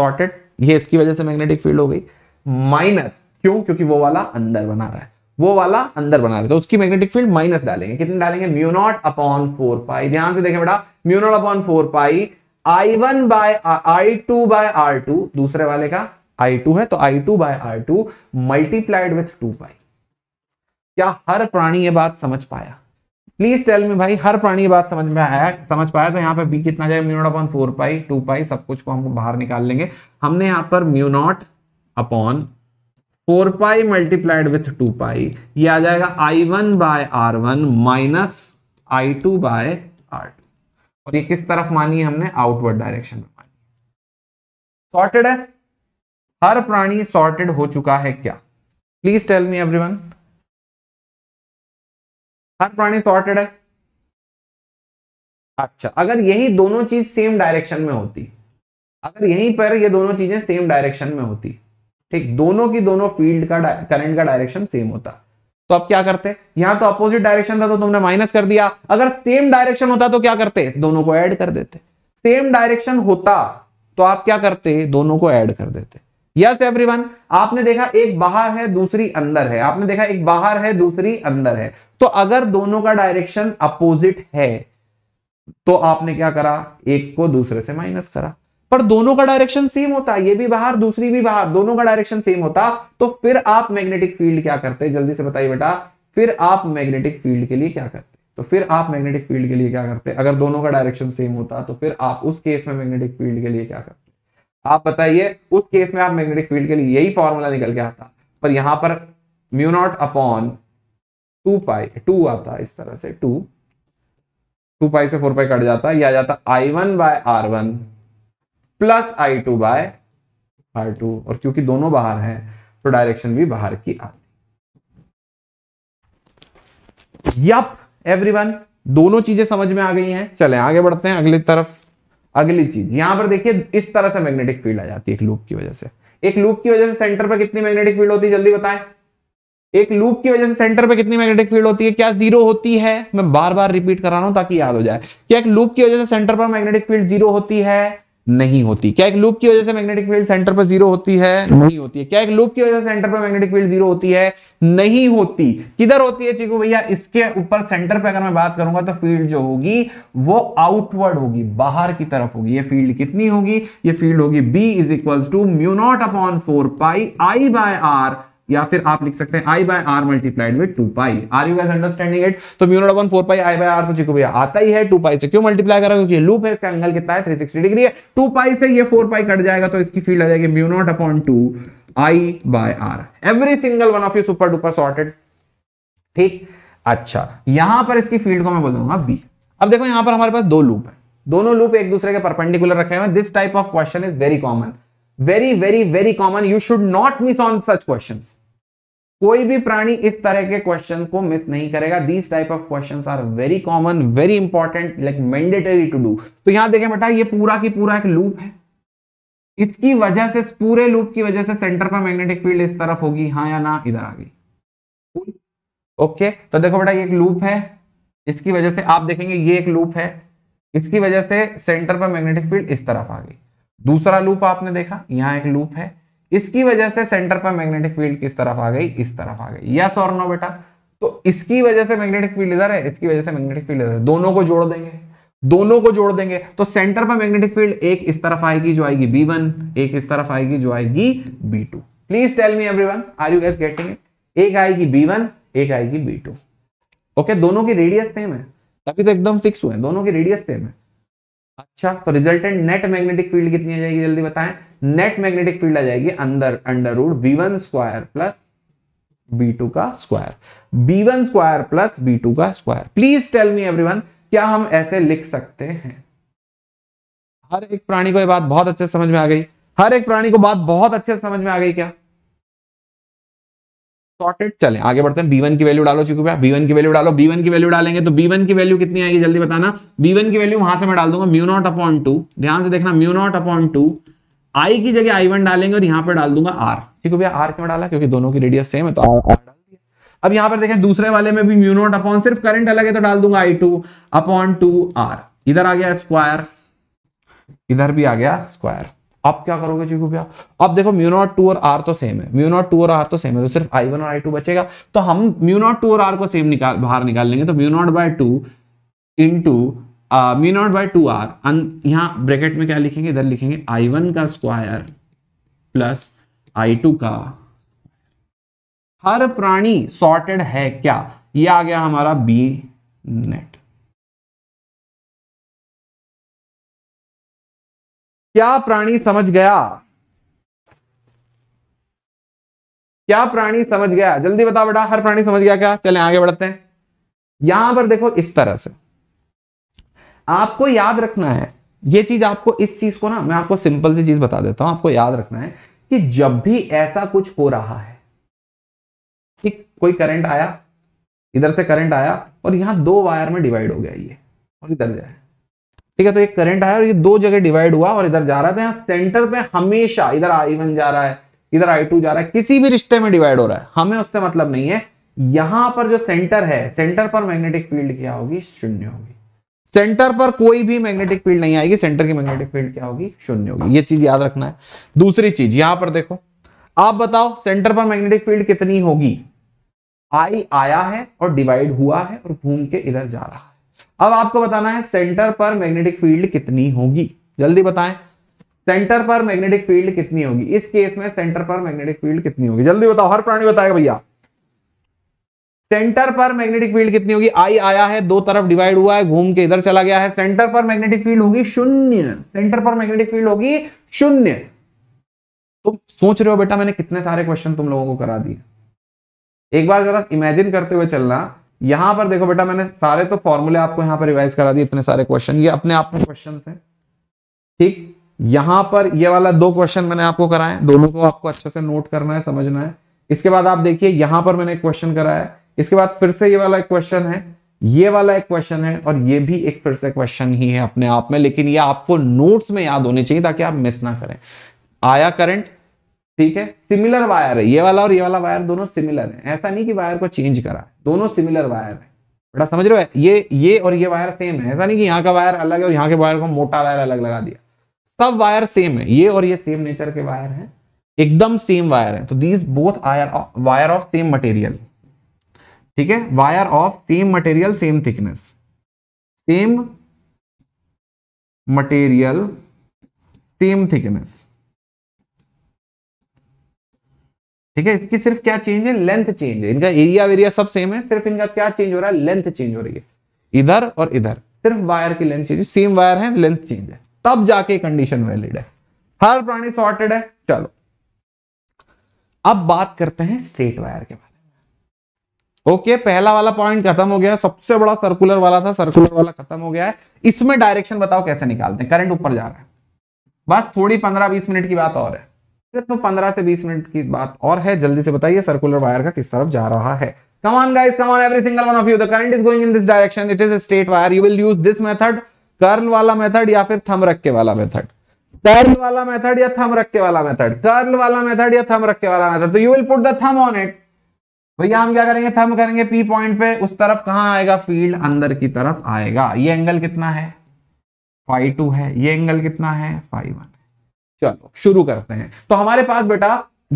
sorted. ये इसकी वजह से मैग्नेटिक फील्ड हो गई माइनस, क्यों? क्योंकि वो वाला अंदर बना रहा है, वो वाला अंदर बना रहे, तो उसकी मैग्नेटिक फील्ड माइनस डालेंगे। कितने डालेंगे? Mu naught upon four pi. ध्यान से देखें बेटा, mu naught upon four pi I one by I two by R two, दूसरे वाले का आई टू है तो I two by R two multiplied with two pi. क्या हर प्राणी ये बात समझ पाया? प्लीज टेल मी भाई, हर प्राणी ये बात समझ में आया, समझ पाया? तो यहाँ पे बी कितना जाएगा, mu naught upon four pi, two pi, सब कुछ को हम बाहर निकाल लेंगे। हमने यहाँ पर mu naught upon four pi multiplied with two pi, ये आ जाएगा I one by R one minus I two by R two, और ये किस तरफ मानी है हमने, आउटवर्ड डायरेक्शन में मानी। सॉर्टेड है। हर प्राणी सॉर्टेड हो चुका है क्या? प्लीज टेल मी एवरीवन, हर प्राणी सॉर्टेड है? अच्छा, अगर यही दोनों चीज सेम डायरेक्शन में होती, अगर यहीं पर ये दोनों चीजें सेम डायरेक्शन में होती, ठीक, दोनों की दोनों फील्ड का करंट का डायरेक्शन सेम होता, तो आप क्या करते? यहां तो अपोजिट डायरेक्शन था तो तुमने माइनस कर दिया, अगर सेम डायरेक्शन होता तो क्या करते? दोनों को ऐड कर देते। सेम डायरेक्शन होता तो आप क्या करते? दोनों को ऐड कर देते। यस एवरीवन, आपने देखा एक बाहर है दूसरी अंदर है, आपने देखा एक बाहर है दूसरी अंदर है, तो अगर दोनों का डायरेक्शन अपोजिट है तो आपने क्या करा? एक को दूसरे से माइनस करा। पर दोनों का डायरेक्शन सेम होता, ये भी बाहर दूसरी भी बाहर, दोनों का डायरेक्शन सेम होता, तो फिर आप मैग्नेटिक फील्ड क्या करते? जल्दी से बताइए बेटा, फिर आप मैग्नेटिक फील्ड के लिए क्या करते? तो फिर आप मैग्नेटिक फील्ड के लिए क्या करते? अगर दोनों का डायरेक्शन सेम होता तो फिर आप उस केस में मैग्नेटिक फील्ड के लिए क्या करते? आप बताइए, उस केस में आप मैग्नेटिक फील्ड के लिए यही फॉर्मूला निकल के आता, पर यहां पर mu naught upon two pi two आता, इस तरह से टू टू पाई से फोर पाई कट जाता, यह आ जाता I one by R one plus I two by R two, और क्योंकि दोनों बाहर हैं तो डायरेक्शन भी बाहर की आती। यप एवरीवन, दोनों चीजें समझ में आ गई हैं। चलें आगे बढ़ते हैं अगली तरफ। अगली चीज यहां पर देखिए, इस तरह से मैग्नेटिक फील्ड आ जाती है एक लूप की वजह से। एक लूप की वजह से सेंटर पर कितनी मैग्नेटिक फील्ड होती है? जल्दी बताएं, एक लूप की वजह से सेंटर पे कितनी मैग्नेटिक फील्ड होती है? क्या जीरो होती है? मैं बार बार रिपीट करा रहा हूं ताकि याद हो जाए। क्या एक लूप की वजह से सेंटर पर मैग्नेटिक फील्ड जीरो होती है? नहीं होती। क्या एक लूप की वजह से मैग्नेटिक फील्ड सेंटर पर जीरो होती है? नहीं होती है। क्या एक लूप की वजह से सेंटर पर मैग्नेटिक फील्ड जीरो होती है? नहीं होती। किधर होती है चीकू भैया? इसके ऊपर सेंटर पे अगर मैं बात करूंगा तो फील्ड जो होगी वो आउटवर्ड होगी, बाहर की तरफ होगी। ये फील्ड कितनी होगी? ये फील्ड होगी B is equals to mu naught upon four pi I by R, या फिर आप लिख सकते हैं I by R multiplied with two pi. Are you guys understanding it? तो mu naught upon four pi I by are तो चिकू भैया आता ही है। टू पाई से क्यों मल्टीप्लाई करा? क्योंकि लूप है, इसका एंगल कितना है? तीन सौ साठ डिग्री है। टू पाई से ये फोर पाई कट जाएगा तो इसकी फील्ड आ जाएगी mu naught upon two I by R. Every single one of you super duper sorted, ठीक। अच्छा, यहां पर इसकी फील्ड को मैं बोलूंगा बी। अब देखो यहां पर हमारे पास दो लूप है, दोनों लूप एक दूसरे के परपेंडिकुलर रखे हुए हैं। This type of question is very common, very very very common. You should not miss on such questions. कोई भी प्राणी इस तरह के क्वेश्चन को मिस नहीं करेगा। These type of questions are very common, very important, like mandatory to do. तो यहां देखें बेटा, ये पूरा की पूरा एक लूप है, इसकी वजह से, पूरे लूप की वजह से सेंटर पर मैग्नेटिक फील्ड इस तरफ होगी, हाँ या ना? इधर आ गई, ओके। तो देखो बेटा, ये एक लूप है, इसकी वजह से आप देखेंगे ये एक लूप है, इसकी वजह से सेंटर पर मैग्नेटिक फील्ड इस तरफ आ गई। दूसरा लूप आपने देखा, यहाँ एक लूप है, इसकी वजह से सेंटर पर मैग्नेटिक फील्ड किस तरफ आ गई? इस तरफ आ गई। यस और नो बेटा? तो इसकी वजह से मैग्नेटिक फील्ड इधर है, इसकी वजह से मैग्नेटिक फील्ड इधर है। दोनों को जोड़ देंगे, दोनों को जोड़ देंगे तो सेंटर पर मैग्नेटिक फील्ड एक इस तरफ आएगी जो आएगी बी वन, एक इस तरफ आएगी जो आएगी B two. Please tell me everyone, are you guys getting it? एक आएगी बी वन, एक आएगी बी टू, ओके। दोनों की रेडियस सेम है, तभी तो एकदम फिक्स हुए, दोनों की रेडियस सेम है। अच्छा, तो रिजल्टेंट नेट मैग्नेटिक फील्ड कितनी आ जाएगी? जल्दी बताएं। नेट मैग्नेटिक फील्ड आ जाएगी अंदर under root B one square plus B two का square, B one square plus B two का square. Please tell me everyone, क्या हम ऐसे लिख सकते हैं? हर एक प्राणी को ये बात बहुत अच्छे से समझ में आ गई? हर एक प्राणी को बात बहुत अच्छे से समझ में आ गई क्या? सॉर्टेड। चले आगे बढ़ते हैं। बी वन की वैल्यू डालो चिकू भैया, बी वन की वैल्यू डालो। बी वन की वैल्यू डालेंगे तो बी वन की वैल्यू कितनी आएगी? जल्दी बताना। बी वन की वैल्यू वहां से मैं डाल दूंगा म्यू नॉट अपॉन टू, ध्यान से देखना, mu naught upon two, I की जगह आई वन डालेंगे और यहां पे डाल दूंगा आर। चिकू भैया आर क्यों डाला? क्योंकि दोनों की रेडियस सेम है तो आर डाल दिया। अब यहां पर देखें दूसरे वाले में भी म्यू नॉट अपॉन, सिर्फ करंट अलग है तो डाल दूंगा I two upon two R. इधर आ गया स्क्वायर, इधर भी आ गया स्क्वायर। आप क्या करोगे चिकू भैया? अब देखो म्यू नॉट टू और आर तो सेम है, म्यू नॉट टू और आर तो सेम है, तो सिर्फ आई वन और आई टू बचेगा। तो हम म्यू नॉट टू और आर को सेम निकाल बाहर निकाल लेंगे, तो mu naught by two into mu naught by two R, यहाँ ब्रैकेट में क्या लिखेंगे? इधर लिखेंगे आई वन का स्क्वायर प्लस आई टू का। हर प्राणी सॉर्टेड है क्या? ये आ गया हमारा बी नेट। क्या प्राणी समझ गया? क्या प्राणी समझ गया? जल्दी बता बेटा, हर प्राणी समझ गया क्या? चलें आगे बढ़ते हैं। यहां पर देखो इस तरह से आपको याद रखना है ये चीज, आपको इस चीज को ना, मैं आपको सिंपल सी चीज बता देता हूं, आपको याद रखना है कि जब भी ऐसा कुछ हो रहा है, ठीक, कोई करंट आया, इधर से करंट आया और यहां दो वायर में डिवाइड हो गया ये और इधर जाए, ठीक है, तो एक करंट आया और ये दो जगह डिवाइड हुआ और इधर जा रहा है, तो यहाँ सेंटर पे हमेशा इधर आई वन जा रहा है, इधर आई टू जा रहा है, किसी भी रिश्ते में डिवाइड हो रहा है, हमें उससे मतलब नहीं है। यहां पर जो सेंटर है, सेंटर पर मैग्नेटिक फील्ड क्या होगी? शून्य होगी। सेंटर पर कोई भी मैग्नेटिक फील्ड नहीं आएगी, सेंटर की मैग्नेटिक फील्ड क्या होगी? शून्य होगी। ये चीज याद रखना है। दूसरी चीज यहां पर देखो, आप बताओ सेंटर पर मैग्नेटिक फील्ड कितनी होगी? आई आया है और डिवाइड हुआ है और घूम के इधर जा रहा है। अब आपको बताना है सेंटर पर मैग्नेटिक फील्ड कितनी होगी, जल्दी बताएं। सेंटर पर मैग्नेटिक फील्ड कितनी होगी इस केस में? सेंटर पर मैग्नेटिक फील्ड कितनी होगी जल्दी बताओ, हर प्राणी बताएगा भैया। सेंटर पर मैग्नेटिक फील्ड कितनी होगी? आई आया है, दो तरफ डिवाइड हुआ है, घूम के इधर चला गया है, सेंटर पर मैग्नेटिक फील्ड होगी शून्य। सेंटर पर मैग्नेटिक फील्ड होगी शून्य। तुम सोच रहे हो बेटा मैंने कितने सारे क्वेश्चन तुम लोगों को करा दिए, एक बार जरा इमेजिन करते हुए चलना। यहां पर देखो बेटा मैंने सारे तो फॉर्मूले आपको यहां पर रिवाइज करा दिए, इतने सारे क्वेश्चन, ये अपने आप में क्वेश्चन है, ठीक। यहां पर ये वाला दो क्वेश्चन मैंने आपको कराए, दोनों को आपको अच्छे से नोट करना है, समझना है। इसके बाद आप देखिए यहां पर मैंने एक क्वेश्चन कराया, इसके बाद फिर से ये वाला एक क्वेश्चन है, ये वाला एक क्वेश्चन है और ये भी एक फिर से क्वेश्चन ही है अपने आप में, लेकिन ये आपको नोट्स में याद होने चाहिए ताकि आप मिस ना करें। आया करंट, ठीक है, सिमिलर वायर है ये वाला और ये वाला वायर, दोनों सिमिलर है, ऐसा नहीं कि वायर को चेंज करा, दोनों सिमिलर वायर है बेटा, समझ रहे हो, ये ये और ये वायर सेम है, ऐसा नहीं कि यहाँ का वायर अलग है और यहाँ के वायर को मोटा वायर अलग लगा दिया, सब वायर सेम है, ये और ये सेम नेचर के वायर है, एकदम सेम वायर है। तो these both wire of same material, ठीक है, wire of same material same thickness, same material same thickness, ठीक है। इसकी सिर्फ क्या चेंज है? लेंथ चेंज है, इनका एरिया वेरिया सब सेम है, सिर्फ इनका क्या चेंज हो रहा है? लेंथ चेंज हो रही है, इधर और इधर, सिर्फ वायर की लेंथ चेंज है, सेम वायर है, लेंथ चेंज है, तब जाके कंडीशन वैलिड है, हर प्राणी सॉर्टेड है। चलो अब बात करते हैं स्ट्रेट वायर के बारे में। ओके okay, पहला वाला पॉइंट खत्म हो गया, सबसे बड़ा सर्कुलर वाला था, सर्कुलर वाला खत्म हो गया है। इसमें डायरेक्शन बताओ कैसे निकालते हैं, करंट ऊपर जा रहा है, बस थोड़ी पंद्रह बीस मिनट की बात और है, सिर्फ पंद्रह से बीस मिनट की बात और है, जल्दी से बताइए सर्कुलर वायर का किस तरफ जा रहा है। Come on guys, come on every single one of you, the current is going in this direction, it is a straight wire, you will use this method, curl वाला मेथड या फिर thumb रख के वाला मेथड, कर्ल वाला method या thumb रख के वाला मेथड, कर्ल वाला मेथड या थंब रख के वाला मेथड। तो you will put the thumb on it, भैया हम क्या करेंगे? थंब करेंगे पी पॉइंट पे, उस तरफ कहां आएगा? फील्ड अंदर की तरफ आएगा। ये एंगल कितना है? फाइव टू है, ये एंगल कितना है? फाइव वन है। चलो शुरू करते हैं। तो हमारे पास बेटा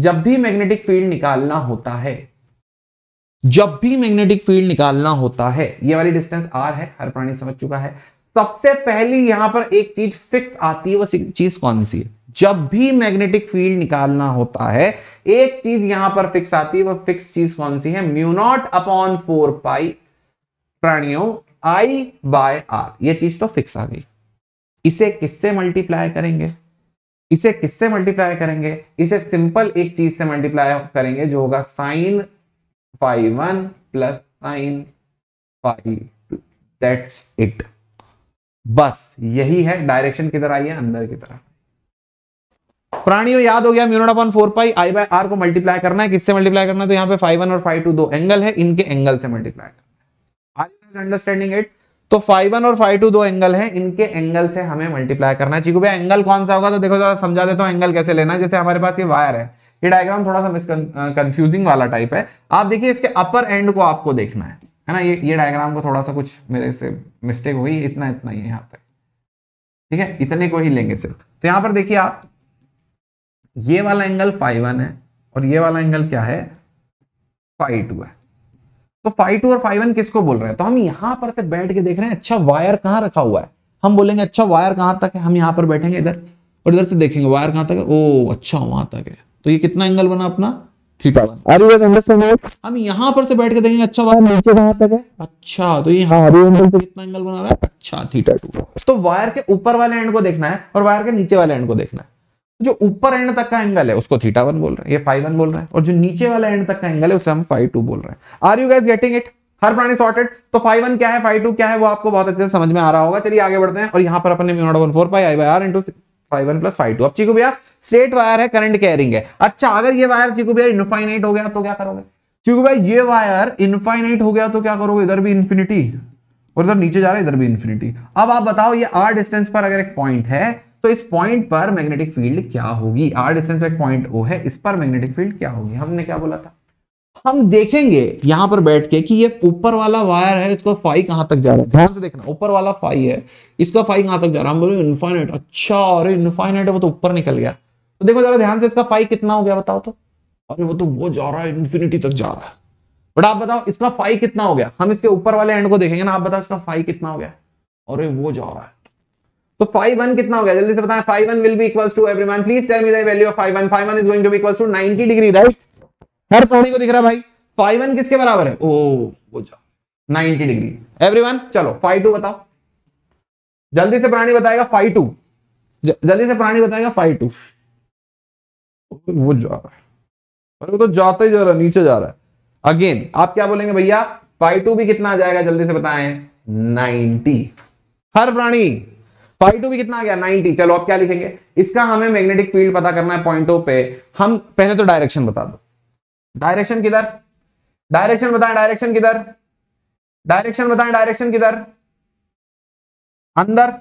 जब भी मैग्नेटिक फील्ड निकालना होता है, जब भी मैग्नेटिक फील्ड निकालना होता है, ये वाली डिस्टेंस आर है, हर प्राणी समझ चुका है। सबसे पहली यहां पर एक चीज फिक्स आती है, वो चीज कौन सी है? जब भी मैग्नेटिक फील्ड निकालना होता है एक चीज यहां पर फिक्स आती है, वो फिक्स चीज कौन सी है? Mu naught upon four pi प्राणियों आई बाय आर, ये चीज तो फिक्स आ गई। इसे किससे मल्टीप्लाई करेंगे? इसे किससे मल्टीप्लाई करेंगे? इसे सिंपल एक चीज से मल्टीप्लाई करेंगे जो होगा sine pi one plus sine pi two, that's it, बस यही है। डायरेक्शन किधर आई है? अंदर की तरफ। प्राणियों याद हो गया, mu naught upon four pi I by R को मल्टीप्लाई करना है, किससे मल्टीप्लाई करना है? तो यहाँ पे फाइव वन और फाइव टू दो एंगल है, इनके एंगल से मल्टीप्लाई करना है। Understanding it? तो फाइव वन और फाइव टू दो एंगल है, इनके एंगल से हमें मल्टीप्लाई करना है। चीकू भैया एंगल कौन सा होगा? तो देखो जरा समझा देता हूँ एंगल कैसे लेना। जैसे हमारे पास ये वायर है, ये डायग्राम थोड़ा सा मिस कंफ्यूजिंग वाला टाइप है, आप देखिए इसके अपर एंड को आपको देखना है, है ना। ये ये डायग्राम को थोड़ा सा कुछ मेरे से मिस्टेक हुई, इतना इतना ही यहाँ पे, ठीक है, इतने को ही लेंगे सिर्फ। तो यहाँ पर देखिए आप, ये वाला एंगल फाई वन है और ये वाला एंगल क्या है? फाई टू है। तो फाई टू और फाई वन किसको बोल रहे हैं? तो हम यहां पर से बैठ के देख रहे हैं, अच्छा वायर कहां रखा हुआ है, हम बोलेंगे अच्छा वायर कहां तक है, हम यहां पर बैठेंगे इधर और इधर से देखेंगे वायर कहां तक है, ओ अच्छा वहां तक है। तो ये कितना एंगल बना अपना? Theta one. हम यहां पर से बैठ के देखेंगे अच्छा वायर नीचे कहां तक है, अच्छा तो ये कितना एंगल बना रहा है, अच्छा थीटा टू। तो वायर के ऊपर वाले एंड को देखना है और वायर के नीचे वाले एंड को देखना है। जो ऊपर एंड तक का एंगल है उसको थीटा वन बोल रहे हैं, ये फाइव वन बोल रहे हैं, और जो नीचे वाला एंड तक का एंगल है उसे हम फाइव टू बोल रहे हैं। Are you guys getting it? हर प्राणी सॉर्टेड। तो फाइव वन क्या है, फाइव टू क्या है, वो आपको बहुत अच्छे से समझ में आ रहा होगा। चलिए आगे बढ़ते हैं। और यहाँ पर अपने mu naught upon four pi I by R into phi one plus phi two. अब चीकू भैया स्ट्रेट वायर है, करंट कैरिंग है। अच्छा, अगर ये वायर चिकू भैया इनफाइनाइट हो गया तो क्या करोगे? चिकू भाई ये वायर इनफाइनाइट हो गया तो क्या करोगे? इधर भी इन्फिनिटी और इधर नीचे जा रहा है, इधर भी इन्फिनिटी। अब आप बताओ ये आर डिस्टेंस पर अगर एक पॉइंट है तो इस पॉइंट पर मैग्नेटिक फील्ड क्या होगी? आर डिस्टेंस पर एक पॉइंट ओ है, इस पर मैग्नेटिक फील्ड क्या होगी? हमने क्या बोला था, हम देखेंगे यहां पर बैठ के कि ये ऊपर वाला वायर है, इसका फाई कहां तक जा रहा है। ध्यान से देखना, ऊपर वाला फाई है, इसका फाई कहां तक जा रहा है? हम बोले इनफाइनाइट। अच्छा, अरे इनफाइनाइट है, वो तो ऊपर निकल गया। तो देखो जरा ध्यान से, इसका फाई कितना हो गया बताओ तो। अरे वो तो वो जा रहा है, इन्फिनिटी तक जा रहा है। बट आप बताओ इसका फाई कितना हो गया? हम इसके ऊपर वाले एंड को देखेंगे ना, आप बताओ इसका फाई कितना हो गया? अरे वो जा रहा है। तो फाई वन कितना हो गया जल्दी से बताएं। Phi one will be equals to everyone please tell me the value of phi one. Phi one is going to be equals to ninety degree, right? हर पौड़ी को दिख रहा है भाई। फाइव वन किसके बराबर है? ओ वो जाओ नाइंटी डिग्री एवरीवन। चलो फाइव टू बताओ जल्दी से, प्राणी बताएगा फाइव टू, जल्दी से प्राणी बताएगा फाइव टू। वो जा रहा है, अरे वो तो जाता ही जा रहा है, नीचे जा रहा है। अगेन आप क्या बोलेंगे भैया, फाइव टू भी कितना आ जाएगा जल्दी से बताएं? नाइंटी। हर प्राणी फाइव टू भी कितना आ गया? नाइंटी। चलो आप क्या लिखेंगे, इसका हमें मैग्नेटिक फील्ड पता करना है पॉइंटों पे। हम पहले तो डायरेक्शन बता दो, डायरेक्शन किधर, डायरेक्शन बताएं, डायरेक्शन किधर, डायरेक्शन बताएं, डायरेक्शन किधर? अंदर।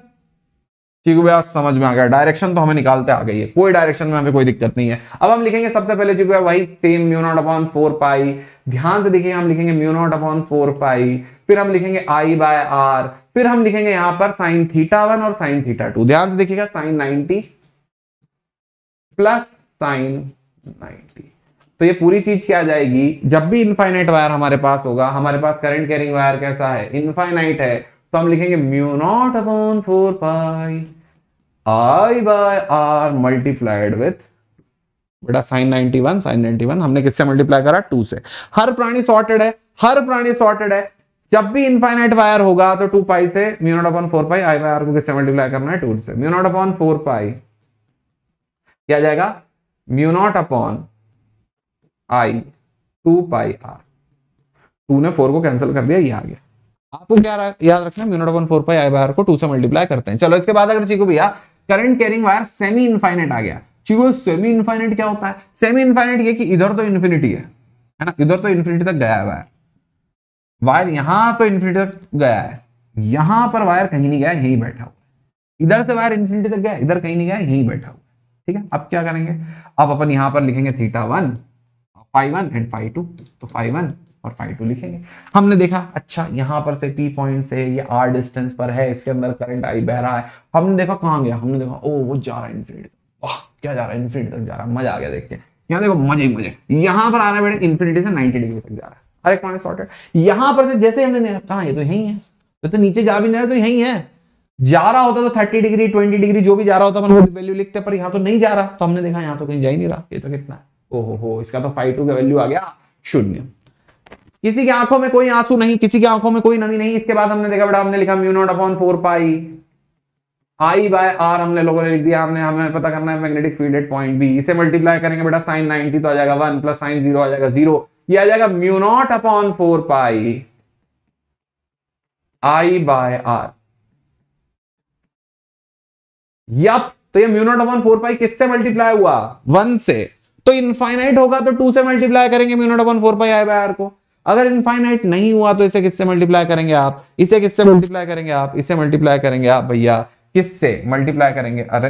चिकू भैया समझ में आ गया, डायरेक्शन तो हमें निकालते आ गई है, कोई डायरेक्शन में हमें कोई दिक्कत नहीं है। अब हम लिखेंगे सबसे पहले चिकू भैया वही same mu naught upon four pi. ध्यान से देखिए, हम लिखेंगे mu naught upon four pi, फिर हम लिखेंगे आई बाय आर, फिर हम लिखेंगे यहां पर साइन थीटा वन और साइन थीटा टू। ध्यान से देखिएगा, sine ninety plus sine ninety. तो ये पूरी चीज क्या आ जाएगी, जब भी इनफाइनाइट वायर हमारे पास होगा, हमारे पास करंट कैरिंग वायर कैसा है, इनफाइनाइट है, तो हम लिखेंगे mu naught upon four pi I by R multiplied with बेटा sine ninety one, sine ninety one हमने किससे मल्टीप्लाई करा? टू से। हर प्राणी सॉर्टेड है, हर प्राणी सॉर्टेड है। जब भी इनफाइनाइट वायर होगा तो टू पाई से mu naught upon four pi I by R को किससे मल्टीप्लाई करना है? टू से। Mu naught upon four pi क्या जाएगा? Mu naught upon I two pi R. Two ने फोर को कैंसिल कर दिया, ये आ गया। आपको क्या याद रखना है, mu naught upon four pi I by R को टू से मल्टीप्लाई करते हैं। चलो इसके बाद अगर चिकू भैया current carrying wire semi infinite आ गया। चिकू सेमी इनफाइनाइट क्या होता है? सेमी इनफाइनाइट ये कि इधर तो इन्फिनिटी है, है ना, इधर तो इन्फिनिटी तक गया है वायर, वायर यहां तो इन्फिनिटी तक गया है, यहां पर वायर कहीं नहीं गया, यहीं बैठा हुआ। इधर से वायर इन्फिनिटी तक गया, इधर कहीं नहीं गया, यहीं बैठा हुआ। ठीक है, अब क्या करेंगे, अब अपन यहां पर लिखेंगे theta one, phi one and phi two. तो फाई वन और फाई टू लिखेंगे। हमने देखा, अच्छा यहां पर से P पॉइंट से ये R डिस्टेंस पर है, इसके अंदर करंट I बह रहा है। हमने देखा कहां गया, हमने देखा ओ वो जा रहा है इन्फिनिटी। वाह क्या जा रहा है, इन्फिनिटी तक जा रहा है, मजा आ गया देख के। यहाँ देखो मजे ही मजे, यहाँ पर आना बेटा इन्फिनिटी से नाइनटी डिग्री तक जा रहा है। हर एक पॉइंट सॉर्टेड। यहाँ पर से जैसे हमने कहा ये तो यही है, तो, तो नीचे जा भी नहीं रहा, तो यही है। जा रहा होता तो थर्टी डिग्री ट्वेंटी डिग्री जो भी जा रहा होता अपन वैल्यू लिखते, पर यहाँ तो नहीं जा रहा, तो हमने देखा यहाँ तो कहीं जा ही नहीं रहा। ये तो कितना है, ओहो हो, इसका तो फाई टू का वैल्यू आ गया शून्य। किसी की आंखों में कोई आंसू नहीं, किसी की आंखों में कोई नमी नहीं। इसके बाद हमने देखा बेटा, हमने लिखा mu naught upon four pi I by R, हमने लोगों ने लिख दिया। हमने हमें पता करना है magnetic field at point B. इसे मल्टीप्लाई करेंगे बेटा, साइन नाइनटी तो आ जाएगा वन प्लस साइन जीरो आ जाएगा जीरो, ये आ जाएगा mu naught upon four pi I by R. Yup, तो ये mu naught upon four pi किससे मल्टीप्लाई हुआ? वन से। तो इनफाइनाइट होगा तो टू से मल्टीप्लाई करेंगे mu naught upon four pi I by R को। अगर इनफाइनाइट नहीं हुआ तो इसे किससे मल्टीप्लाई करेंगे आप, इसे किससे मल्टीप्लाई करेंगे आप, इसे मल्टीप्लाई करेंगे आप भैया किससे मल्टीप्लाई करेंगे? अरे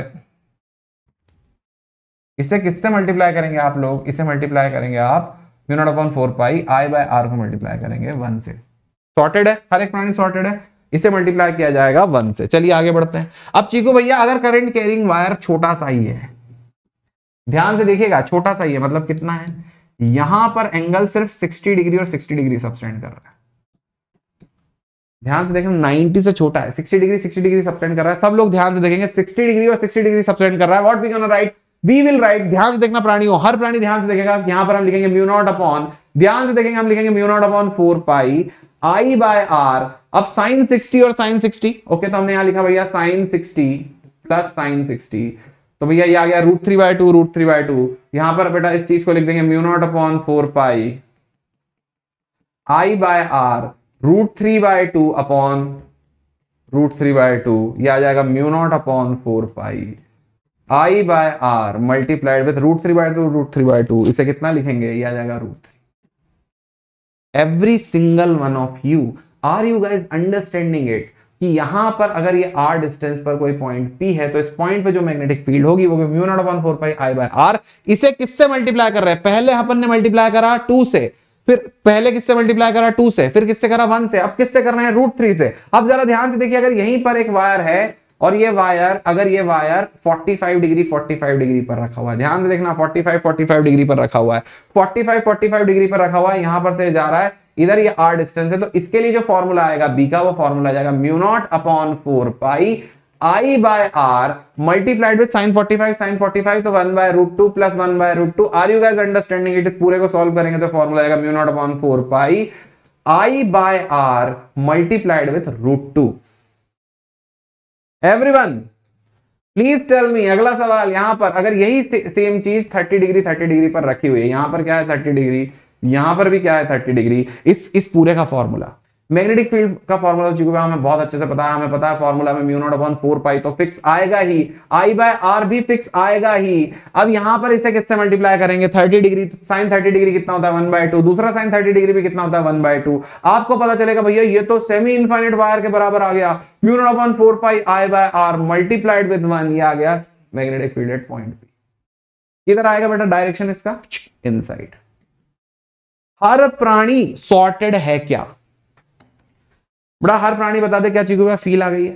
इसे किससे मल्टीप्लाई करेंगे आप लोग? इसे मल्टीप्लाई करेंगे आप mu naught upon four pi I by R को मल्टीप्लाई करेंगे वन से। सॉर्टेड है, हर एक प्राणी सॉर्टेड है, इसे मल्टीप्लाई किया जाएगा वन से। चलिए आगे बढ़ते हैं। अब चीकू भैया अगर करंट कैरिंग वायर छोटा सा ही है, ध्यान से देखिएगा, छोटा सा ही है, मतलब कितना है, यहां पर एंगल सिर्फ साठ डिग्री और साठ डिग्री सब्सटेंड कर रहा है। ध्यान से देखें, नब्बे से छोटा है, साठ डिग्री साठ डिग्री सब्सटेंड कर रहा है। सब लोग ध्यान से देखेंगे, साठ डिग्री और साठ डिग्री सब्सटेंड कर रहा है। What we gonna write, we will write. ध्यान से देखना प्राणियों, हर प्राणी ध्यान से देखेगा। यहां पर हम लिखेंगे म्यू नॉट अपॉन, ध्यान से देखेंगे, हम लिखेंगे mu naught upon four pi I by R. अब साइन सिक्सटी और साइन सिक्सटी, ओके, तो हमने यहां लिखा भैया sine sixty plus sine sixty, तो भैया ये आ गया root three by two, root three by two. यहां पर बेटा इस चीज को लिख देंगे mu naught upon four pi I by R root three by two upon root three by two, यह आ जाएगा mu naught upon four pi I by R multiplied with root three by two root three by two इसे कितना लिखेंगे, ये आ जाएगा root three. Every single one of you, are you guys understanding it कि यहां पर अगर ये r डिस्टेंस पर कोई पॉइंट P है तो इस पॉइंट पे जो मैग्नेटिक फील्ड होगी वो mu naught upon four pi I by R. इसे किससे मल्टीप्लाई कर रहे हैं, पहले अपन ने मल्टीप्लाई करा टू से, फिर पहले किससे मल्टीप्लाई करा टू से, फिर किससे करा वन से, अब किससे कर रहे हैं रूट थ्री से. अब जरा ध्यान से देखिए, अगर यहीं पर एक वायर है और ये वायर, अगर ये वायर पैंतालीस डिग्री पैंतालीस डिग्री पर रखा हुआ है, ध्यान से देखना पैंतालीस पैंतालीस डिग्री पर रखा हुआ है, पैंतालीस पैंतालीस डिग्री पर रखा हुआ है, यहां पर से जा रहा है इधर, ये r डिस्टेंस है, तो इसके लिए जो फॉर्मूला आएगा b का वो फॉर्मूला आ जाएगा mu naught upon four pi i by r multiplied with sine पैंतालीस साइन पैंतालीस तो one by root two plus one by root two. Are you guys understanding it. इस पूरे को सॉल्व करेंगे तो फॉर्मूला आएगा mu naught upon four pi i by r multiplied with root two. Everyone please tell me, अगला सवाल यहां पर अगर यही से, सेम चीज थर्टी डिग्री थर्टी डिग्री पर रखी हुई है, यहां पर क्या है थर्टी डिग्री, यहां पर भी क्या है थर्टी डिग्री. इस इस पूरे का फॉर्मूला, मैग्नेटिक फील्ड का फॉर्मूला चिकू भाई हमें बहुत अच्छे से पता है, हमें पता है फॉर्मूला में mu naught upon four pi तो फिक्स आएगा ही, आई बाय आर भी फिक्स आएगा ही. अब यहां पर इसे किससे मल्टीप्लाई करेंगे, thirty degree, sine thirty degree कितना होता है वन बाय टू, दूसरा साइन थर्टी डिग्री भी कितना होता है वन बाय टू. आपको पता चलेगा भैया ये तो सेमी इन्फाइनिट वायर के बराबर आ गया, mu naught upon four pi I by R multiplied with one, ये आ गया magnetic field at point P. इधर आएगा बेटा डायरेक्शन इसका इनसाइड. हर प्राणी सॉर्टेड है क्या बड़ा, हर प्राणी बता दे क्या चिकू भाई, फील आ गई है,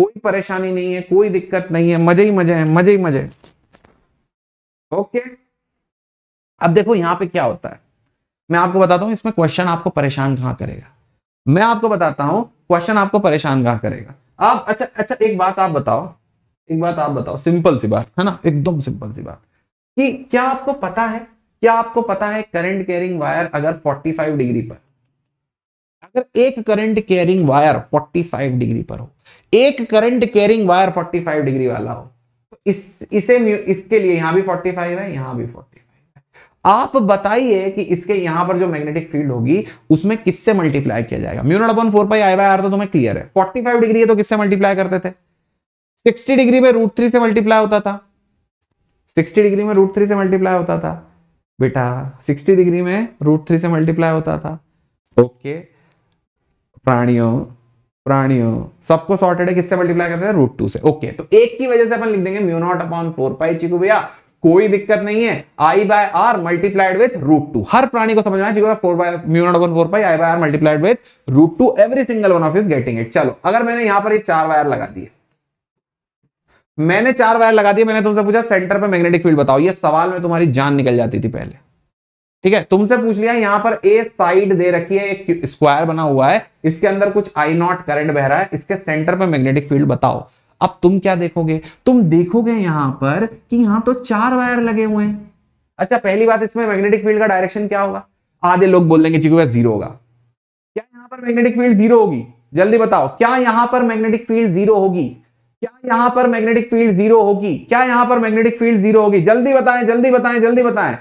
कोई परेशानी नहीं है, कोई दिक्कत नहीं है, मजे ही मजे हैं, मजे ही मजे. ओके अब देखो यहां पे क्या होता है, मैं आपको बताता हूं इसमें क्वेश्चन आपको परेशान कहां करेगा, मैं आपको बताता हूं क्वेश्चन आपको परेशान कहां करेगा. आप अच्छा अच्छा एक बात आप बताओ, एक बात आप बताओ, सिंपल सी बात है ना, एकदम सिंपल सी बात, कि क्या आपको पता है, क्या आपको पता है करंट कैरिंग वायर अगर पैंतालीस डिग्री पर, अगर एक करंट कैरिंग वायर पैंतालीस डिग्री पर हो, एक करंट कैरिंग वायर पैंतालीस डिग्री वाला हो, तो इस इसे इसके लिए यहां भी पैंतालीस है, यहां भी पैंतालीस है. आप बताइए कि इसके यहां पर जो मैग्नेटिक फील्ड होगी उसमें किससे मल्टीप्लाई किया जाएगा, mu naught upon four pi I by are तो तुम्हें क्लियर है. पैंतालीस डिग्री है तो किससे मल्टीप्लाई करते थे, साठ डिग्री में रूट थ्री से मल्टीप्लाई होता था, साठ डिग्री में रूट थ्री से मल्टीप्लाई होता था बेटा, साठ डिग्री में रूट थ्री से मल्टीप्लाई होता था. ओके प्राणियों प्राणियों सबको सॉर्टेड है, किससे मल्टीप्लाई करते हैं रूट टू से. ओके तो एक की वजह से अपन लिख देंगे mu naught upon four pi Chiku भैया, कोई दिक्कत नहीं है, I by R multiplied with root two. हर प्राणी को समझ में आया चिकू भैया, four by mu naught upon four pi I by R multiplied with root two, every single one of is getting it. चलो अगर मैंने यहां पर ये चार वायर लगा दिए, मैंने चार वायर लगा दिए, मैंने तुमसे पूछा सेंटर पे मैग्नेटिक फील्ड बताओ, ये सवाल में तुम्हारी जान निकल जाती थी पहले, ठीक है. तुमसे पूछ लिया यहां पर ए साइड दे रखी है, एक स्क्वायर बना हुआ है, इसके अंदर कुछ आई नॉट करंट बह रहा है, इसके सेंटर पे मैग्नेटिक फील्ड बताओ. अब तुम क्या देखोगे, तुम देखोगे यहां पर कि यहां तो चार वायर लगे हुए हैं. अच्छा पहली बात, इसमें मैग्नेटिक फील्ड का डायरेक्शन क्या होगा, आधे लोग बोल देंगे चिकू भैया जीरो होगा. क्या यहां पर मैग्नेटिक फील्ड जीरो होगी, जल्दी बताओ, क्या यहां पर मैग्नेटिक फील्ड जीरो होगी, क्या यहां पर मैग्नेटिक फील्ड जीरो होगी, क्या यहां पर मैग्नेटिक फील्ड जीरो होगी, जल्दी बताएं जल्दी बताएं जल्दी बताएं,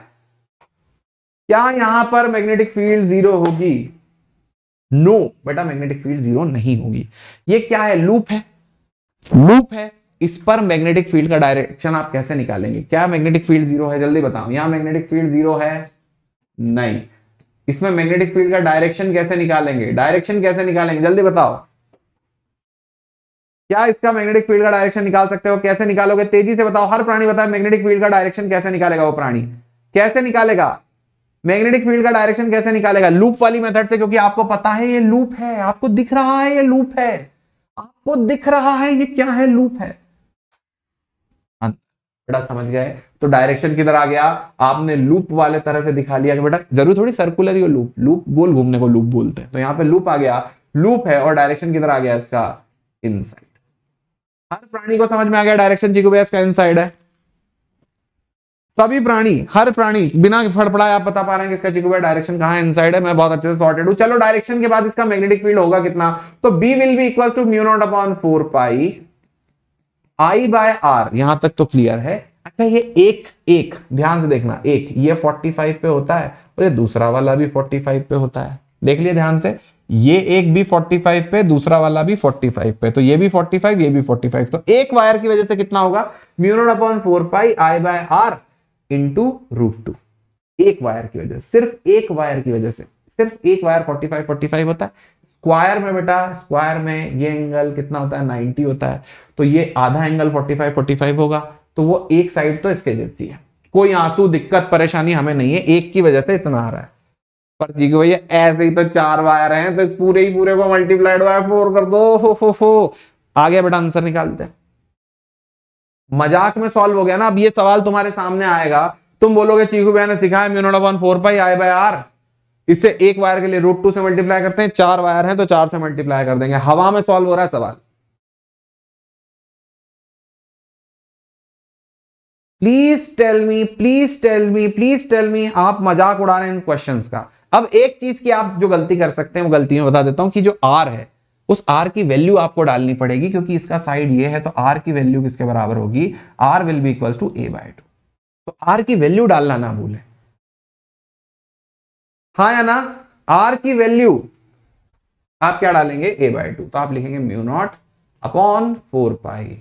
क्या यहां पर मैग्नेटिक फील्ड जीरो होगी. नो बेटा मैग्नेटिक फील्ड जीरो नहीं होगी. ये क्या है, लूप है, लूप है, इस पर मैग्नेटिक फील्ड का डायरेक्शन आप कैसे निकालेंगे, क्या मैग्नेटिक फील्ड जीरो है जल्दी बताओ, यहां मैग्नेटिक फील्ड जीरो है नहीं, इसमें मैग्नेटिक फील्ड का डायरेक्शन कैसे निकालेंगे, डायरेक्शन कैसे निकालेंगे जल्दी बताओ, क्या इसका मैग्नेटिक फील्ड का डायरेक्शन निकाल सकते हो, कैसे निकालोगे तेजी से बताओ. हर प्राणी बताए मैग्नेटिक फील्ड का डायरेक्शन कैसे निकालेगा, वो प्राणी कैसे निकालेगा मैग्नेटिक फील्ड का डायरेक्शन, कैसे निकालेगा लूप वाली मेथड से, क्योंकि आपको पता है ये लूप है, आपको दिख रहा है ये लूप है, आपको दिख रहा है ये क्या है लूप है. बेटा समझ गए तो डायरेक्शन किधर आ गया, आपने लूप वाले तरह से दिखा लिया कि बेटा जरूर थोड़ी सर्कुलर ही लूप, लूप गोल घूमने को लूप बोलते हैं, तो यहाँ पे लूप आ गया, लूप है और डायरेक्शन किधर आ गया इसका इनसाइड. हर प्राणी को समझ में आ गया डायरेक्शन चिकू भैया इसका इनसाइड है, सभी प्राणी, हर प्राणी बिना फड़फड़ाए आप बता पा रहे हैं कि इसका चिकू भैया डायरेक्शन कहाँ है, इनसाइड है, मैं बहुत अच्छे से सॉर्टेड हूं. चलो डायरेक्शन के बाद इसका मैग्नेटिक फील्ड होगा कितना, तो B will be equal to mu naught upon four pi I by R, यहां तक तो क्लियर है. अच्छा ये एक एक ध्यान से देखना, एक ये फोर्टी फाइव पे होता है और ये दूसरा वाला भी फोर्टी फाइव पे होता है, देख लिया ध्यान से, ये एक भी पैंतालीस पे, दूसरा वाला भी पैंतालीस पे, तो ये भी पैंतालीस, ये भी पैंतालीस, तो एक वायर की वजह से कितना होगा mu naught upon four pi I by R into root two. एक वायर की वजह से, सिर्फ एक वायर की वजह से, सिर्फ एक वायर पैंतालीस पैंतालीस होता है। स्क्वायर में बेटा, स्क्वायर में ये एंगल कितना होता है नब्बे होता है, तो ये आधा एंगल पैंतालीस पैंतालीस होगा, तो वो एक साइड तो इसके जैसी है। कोई आंसू दिक्कत परेशानी हमें नहीं है, एक की वजह से इतना आ रहा है। पर जीके भैया ऐसे ही तो चार वायर हैं, तो इस पूरे ही पूरे को मल्टीप्लाइड बाय फोर कर दो, हो हो हो आ गया बेटा आंसर निकालते हैं। मजाक में सॉल्व हो गया ना। अब ये सवाल तुम्हारे सामने आएगा, तुम बोलोगे चीकू भैया ने सिखाया mu naught upon four pi I by R, इससे एक वायर के लिए रूट टू से मल्टीप्लाई करते हैं, चार वायर हैं तो चार से मल्टीप्लाई कर देंगे। हवा में सॉल्व हो रहा है सवाल। Please tell me, please tell me, please tell me, आप मजाक उड़ा रहे हैं इन क्वेश्चंस का। अब एक चीज की आप जो गलती कर सकते हैं, वो गलती में बता देता हूं कि जो आर है उस आर की वैल्यू आपको डालनी पड़ेगी, क्योंकि इसका साइड ये है, तो आर की वैल्यू किसके बराबर होगी, R will be equals to A by two, तो आर की वैल्यू डालना ना भूलें, हाँ या ना। आर की वैल्यू आप क्या डालेंगे ए बाय टू, तो आप लिखेंगे mu naught upon four pi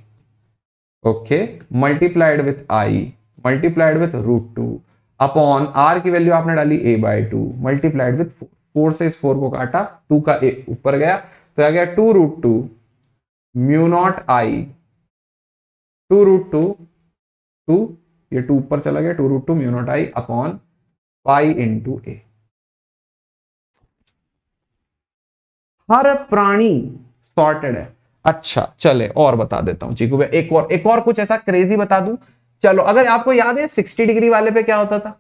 okay multiplied with I multiplied with root two upon R की वैल्यू आपने डाली A by two multiplied with four, four से इस फोर को काटा, टू का ए ऊपर गया तो आ गया two root two mu naught I, two root two two ये टू ऊपर चला गया, two root two mu naught I upon pi into A. हर प्राणी सॉर्टेड है। अच्छा चले और बता देता हूं चीकू भैया, एक और एक और कुछ ऐसा क्रेजी बता दूं। चलो अगर आपको याद है साठ डिग्री वाले पे क्या होता था,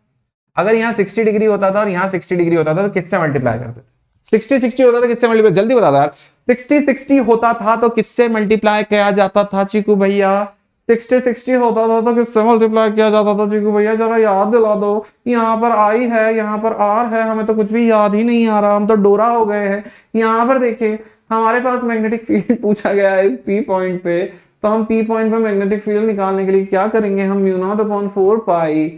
अगर यहाँ साठ डिग्री होता था और यहाँ साठ डिग्री होता था तो किससे मल्टीप्लाई करते थे, साठ साठ होता था किससे मल्टीप्लाई, जल्दी बता दो यार। साठ साठ होता था तो किससे मल्टीप्लाई किया जाता था चीकू भैया, साठ साठ होता था तो किससे मल्टीप्लाई किया जाता था चीकू भैया, जरा याद दिला दो। यहाँ पर आई है, यहाँ पर आर है, हमें तो कुछ भी याद ही नहीं आ रहा, हम तो डोरा हो गए हैं। यहाँ पर देखें हमारे पास मैग्नेटिक फील्ड पूछा गया है इस पी पॉइंट पे, तो हम पी पॉइंट पे मैग्नेटिक फील्ड निकालने के लिए क्या करेंगे, हम mu naught upon four pi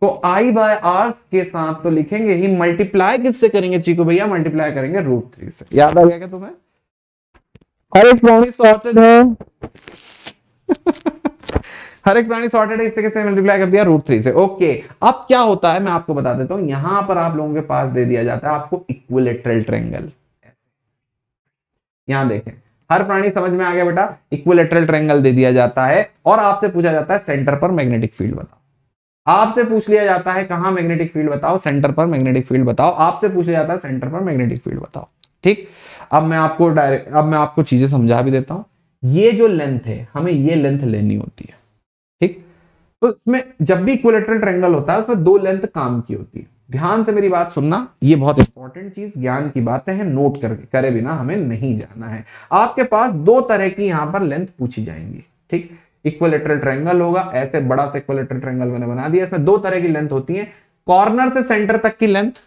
को आई बाय आर के साथ तो लिखेंगे ही, मल्टीप्लाई किससे करेंगे चीकू भैया, मल्टीप्लाई करेंगे रूट थ्री से। याद आ गया क्या तुम्हें, हर एक प्राणी सॉर्टेड है हर एक प्राणी सॉर्टेड है, इससे किससे मल्टीप्लाई कर दिया रूट थ्री से। ओके अब क्या होता है मैं आपको बता देता हूं, यहां पर आप लोगों के पास दे दिया जाता है आपको इक्विलेटरल ट्रायंगल। यहां देखें हर प्राणी समझ में आ गया बेटा, इक्विलेटरल ट्रायंगल दे दिया जाता है और आपसे पूछा जाता है सेंटर पर मैग्नेटिक फील्ड बताओ। आपसे पूछ लिया जाता है कहां मैग्नेटिक फील्ड बताओ, सेंटर पर मैग्नेटिक फील्ड बताओ, आपसे पूछा जाता है सेंटर पर मैग्नेटिक फील्ड बताओ। ठीक, अब मैं आपको डायरेक्ट अब मैं आपको चीजें समझा भी देता हूं। ये जो लेंथ है हमें ये लेंथ लेनी होती है, ठीक, तो इसमें जब भी इक्विलेटरल ट्रायंगल होता है उसमें दो लेंथ काम की होती है। ध्यान से मेरी बात सुनना, ये बहुत इंपॉर्टेंट चीज, ज्ञान की बातें हैं, नोट करके करे बिना हमें नहीं जाना है। आपके पास दो तरह की यहां पर लेंथ पूछी जाएंगी, ठीक, इक्विलेटरल ट्रायंगल होगा, ऐसे बड़ा सा इक्विलेटरल ट्रायंगल मैंने बना दिया, इसमें दो तरह की लेंथ होती है, कॉर्नर से सेंटर तक की लेंथ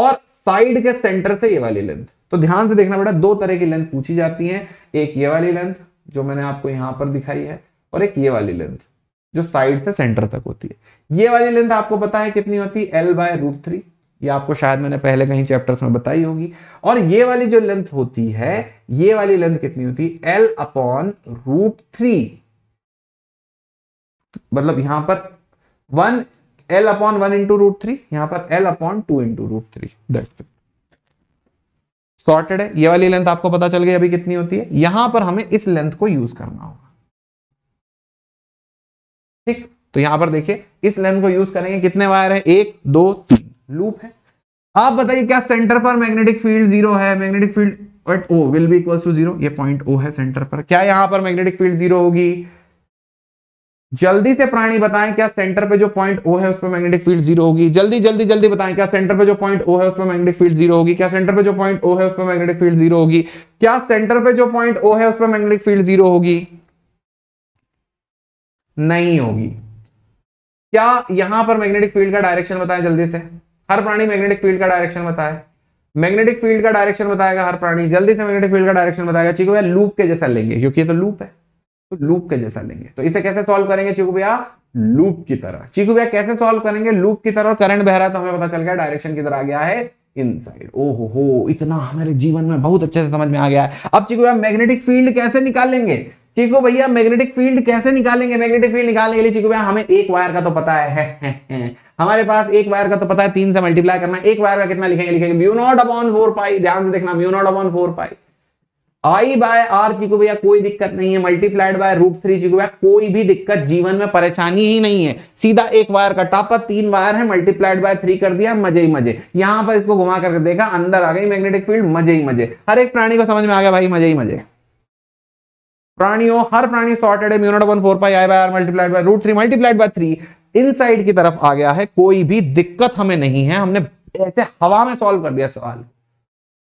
और साइड के सेंटर से ये वाली लेंथ। तो ध्यान से देखना बेटा, दो तरह की लेंथ पूछी जाती है, एक ये वाली लेंथ जो मैंने आपको यहां पर दिखाई है और एक ये वाली लेंथ जो साइड से सेंटर तक होती है। ये वाली लेंथ आपको पता है कितनी होती है, एल बाय रूट थ्री, ये आपको शायद मैंने पहले कहीं चैप्टर्स में बताई होगी। और ये वाली जो लेंथ होती है, ये वाली लेंथ कितनी होती है, एल अपॉन रूट थ्री, मतलब यहां पर one L upon one into root three, यहां पर L upon two into root three. That's it, sorted है। ये वाली लेंथ आपको पता चल गई अभी कितनी होती है, यहां पर हमें इस लेंथ को यूज करना होगा, ठीक, तो यहां पर देखिए इस लेंथ को यूज करेंगे। कितने वायर है, एक दो तीन लूप है। आप बताइए क्या सेंटर पर मैग्नेटिक फील्ड जीरो है, magnetic field but O will be equal to zero, ये पॉइंट ओ है सेंटर पर, क्या यहां पर मैग्नेटिक फील्ड जीरो होगी, जल्दी से प्राणी बताएं क्या सेंटर पे जो पॉइंट ओ है उस पर मैग्नेटिक फील्ड जीरो होगी, जल्दी जल्दी जल्दी बताएं क्या सेंटर पे जो पॉइंट ओ है उस पर मैग्नेटिक फील्ड जीरो होगी, क्या सेंटर पे जो पॉइंट ओ है उस पर मैग्नेटिक फील्ड जीरो होगी, क्या सेंटर पे जो पॉइंट ओ है उस पर मैग्नेटिक फील्ड जीरो होगी, नहीं होगी। क्या यहां पर मैग्नेटिक फील्ड का डायरेक्शन बताएं जल्दी से, हर प्राणी मैग्नेटिक फील्ड का डायरेक्शन बताए, मैग्नेटिक फील्ड का डायरेक्शन बताएगा हर प्राणी, जल्दी से मैग्नेटिक फील्ड का डायरेक्शन बताएगा चीकू भैया, लूप के जैसा लेंगे क्योंकि ये तो लूप है, तो लूप के जैसा लेंगे। तो इसे कैसे सॉल्व करेंगे चीकू भैया, लूप की तरह, चीकू भैया कैसे सॉल्व करेंगे, लूप की तरह, और करंट बह रहा है तो हमें पता चल गया डायरेक्शन की तरह आ गया है, इनसाइड। ओहो हो, इतना हमारे जीवन में बहुत अच्छे से समझ में आ गया है। अब चिकू भैया मैग्नेटिक फील्ड कैसे निकालेंगे, चिकू भैया मैग्नेटिक फील्ड कैसे निकालेंगे? मैग्नेटिक फील्ड निकालने के लिए चिकू भैया हमें एक वायर का तो पता है, है, है, है। हमारे पास एक वायर का तो पता है, तीन से मल्टीप्लाई करना। एक वायर का कितना लिखेंगे? लिखेंगे mu naught upon four pi. ध्यान से देखना, mu naught upon four pi I by R. Chiku भैया कोई दिक्कत नहीं है, multiplied by root three. Chiku भैया कोई भी दिक्कत जीवन में, परेशानी ही नहीं है। सीधा एक वायर का टापा, तीन वायर है, मल्टीप्लाइड बाय थ्री कर दिया, मजे ही मजे। यहां पर इसको घुमा करके देखा, अंदर आ गई मैग्नेटिक फील्ड, मजे ही मजे। हर एक प्राणी को समझ में आ गया भाई, मजे ही मजे। प्राणियों, हर प्राणी सॉर्टेड है, mu naught upon four pi I by R multiplied by root three multiplied by three inside की तरफ आ गया है। कोई भी दिक्कत हमें नहीं है, हमने ऐसे हवा में सॉल्व कर दिया सवाल।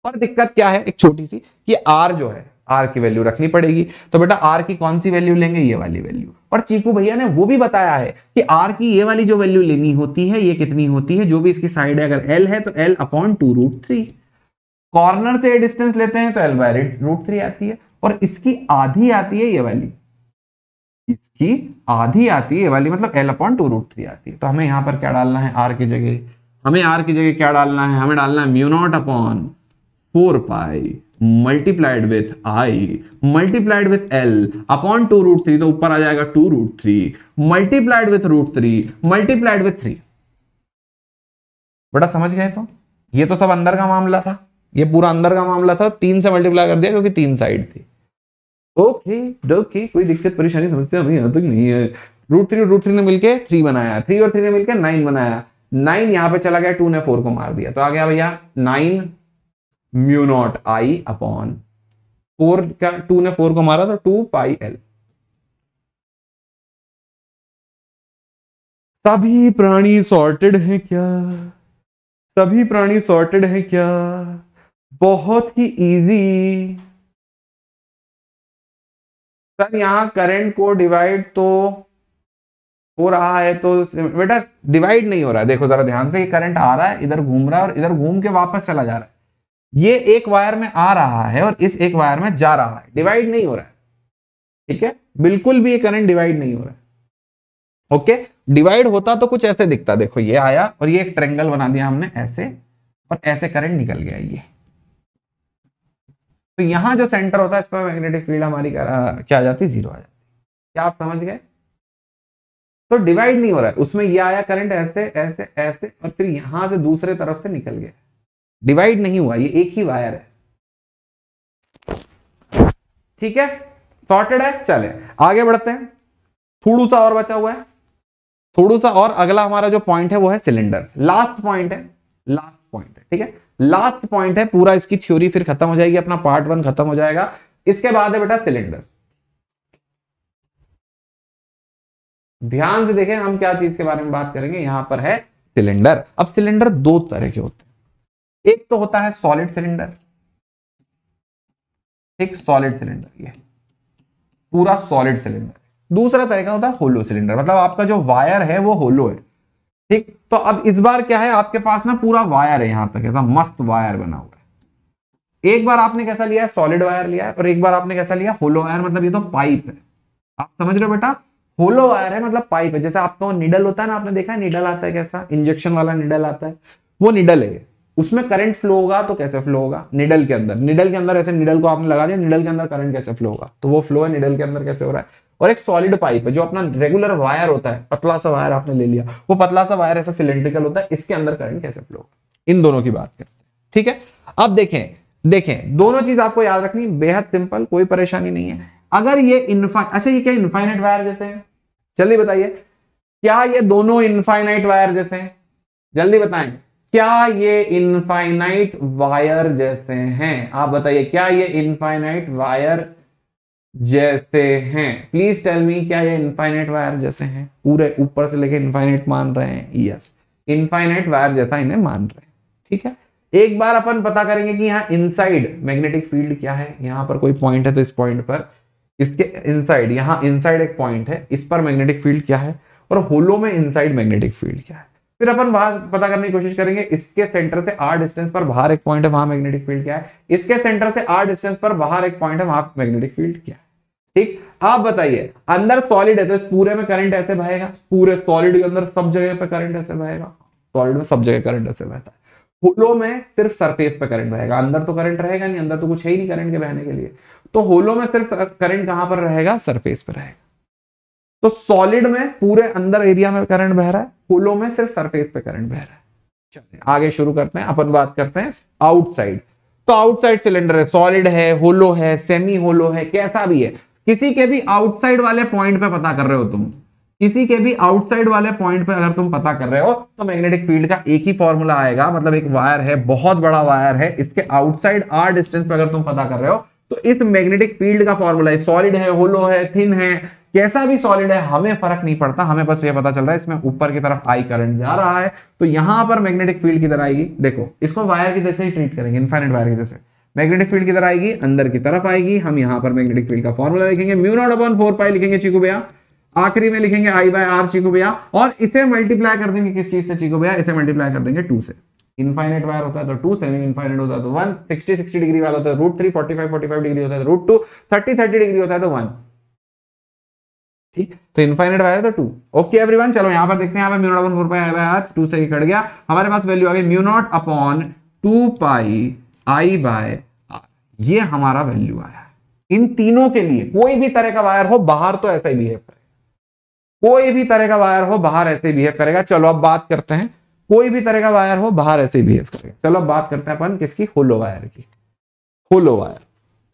पर दिक्कत क्या है, एक छोटी सी, कि R जो है, R की वैल्यू रखनी पड़ेगी। तो बेटा R की कौन सी वैल्यू लेंगे? ये वाली वैल्यू। और चीकू भैया ने वो भी बताया है कि R की ये वाली जो वैल्यू लेनी होती है, ये कितनी होती है? जो भी इसकी साइड है, अगर L है तो L upon two root three. Corner से डिस्टेंस लेते हैं तो L बाय रूट थ्री आती है। और इसकी आधी आती है ये वाली, इसकी आधी आती है ये वाली, मतलब L upon two root three आती है। तो हमें यहाँ पर क्या डालना है? R की जगह हमें R की जगह क्या डालना है? हमें डालना है mu naught upon four pi multiplied with I multiplied with L upon two root three, तो ऊपर आ जाएगा two root three multiplied with root three multiplied with three. बेटा समझ गए? तो ये तो सब अंदर का मामला था, ये पूरा अंदर का मामला था। तीन से मल्टीप्लाई कर दिया क्योंकि तीन साइड थी। ओके डोके, कोई दिक्कत परेशानी समझते हमें यहाँ तक नहीं है। रूट थ्री रूट थ्री ने मिलकर थ्री बनाया, थ्री और थ्री ने मिलकर नाइन बनाया। नाइन यहाँ पे चला गया, टू ने फोर को मार दिया, तो आ गया भैया nine mu naught I upon four. क्या टू ने फोर को मारा तो टू पाई एल। सभी प्राणी सॉर्टेड हैं क्या? सभी प्राणी सॉर्टेड हैं क्या? बहुत ही इजी सर। यहां करंट को डिवाइड तो हो रहा है, तो बेटा डिवाइड नहीं हो रहा है। देखो जरा ध्यान से, करंट आ रहा है, इधर घूम रहा है और इधर घूम के वापस चला जा रहा है। ये एक वायर में आ रहा है और इस एक वायर में जा रहा है, डिवाइड नहीं हो रहा है। ठीक है, बिल्कुल भी ये करंट डिवाइड नहीं हो रहा है। ओके, डिवाइड होता तो कुछ ऐसे दिखता। देखो ये आया और ये एक ट्रायंगल बना दिया हमने ऐसे, और ऐसे करंट निकल गया ये। तो यहां जो सेंटर होता है इस पर मैग्नेटिक फील्ड हमारी क्या आ जाती है? जीरो आ जाती है। क्या आप समझ गए? तो डिवाइड नहीं हो रहा है उसमें। यह आया करंट ऐसे ऐसे ऐसे और फिर यहां से दूसरे तरफ से निकल गया, डिवाइड नहीं हुआ, ये एक ही वायर है। ठीक है, सॉर्टेड है। चले आगे बढ़ते हैं, थोड़ा सा और बचा हुआ है, थोड़ा सा और। अगला हमारा जो पॉइंट है वो है सिलेंडर्स। लास्ट पॉइंट है, लास्ट पॉइंट है। ठीक है, लास्ट पॉइंट है। पूरा इसकी थ्योरी फिर खत्म हो जाएगी, अपना पार्ट वन खत्म हो जाएगा। इसके बाद है बेटा सिलेंडर। ध्यान से देखें हम क्या चीज के बारे में बात करेंगे। यहां पर है सिलेंडर। अब सिलेंडर दो तरह के होते हैं, एक तो होता है सॉलिड सिलेंडर, एक सॉलिड सिलेंडर, ये पूरा सॉलिड सिलेंडर। दूसरा तरह का होता है होलो सिलेंडर, मतलब आपका जो वायर है वो होलो है। ठीक, तो अब इस बार क्या है, आपके पास ना पूरा वायर है, यहां तक ऐसा मस्त वायर बना हुआ है। एक बार आपने कैसा लिया है? सॉलिड वायर लिया है। और एक बार आपने कैसा लिया? होलो वायर, मतलब ये तो पाइप है। आप समझ रहे हो बेटा, होलो वायर है मतलब पाइप है। जैसे आपका निडल होता है ना, आपने देखा है निडल आता है कैसा, इंजेक्शन वाला निडल आता है, वो निडल है। उसमें करंट फ्लो होगा तो कैसे फ्लो होगा? निडल के अंदर, निडल के अंदर ऐसे निडल को आपने लगा दिया, निडल के अंदर करंट कैसे फ्लो होगा? तो वो फ्लो है निडल के अंदर कैसे हो रहा है। और एक सॉलिड पाइप है, जो अपना रेगुलर वायर होता है, पतला सा वायर आपने ले लिया, वो पतला सा वायर ऐसा सिलेंड्रिकल होता है, इसके अंदर करंट कैसे फ्लो होगा? इन दोनों की बात करते हैं। ठीक है, अब देखें देखें दोनों चीज आपको याद रखनी, बेहद सिंपल, कोई परेशानी नहीं है। अगर ये इनफा अच्छा ये क्या इनफाइनाइट वायर जैसे है? जल्दी बताइए, क्या ये दोनों इनफाइनाइट वायर जैसे हैं? जल्दी बताएं, क्या ये इनफाइनाइट वायर जैसे हैं? आप बताइए, क्या ये इनफाइनाइट वायर जैसे हैं? प्लीज टेल मी, क्या ये इनफाइनाइट वायर जैसे हैं? पूरे ऊपर से लेके इनफाइनाइट मान रहे हैं। यस, इनफाइनाइट वायर जैसा इन्हें मान रहे हैं। ठीक है, एक बार अपन पता करेंगे कि यहाँ इनसाइड मैग्नेटिक फील्ड क्या है। यहाँ पर कोई पॉइंट है तो इस पॉइंट पर, इसके इनसाइड, यहाँ इनसाइड एक पॉइंट है, इस पर मैग्नेटिक फील्ड क्या है, और होलो में इनसाइड मैग्नेटिक फील्ड क्या है। फिर अपन बाहर पता करने की कोशिश करेंगे, इसके सेंटर से आर डिस्टेंस पर बाहर एक पॉइंट है, वहां मैग्नेटिक फील्ड क्या है। इसके सेंटर से आर डिस्टेंस पर बाहर एक पॉइंट है, वहां मैग्नेटिक फील्ड क्या है। ठीक, आप बताइए, अंदर सॉलिड है तो इस पूरे में करंट ऐसे बहेगा, पूरे सॉलिड के अंदर सब जगह पर करंट ऐसे बहेगा, सॉलिड में सब जगह करंट ऐसे बहता है। होलो में सिर्फ सरफेस पे करंट बहेगा, अंदर तो करंट रहेगा नहीं, अंदर तो कुछ है ही नहीं करंट के बहने के लिए। तो होलो में सिर्फ करंट कहां पर रहेगा, सरफेस पे रहेगा। तो सॉलिड में पूरे अंदर एरिया में करंट बह रहा है, होलो में सिर्फ सरफेस पे करंट बह रहा है। चलिए आगे शुरू करते हैं, अपन बात करते हैं आउटसाइड। तो आउटसाइड सिलेंडर है, सॉलिड है, होलो है, सेमी होलो है, कैसा भी है, किसी के भी आउटसाइड वाले पॉइंट पे पता कर रहे हो तुम, किसी के भी आउटसाइड वाले पॉइंट पे अगर तुम पता कर रहे हो तो मैग्नेटिक फील्ड का एक ही फॉर्मूला आएगा। मतलब एक वायर है, बहुत बड़ा वायर है, इसके आउटसाइड आर डिस्टेंस पे अगर तुम पता कर रहे हो तो इस मैग्नेटिक फील्ड का फॉर्मूला है, सॉलिड है, होलो है, थिन है, कैसा भी सॉलिड है, हमें फर्क नहीं पड़ता, हमें बस ये पता चल रहा है इसमें ऊपर की तरफ आई करंट जा रहा है तो यहां पर मैग्नेटिक फील्ड किधर आएगी। देखो इसको वायर की जैसे ही ट्रीट करेंगे, इनफाइनाइट वायर की जैसे मैग्नेटिक फील्ड किधर आएगी, अंदर की तरफ आएगी। हम यहाँ पर मैग्नेटिक फील्ड का फॉर्मूला लिखेंगे, mu naught upon four pi लिखेंगे चिकू भैया, आखिरी में लिखेंगे आई बाय आर चिकू भैया, और इसे मल्टीप्लाई कर देंगे किस चीज से चिकू भैया, इसे मल्टीप्लाई कर देंगे टू से। इनफाइनाइट वायर होता है तो टू, सेमी इनफाइनाइट होता है तो वन, सिक्सटी सिक्सटी डिग्री वाला होता है root three, forty five forty five degree होता है तो root two, thirty thirty degree होता है तो वन। ठीक, तो इनफाइनाइट वायर तो टू। ओके एवरीवन, चलो यहाँ पर देखते हैं, यहाँ पे mu naught upon four pi I by R, two से ही कट गया, हमारे पास वैल्यू आ गई mu naught upon two pi I by are, ये हमारा वैल्यू आया। इन तीनों के लिए कोई भी तरह का वायर हो बाहर तो ऐसा ही बिहेव करेगा, कोई भी तरह का वायर हो बाहर ऐसे ही बिहेव करेगा। चलो अब बात करते हैं, कोई भी तरह का वायर हो बाहर ऐसे ही बिहेव करेगा। चलो अब बात करते हैं अपन किसकी, होलो वायर की। होलो वायर,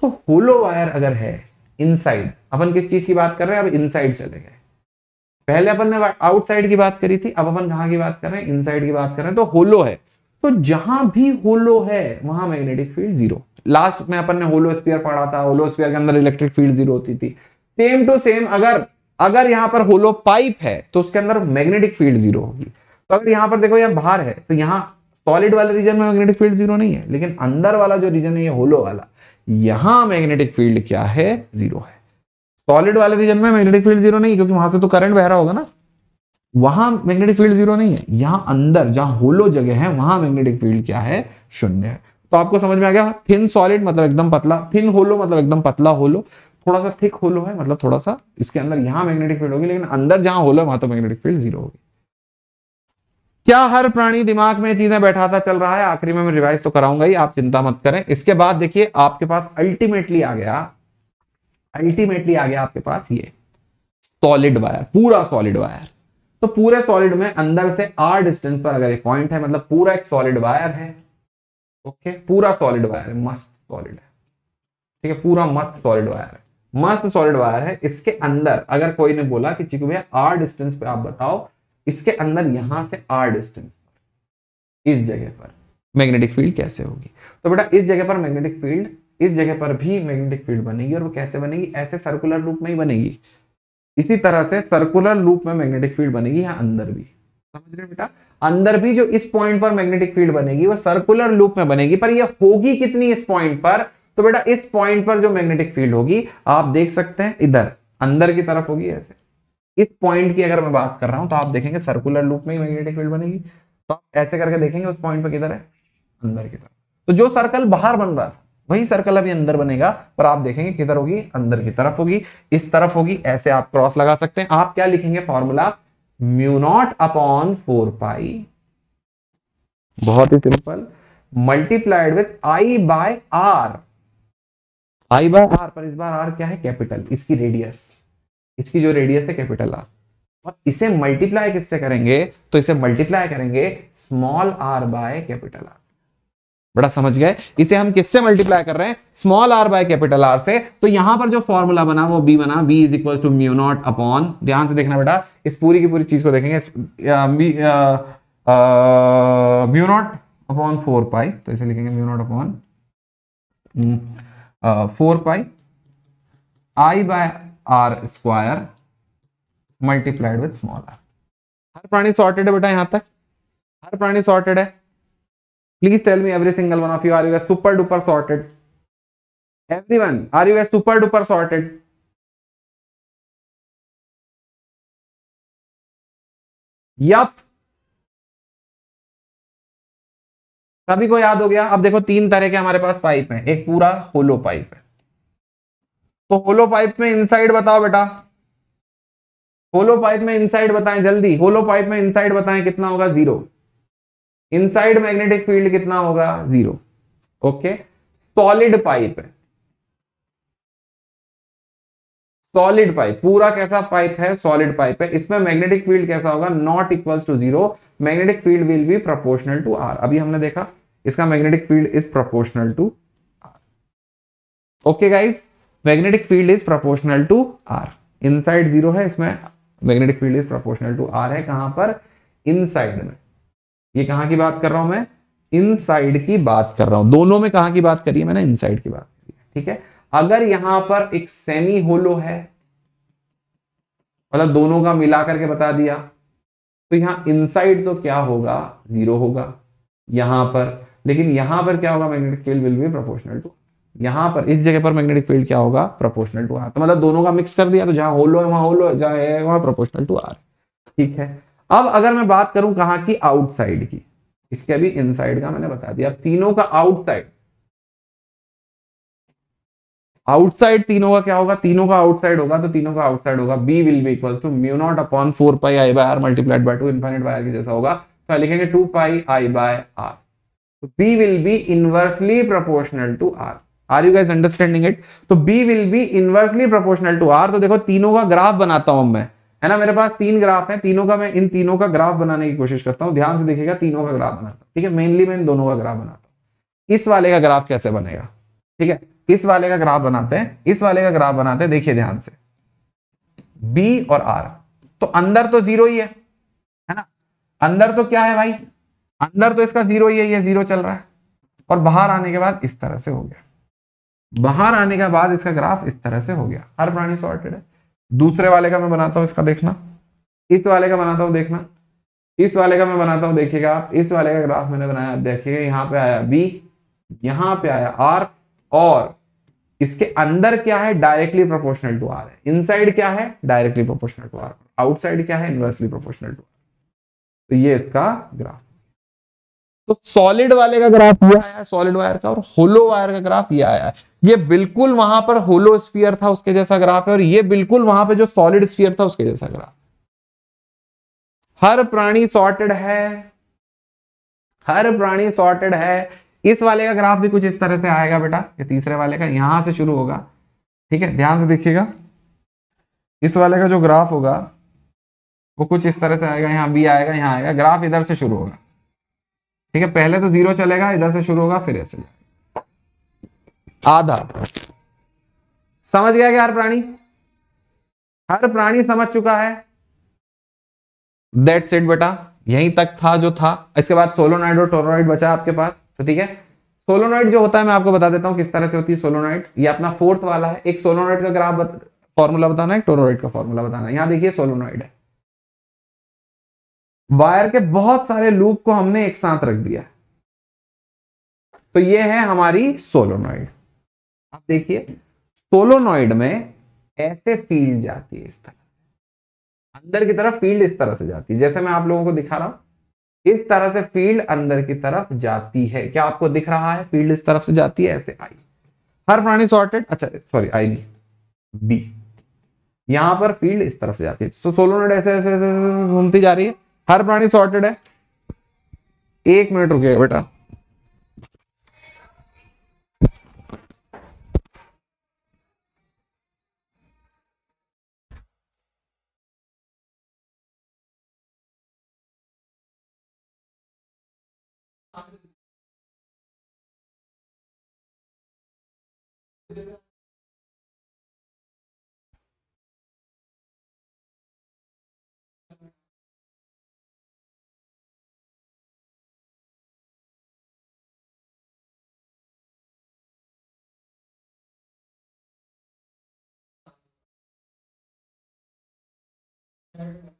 तो होलो वायर अगर है इनसाइड, अपन किस चीज की बात कर रहे हैं, अब इनसाइड चले गए, पहले अपन ने आउटसाइड की बात करी थी, अब अपन कहां की बात कर रहे हैं, इनसाइड की बात कर रहे हैं। तो होलो है, तो जहां भी होलो है वहां मैग्नेटिक फील्ड जीरो। लास्ट में अपन ने होलो स्फीयर पढ़ा था, होलो स्फीयर के अंदर इलेक्ट्रिक फील्ड जीरो होती थी। सेम टू सेम अगर अगर यहां पर होलो पाइप है तो उसके अंदर मैग्नेटिक फील्ड जीरो होगी। तो अगर यहां पर देखो, यह बाहर है तो यहाँ सॉलिड वाले रीजन में मैग्नेटिक फील्ड जीरो नहीं है, लेकिन अंदर वाला जो रीजन है ये होलो वाला, यहां मैग्नेटिक फील्ड क्या है, जीरो है। सॉलिड वाले रीजन में मैग्नेटिक फील्ड जीरो नहीं, क्योंकि वहां से तो करंट बह रहा होगा ना, वहां मैग्नेटिक फील्ड जीरो नहीं है। यहां अंदर जहां होलो जगह है वहां मैग्नेटिक फील्ड क्या है, शून्य है। तो आपको समझ में आ गया, थिन सॉलिड मतलब एकदम पतला, थिन होलो मतलब एकदम पतला होलो, थोड़ा सा थिक होलो है मतलब थोड़ा सा इसके अंदर यहां मैग्नेटिक फील्ड होगी, लेकिन अंदर जहां होलो वहां तो मैग्नेटिक फील्ड जीरो होगी। क्या हर प्राणी दिमाग में चीजें बैठाता चल रहा है, आखिरी में मैं रिवाइज तो कराऊंगा ही, आप चिंता मत करें। इसके बाद देखिए आपके पास अल्टीमेटली आ गया, अल्टीमेटली आ गया आपके पास ये सॉलिड वायर, पूरा सॉलिड वायर। तो पूरे सॉलिड में अंदर से आर डिस्टेंस पर अगर एक पॉइंट है, मतलब पूरा एक सॉलिड वायर है। ओके पूरा सॉलिड वायर है, मस्त सॉलिड है, ठीक है, पूरा मस्त सॉलिड वायर है, मस्त सॉलिड वायर है। इसके अंदर अगर कोई ने बोला कि चिकू भैया आर डिस्टेंस पे आप बताओ, इसके अंदर यहां से आर डिस्टेंस पर इस जगह पर मैग्नेटिक फील्ड कैसे होगी, तो बेटा इस जगह पर मैग्नेटिक फील्ड, इस जगह पर भी मैग्नेटिक फील्ड बनेगी, और वो कैसे बनेगी, ऐसे सर्कुलर रूप में ही बनेगी। इसी तरह से सर्कुलर लूप में मैग्नेटिक फील्ड बनेगी यहाँ अंदर भी, समझ रहे बेटा, अंदर भी जो इस पॉइंट पर मैग्नेटिक फील्ड बनेगी वो सर्कुलर लूप में बनेगी, पर ये होगी कितनी इस पॉइंट पर, तो बेटा इस पॉइंट पर जो मैग्नेटिक फील्ड होगी आप देख सकते हैं इधर अंदर की तरफ होगी, ऐसे इस पॉइंट की अगर मैं बात कर रहा हूं तो आप देखेंगे सर्कुलर लूप में ही मैग्नेटिक फील्ड बनेगी, तो आप ऐसे करके देखेंगे उस पॉइंट पर किधर है, अंदर की तरफ। तो जो सर्कल बाहर बन रहा था वही सर्कल अभी अंदर बनेगा, पर आप देखेंगे किधर होगी, अंदर की तरफ होगी, इस तरफ होगी, ऐसे आप क्रॉस लगा सकते हैं। आप क्या लिखेंगे formula, mu naught upon four pi, बहुत ही simple, multiplied with I by R, I by R, पर इस बार आर क्या है, कैपिटल, इसकी रेडियस, इसकी जो रेडियस है कैपिटल आर, और इसे मल्टीप्लाई किससे करेंगे, तो इसे मल्टीप्लाई करेंगे small R by capital R. बड़ा समझ गए, इसे हम किससे मल्टीप्लाई कर रहे हैं, small R by capital R से। तो यहां पर जो फॉर्मूला बना वो बी बना, B is equal to mu naught upon, ध्यान से देखना बेटा इस पूरी की पूरी चीज को देखेंगे, mu naught upon four pi, तो इसे लिखेंगे mu naught upon four pi I by R square multiplied with small R. हर प्राणी सॉर्टेड है बेटा, यहां तक हर प्राणी सॉर्टेड है। Please tell me every single one of you, are you guys super duper sorted? Everyone, are you guys super duper sorted? Yup. सभी को याद हो गया। अब देखो तीन तरह के हमारे पास पाइप है, एक पूरा होलो पाइप है, तो होलो पाइप में इनसाइड बताओ बेटा, होलो पाइप में इनसाइड बताएं जल्दी, होलो पाइप में इनसाइड बताएं कितना होगा, जीरो। इनसाइड मैग्नेटिक फील्ड कितना होगा, जीरो। ओके, सॉलिड पाइप है, सॉलिड पाइप, पूरा कैसा पाइप है, सॉलिड पाइप है, इसमें मैग्नेटिक फील्ड कैसा होगा, not equals to zero, magnetic field will be proportional to R. अभी हमने देखा इसका magnetic field is proportional to R. Okay guys, magnetic field is proportional to R, inside zero है, इसमें magnetic field is proportional to R है। कहां पर, inside में। ये कहां की बात कर रहा हूं मैं, इनसाइड की बात कर रहा हूं। दोनों में कहां की बात करी है मैंने, इनसाइड की बात करी है। ठीक है, अगर यहां पर एक सेमी होलो है, मतलब दोनों का मिला करके बता दिया, तो यहां इनसाइड तो क्या होगा, जीरो होगा यहां पर, लेकिन यहां पर क्या होगा, magnetic field will be proportional to, यहां पर इस जगह पर मैग्नेटिक फील्ड क्या होगा, प्रोपोर्शनल टू आर। तो मतलब दोनों का मिक्स कर दिया, तो जहां होलो है वहां होलो, जहां है वहां प्रोपोर्शनल टू आर। ठीक है, अब अगर मैं बात करूं कहां की, आउटसाइड की, इसके अभी इनसाइड का मैंने बता दिया। अब तीनों का आउटसाइड, आउटसाइड तीनों का क्या होगा, तीनों का आउटसाइड होगा, तो तीनों का आउटसाइड होगा b will be equals to mu naught upon four pi i by r multiplied by two, infinite by r के जैसा होगा, तो लिखेंगे two pi i by r, तो b will be inversely proportional to r। Are you guys understanding it? तो b will be inversely proportional to r। तो देखो तीनों का ग्राफ बनाता हूं मैं, है ना, मेरे पास तीन ग्राफ है, तीनों का मैं इन तीनों का ग्राफ बनाने की कोशिश करता हूँ। ध्यान से देखिएगा, तीनों का ग्राफ बनाता हूँ, ठीक है, मेनली मैं इन दोनों का ग्राफ बनाता हूँ। इस वाले का ग्राफ कैसे बनेगा, ठीक है, इस वाले का ग्राफ बनाते हैं, इस वाले का ग्राफ बनाते हैं, देखिए ध्यान से, B और R, तो अंदर तो जीरो ही है, है ना, अंदर तो क्या है भाई, अंदर तो इसका जीरो ही है, ये जीरो चल रहा है, और बाहर आने के बाद इस तरह से हो गया, बाहर आने के बाद इसका ग्राफ इस तरह से हो गया, हर प्राणी सॉर्टेड है। दूसरे वाले का मैं बनाता हूँ, इसका देखना, इस वाले का बनाता हूँ, देखना, इस वाले का मैं बनाता हूँ, देखिएगा आप, इस वाले का ग्राफ मैंने बनाया, आप देखिएगा, यहाँ पे आया B, यहाँ पे आया R, और इसके अंदर क्या है, डायरेक्टली प्रोपोर्शनल टू आर है, इनसाइड क्या है, directly proportional to R, outside क्या है, इनवर्सली प्रोपोर्शनल टू आर। तो ये इसका ग्राफ, तो सॉलिड वाले का ग्राफ ये आया, सॉलिड वायर का, और होलो वायर का ग्राफ ये आया है। ये बिल्कुल वहां पर होलो स्फीयर था उसके जैसा ग्राफ है, और ये बिल्कुल वहां पर जो सॉलिड स्फीयर था उसके जैसा ग्राफ। हर प्राणी सॉर्टेड है, हर प्राणी सॉर्टेड है। इस वाले का ग्राफ भी कुछ इस तरह से आएगा बेटा, ये तीसरे वाले का यहां से शुरू होगा, ठीक है, ध्यान से देखिएगा, इस वाले का जो ग्राफ होगा वो कुछ इस तरह से आएगा, यहाँ भी आएगा, यहाँ आएगा, ग्राफ इधर से शुरू होगा, ठीक है, पहले तो जीरो चलेगा, इधर से शुरू होगा, फिर ऐसे आधा। समझ गया क्या हर प्राणी, हर प्राणी समझ चुका है। दैट्स इट बेटा, यहीं तक था जो था। इसके बाद सोलोनॉइड और टोरोनॉइड बचा आपके पास, तो ठीक है, सोलोनॉइड जो होता है मैं आपको बता देता हूं किस तरह से होती है सोलोनॉइड। ये अपना फोर्थ वाला है, एक सोलोनॉइड का ग्राफ बत... फॉर्मूला बताना है, एक टोरोनॉइड का फॉर्मूला बताना है। यहां देखिए सोलोनॉइड है, वायर के बहुत सारे लूप को हमने एक साथ रख दिया, तो ये है हमारी सोलोनॉइड। आप देखिए सोलोनॉइड में ऐसे फील्ड जाती है, इस तरह अंदर की तरफ फील्ड इस तरह से जाती है, जैसे मैं आप लोगों को दिखा रहा हूं, इस तरह से फील्ड अंदर की तरफ जाती है। क्या आपको दिख रहा है, फील्ड इस तरफ से जाती है, ऐसे आई। हर प्राणी सॉर्टेड, अच्छा सॉरी आई नहीं, बी, यहां पर फील्ड इस तरफ से जाती है, सो सोलोनॉइड ऐसे ऐसे घूमती जा रही है, हर प्राणी सॉर्टेड है। एक मिनट रुकिएगा बेटा, Okay.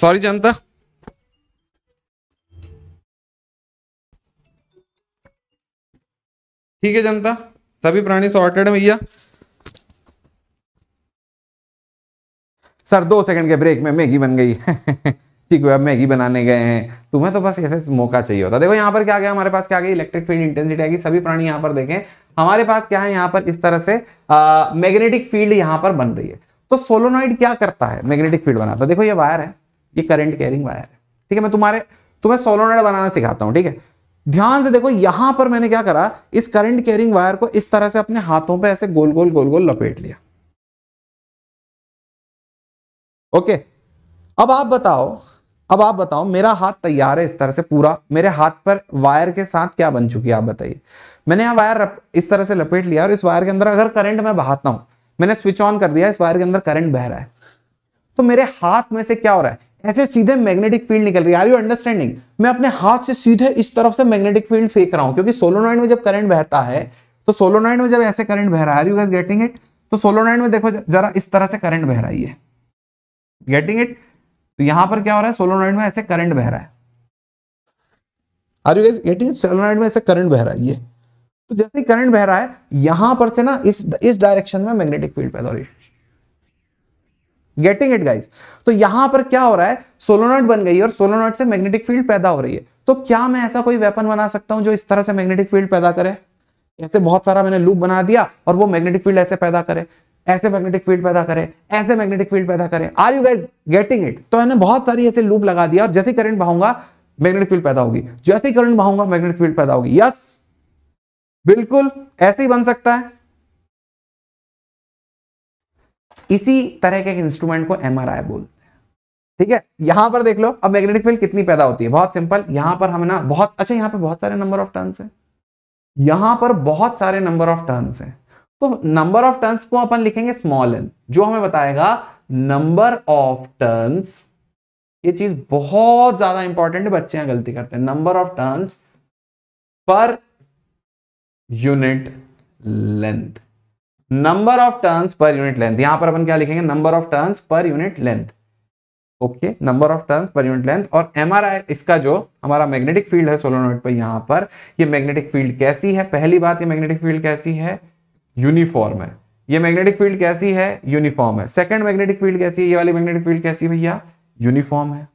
सॉरी जनता, ठीक है जनता, सभी प्राणी सॉर्टेड है भैया। सर दो सेकंड के ब्रेक में मैगी बन गई। चिकू अब मैगी बनाने गए हैं, तुम्हें तो बस ऐसे मौका चाहिए होता। देखो यहाँ पर क्या गया हमारे पास, क्या गया इलेक्ट्रिक फील्ड इंटेंसिटी आएगी। सभी प्राणी यहाँ पर देखें हमारे पास क्या है, यहाँ पर इस तरह से मैग्नेटिक फील्ड यहाँ पर बन रही है। तो सोलोनॉइड क्या करता है, मैग्नेटिक फील्ड बनाता है। देखो ये वायर है, ये करंट कैरिंग वायर है, ठीक है। मैं तुम्हारे तुम्हें सोलोनॉइड बनाना सिखाता हूँ, ठीक है। ध्यान से देखो यहाँ पर मैंने क्या करा, इस करंट कैरिंग वायर को इस तरह से अपने हाथों पे ऐसे गोल गोल गोल गोल लपेट लिया। ओके अब आप बताओ, अब आप बताओ मेरा हाथ तैयार है इस तरह से पूरा, मेरे हाथ पर वायर के साथ क्या बन चुकी है आप बताइए। मैंने यहाँ वायर इस तरह से लपेट लिया और इस वायर के अंदर अगर करंट मैं बहाता हूँ, मैंने स्विच ऑन कर दिया, इस वायर के अंदर करंट बह रहा है, तो मेरे हाथ में से क्या हो रहा है, ऐसे सीधे मैग्नेटिक फील्ड निकल रही है। Are you understanding? मैं अपने हाथ से सीधे इस तरफ से मैग्नेटिक फील्ड फेंक रहा हूं, क्योंकि सोलोनॉइड में जब करंट बहता है, तो सोलोनॉइड में जब ऐसे करंट बह रहा है, are you guys getting it? तो सोलोनॉइड में देखो जरा इस तरह से करंट बह रही है, गेटिंग इट? तो यहां पर क्या हो रहा है, सोलोनॉइड में ऐसे करंट बह रहा है, are you guys getting it? Solenoid में ऐसे करंट बह रहा है ये, तो जैसे ही करंट बह रहा है यहां पर से ना इस इस डायरेक्शन में मैग्नेटिक फील्ड पैदा हो रही है, गेटिंग इट गाइस? तो यहां पर क्या हो रहा है, सोलोनॉइड बन गई और सोलोनॉइड से मैग्नेटिक फील्ड पैदा हो रही है। तो क्या मैं ऐसा कोई वेपन बना सकता हूं जो इस तरह से मैग्नेटिक फील्ड पैदा करे? ऐसे बहुत सारा मैंने लूप बना दिया और वो मैग्नेटिक फील्ड ऐसे पैदा करे, ऐसे मैग्नेटिक फील्ड पैदा करे, ऐसे मैग्नेटिक फील्ड पैदा करे। Are you guys getting it? तो मैंने बहुत सारी ऐसे लूप लगा दिया और जैसे ही करंट बहाऊंगा मैग्नेटिक फील्ड पैदा होगी, जैसे ही करंट बहाऊंगा मैग्नेटिक फील्ड पैदा होगी। यस बिल्कुल ऐसे ही बन सकता है। इसी तरह के इंस्ट्रूमेंट को एमआरआई बोलते हैं, ठीक है। यहां पर देख लो अब मैग्नेटिक फील्ड कितनी पैदा होती है, बहुत सिंपल। यहां पर हम ना बहुत अच्छा, यहां पर बहुत सारे नंबर ऑफ टर्न्स हैं, यहां पर बहुत सारे नंबर ऑफ टर्न्स हैं, तो नंबर ऑफ टर्न्स को अपन लिखेंगे स्मॉल एन, जो हमें बताएगा नंबर ऑफ टर्न्स। ये चीज बहुत ज्यादा इंपॉर्टेंट है, बच्चे यहां गलती करते हैं। Number of turns per unit length, number of turns per unit length. यहां पर अपन क्या लिखेंगे, number of turns per unit length. Okay number of turns per unit length. और एमआरआई, इसका जो हमारा मैग्नेटिक फील्ड है सोलोनॉइड पर, यहां पर ये मैग्नेटिक फील्ड कैसी है, पहली बात ये मैग्नेटिक फील्ड कैसी है, यूनिफॉर्म है। ये मैग्नेटिक फील्ड कैसी है, यूनिफॉर्म है। सेकंड मैग्नेटिक फील्ड कैसी है, ये वाली मैग्नेटिक फील्ड कैसी भैया, यूनिफॉर्म है।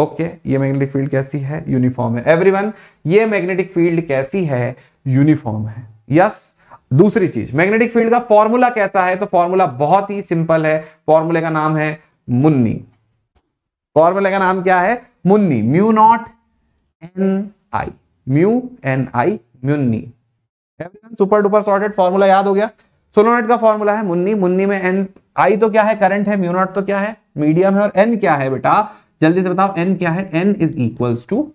ओके okay, ये मैग्नेटिक फील्ड कैसी है, यूनिफॉर्म है। एवरीवन ये मैग्नेटिक फील्ड कैसी है, यूनिफॉर्म है। यस yes, दूसरी चीज मैग्नेटिक फील्ड का फॉर्मूला कैसा है, तो फॉर्मूला बहुत ही सिंपल है। फॉर्मूले का नाम है मुन्नी, फॉर्मूले का नाम क्या है, Munni. Mu naught N I, mu N I Munni. Super duper sorted formula याद हो गया। सोलोनॉइड का फॉर्मूला है मुन्नी, मुन्नी में एन आई तो क्या है, करंट है, म्यू नॉट तो क्या है, मीडियम है, और एन क्या है बेटा जल्दी से बताओ, एन क्या है, N is equals to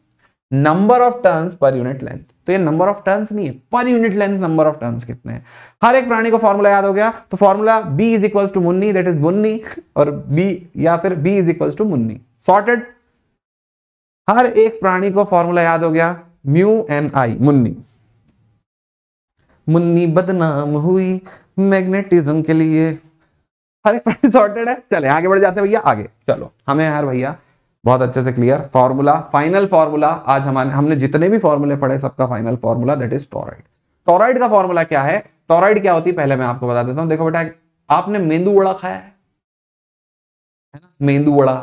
number of turns per unit length. तो ये नंबर ऑफ टर्न्स नहीं है, per unit length number of turns कितने हैं। हर एक प्राणी को फॉर्मूला याद हो गया, तो formula B is equals to Munni, that is Munni, और B या फिर B is equals to Munni, sorted. हर एक प्राणी को फॉर्मूला याद हो गया, mu N I Munni. Munni बदनाम हुई मैग्नेटिज्म के लिए। हर एक प्राणी सॉर्टेड है। चले आगे बढ़ जाते हैं भैया, आगे चलो। हमें यार भैया बहुत अच्छे से क्लियर फॉर्मूला, फाइनल फॉर्मूला। आज हमारे हमने जितने भी फॉर्मूले पढ़े सबका final formula that is toroid. Toroid का फॉर्मूला क्या है, टॉराइड क्या होती है पहले मैं आपको बता देता हूं। देखो बेटा आपने मेंदू वड़ा खाया है ना, मेंदू वड़ा।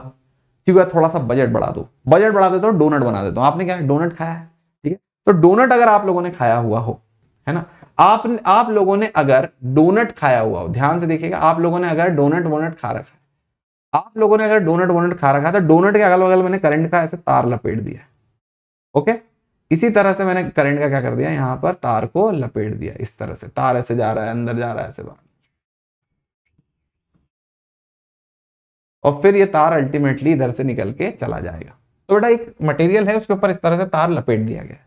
चिकू थोड़ा सा बजट बढ़ा दो, बजट बढ़ा देता हूँ, डोनट बना देता हूँ। आपने क्या डोनट खाया है, ठीक है। तो डोनट अगर आप लोगों ने खाया हुआ हो, है ना, आप आप लोगों ने अगर डोनट खाया हुआ हो, ध्यान से देखिएगा, आप लोगों ने अगर डोनट वोनट खा रखा है, आप लोगों ने अगर डोनट वोनट खा रखा है, तो डोनट के अगल बगल मैंने करंट का ऐसे तार लपेट दिया। ओके इसी तरह से मैंने करंट का क्या कर दिया, यहाँ पर तार को लपेट दिया। इस तरह से तार ऐसे जा रहा है, अंदर जा रहा है, ऐसे बाहर, और फिर ये तार अल्टीमेटली इधर से निकल के चला जाएगा। तो बेटा एक मटेरियल है उसके ऊपर इस तरह से तार लपेट दिया गया।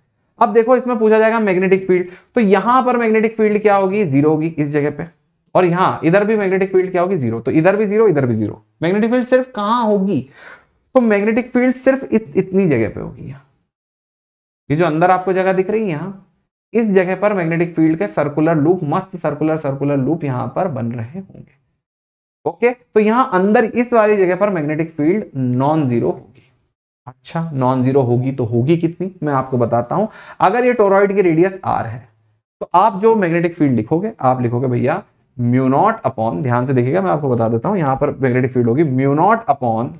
अब देखो इसमें पूछा जाएगा मैग्नेटिक फील्ड, तो यहां पर मैग्नेटिक फील्ड क्या होगी, जीरो होगी इस जगह पे, और यहां इधर भी मैग्नेटिक फील्ड क्या होगी, जीरो। तो इधर भी जीरो, इधर भी जीरो। मैग्नेटिक फील्ड सिर्फ कहां होगी, तो मैग्नेटिक फील्ड सिर्फ इत, इतनी जगह पे होगी। यहां ये जो अंदर आपको जगह दिख रही है, यहां इस जगह पर मैग्नेटिक फील्ड के सर्कुलर लूप, मस्त सर्कुलर सर्कुलर लूप यहां पर बन रहे होंगे। ओके तो यहां अंदर इस वाली जगह पर मैग्नेटिक फील्ड नॉन जीरो होगी। अच्छा नॉन जीरो होगी तो होगी कितनी, मैं आपको बताता हूं। अगर ये टोरॉइड की रेडियस आर है, तो आप जो मैग्नेटिक फील्ड लिखोगे, आप लिखोगे भैया म्यू नॉट अपॉन, ध्यान से देखिएगा मैं आपको बता देता हूं, यहां पर मैग्नेटिक फील्ड होगी mu naught upon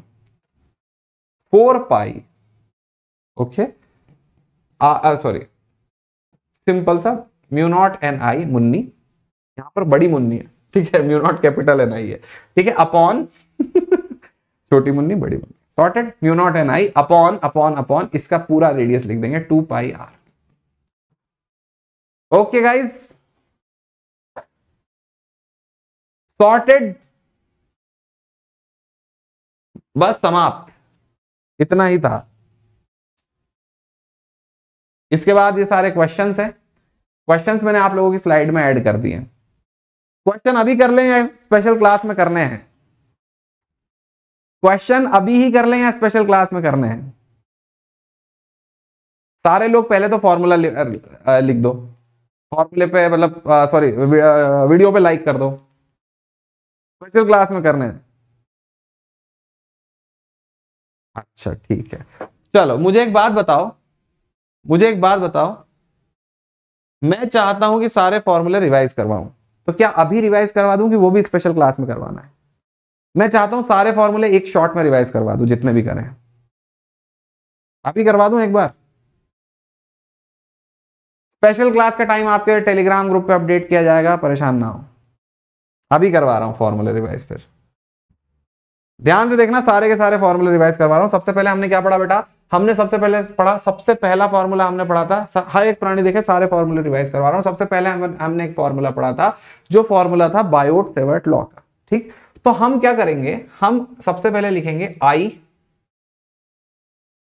four pi, okay sorry simple सा mu naught N I Munni, यहां पर बड़ी मुन्नी है ठीक है, mu naught capital N I है ठीक है, अपॉन छोटी मुन्नी बड़ी Munni sorted, mu naught N I upon upon upon इसका पूरा रेडियस लिख देंगे two pi R. Okay guys sorted, बस समाप्त, इतना ही था। इसके बाद ये सारे क्वेश्चंस हैं, क्वेश्चंस मैंने आप लोगों की स्लाइड में ऐड कर दिए। क्वेश्चन अभी कर लें या स्पेशल क्लास में करने हैं? क्वेश्चन अभी ही कर लें या स्पेशल क्लास में करने हैं? सारे लोग पहले तो फॉर्मूला लिख दो, फॉर्मूले पे मतलब सॉरी वीडियो पे लाइक कर दो, स्पेशल क्लास में करने हैं। अच्छा ठीक है, चलो मुझे एक बात बताओ, मुझे एक बात बताओ, मैं चाहता हूं कि सारे फॉर्मूले रिवाइज करवाऊं, तो क्या अभी रिवाइज करवा दूं कि वो भी स्पेशल क्लास में करवाना है? मैं चाहता हूं सारे फॉर्मूले एक शॉट में रिवाइज करवा दूं, जितने भी करें अभी करवा दूं एक बार। स्पेशल क्लास का टाइम आपके टेलीग्राम ग्रुप पे अपडेट किया जाएगा, परेशान ना हो, अभी करवा रहा हूं फॉर्मूले रिवाइज। फिर ध्यान से देखना, सारे के सारे फॉर्मूले रिवाइज करवा रहा हूं। सबसे पहले हमने क्या पढ़ा बेटा? हमने सबसे पहले पढ़ा, सबसे पहला फॉर्मूला हमने पढ़ा था, हर एक प्राणी देखे सारे फॉर्मूले रिवाइज करवा रहा हूं। सबसे पहले हम, हमने एक फॉर्मूला पढ़ा था, जो फॉर्मूला था बायोट-सेवर्ट लॉ का, ठीक। तो हम क्या करेंगे, हम सबसे पहले लिखेंगे I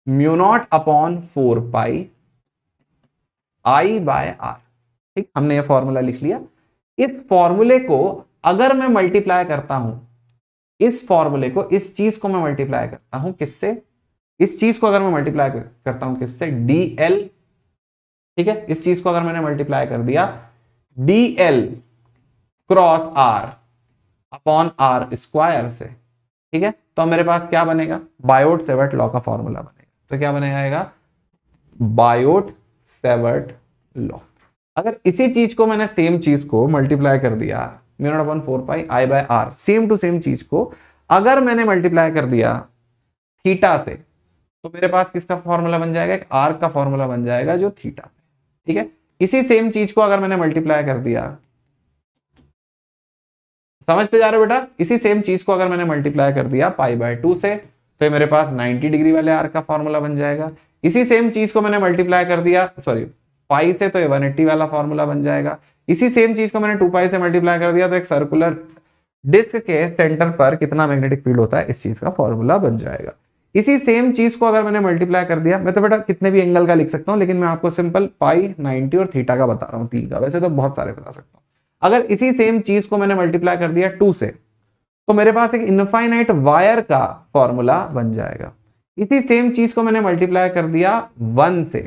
mu naught upon four pi I by R, ठीक। हमने ये फॉर्मूला लिख लिया। इस फॉर्मूले को अगर मैं मल्टीप्लाई करता हूं, इस फॉर्मूले को, इस चीज को मैं मल्टीप्लाई करता हूं किससे? इस चीज को अगर मैं मल्टीप्लाई करता हूं किससे? डी एल, ठीक है। इस चीज को अगर मैंने मल्टीप्लाई कर दिया D L cross are upon are square से, ठीक है, तो मेरे पास क्या बनेगा? बायोट-सेवर्ट लॉ का फॉर्मूला बनेगा। तो क्या बनेगा? Biot Savart law. अगर इसी चीज को मैंने सेम चीज को मल्टीप्लाई कर दिया mu naught upon four pi I by R, same to same चीज को अगर मैंने मल्टीप्लाई कर दिया थीटा से, तो मेरे पास किसका फॉर्मूला बन जाएगा? एक आर का फॉर्मूला बन जाएगा जो थीटा, ठीक है। इसी सेम चीज को अगर मैंने मल्टीप्लाई कर दिया, समझते जा रहे हो बेटा, इसी सेम चीज को अगर मैंने मल्टीप्लाई कर दिया पाई बाय टू से, तो मेरे पास नाइन्टी डिग्री वाले आर का फॉर्मूला बन जाएगा। इसी सेम चीज को मैंने मल्टीप्लाई कर दिया सॉरी पाई से, तो ये वन एट्टी वाला फॉर्मूला बन जाएगा। इसी सेम चीज को मैंने टू पाई से मल्टीप्लाई कर दिया, तो एक सर्कुलर डिस्क के सेंटर पर कितना मैग्नेटिक फील्ड होता है, इस चीज का फॉर्मूला बन जाएगा। इसी सेम चीज को अगर मैंने मल्टीप्लाई कर दिया, मैं तो बेटा कितने भी एंगल का लिख सकता हूं, लेकिन मैं आपको सिंपल पाई, नाइन्टी और थीटा का बता रहा हूं, तीन का, वैसे तो बहुत सारे बता सकता हूं। अगर इसी सेम चीज को मैंने मल्टीप्लाई कर दिया टू से, तो मेरे पास एक इनफाइनाइट वायर का फॉर्मूला बन जाएगा। इसी सेम चीज को मैंने मल्टीप्लाई कर दिया वन से,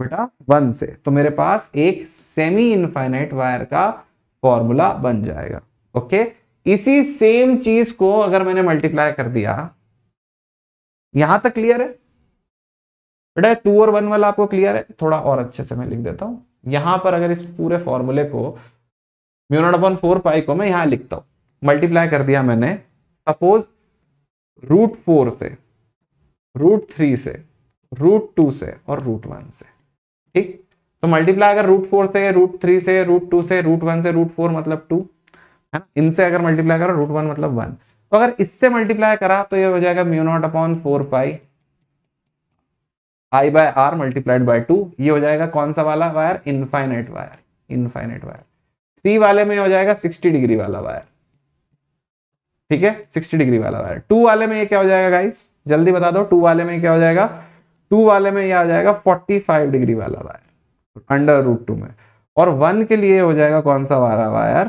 बेटा वन से, तो मेरे पास एक सेमी इनफाइनाइट वायर का फॉर्मूला बन जाएगा, ओके। इसी सेम चीज को अगर मैंने मल्टीप्लाई कर दिया, यहां तक क्लियर है बेटा? टू और वन वाला आपको क्लियर है? थोड़ा और अच्छे से मैं लिख देता हूं। यहां पर अगर इस पूरे फॉर्मूले को mu naught upon four pi को मैं यहां लिखता हूं, मल्टीप्लाई कर दिया मैंने सपोज रूट फोर से, रूट थ्री से, रूट टू से और रूट वन से, ठीक। तो मल्टीप्लाई अगर रूट फोर से, रूट थ्री से, रूट टू से, रूट वन से, रूट फोर मतलब टू है ना, इनसे अगर मल्टीप्लाई करो रूट वन मतलब वन, तो अगर इससे मल्टीप्लाई करा तो ये हो जाएगा mu naught upon four pi I by R multiplied by two. ये हो जाएगा कौन सा वाला wire? Infinite wire, infinite wire. Three वाले में हो जाएगा सिक्सटी डिग्री वाला वायर, ठीक है, सिक्सटी डिग्री वाला वायर। टू वाले में ये क्या हो जाएगा गाइस? जल्दी बता दो, टू वाले में क्या हो जाएगा? टू वाले में यह आ जाएगा फोर्टी फाइव डिग्री वाला वायर अंडर रूट टू में, और वन के लिए हो जाएगा कौन सा वाला वायर?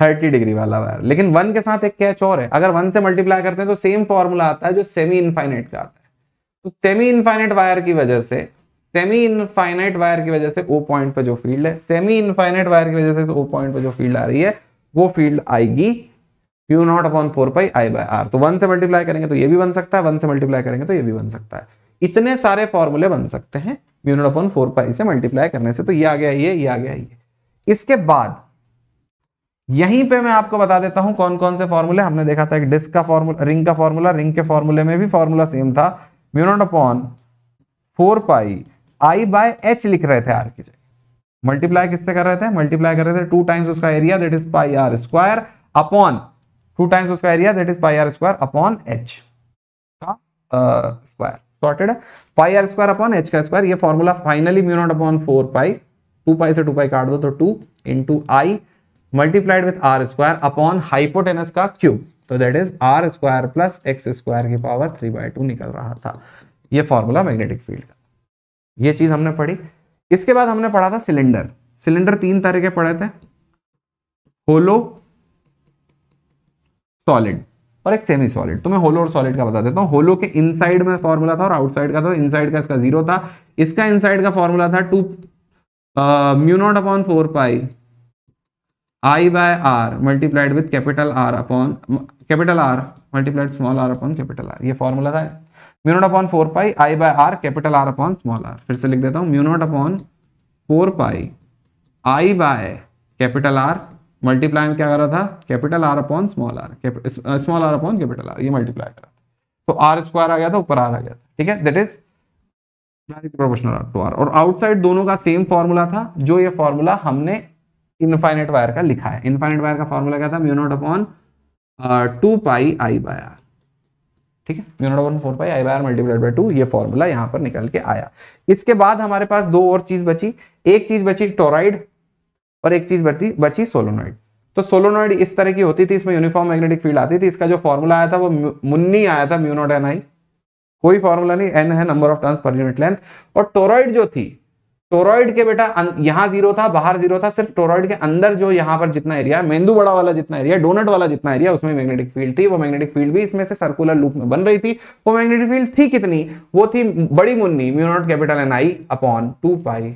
थर्टी डिग्री वाला वायर। लेकिन वन के साथ एक कैच और है, अगर वन से मल्टीप्लाई करते हैं तो सेम फॉर्मूला आता है जो सेमी इनफाइनाइट का आता है। तो सेमी इनफाइनाइट वायर की वजह से, सेमी इनफाइनाइट वायर की वजह से ओ पॉइंट पर जो फील्ड है, सेमी इनफाइनाइट वायर की वजह से ओ पॉइंट पर जो फील्ड आ रही है, वो फील्ड आएगी Q naught upon four pi I by are. तो वन से मल्टीप्लाई करेंगे तो ये भी बन सकता है, वन से मल्टीप्लाई करेंगे तो ये भी बन सकता है। इतने सारे फॉर्मूले बन सकते हैं mu naught upon four pi से मल्टीप्लाई करने से। तो ये आ गया ये, ये आ गया ये। इसके बाद यहीं पे मैं आपको बता देता हूं कौन कौन से फॉर्मूले हमने देखा था। एक डिस्क का फॉर्मूला, रिंग का फॉर्मूला, रिंग के फॉर्मूले में भी फॉर्मूला सेम था, mu naught upon four pi I by H लिख रहे थे आर की जगह, मल्टीप्लाई किससे कर रहे थे, मल्टीप्लाई कर रहे थे टू टाइम्स उसका area that is pi R square upon two times उसका area that is pi R square upon H का स्क्वायर। सॉर्टेड है, pi R square upon H का स्क्वायर। ये formula finally mu naught upon four pi, two pi से two pi काट दो तो two into I multiplied with R square upon hypotenuse का cube, तो that is R square plus X square की power three by two निकल रहा था। ये फॉर्मूला मैग्नेटिक फील्ड का, ये चीज हमने पढ़ी। इसके बाद हमने पढ़ा था सिलेंडर। सिलेंडर तीन तरह के पढ़े थे, होलो, सॉलिड और एक सेमी सॉलिड। तो मैं होलो और सॉलिड का बता देता हूँ। होलो के इनसाइड में फॉर्मूला था और आउटसाइड का था। इनसाइड का इसका जीरो था, इसका इनसाइड का फॉर्मूला था two mu naught upon four pi I by R multiplied with capital R upon capital R multiplied small R upon capital R. ये फॉर्मूला था mu naught upon four pi I by R capital R upon small R. फिर से लिख देता हूँ, mu naught upon four pi I by capital R multiply में क्या कर रहा था, capital R upon small R, small R upon capital R, ये मल्टीप्लाई कर रहा था। तो आर स्क्वायर आ गया था, ऊपर आर आ गया था, ठीक है, that is proportional to R. और आउटसाइड दोनों का सेम फॉर्मूला था, जो ये फॉर्मूला हमने इनफाइनेट वायर का लिखा है। इनफाइनेट वायर का फॉर्मूला क्या था, mu naught upon two pi I by R, ठीक है, mu naught upon four pi I by R multiplied by two. ये फॉर्मूला यहां पर निकल के आया। इसके बाद हमारे पास दो और चीज बची, एक चीज बची टोराइड और एक चीज बची बची सोलोनॉइड। तो सोलोनॉइड इस तरह की होती थी, इसमें यूनिफॉर्म मैग्नेटिक फील्ड आती थी। इसका जो फॉर्मूला आया था वो मुन्नी आया था, म्यू नॉट एन आई, कोई फॉर्मूला नहीं, एन है number of turns per unit length. और टोराइड जो थी, टोरॉइड के बेटा यहां जीरो था, बाहर जीरो था, सिर्फ टोरॉइड के अंदर जो यहां पर जितना एरिया, मेंदू बड़ा वाला जितना एरिया, डोनट वाला जितना एरिया, उसमें मैग्नेटिक फील्ड थी। वो मैग्नेटिक फील्ड भी इसमें से सर्कुलर लूप में बन रही थी। वो मैग्नेटिक फील्ड थी कितनी, वो थी बड़ी Munni mu naught capital N I upon two pi.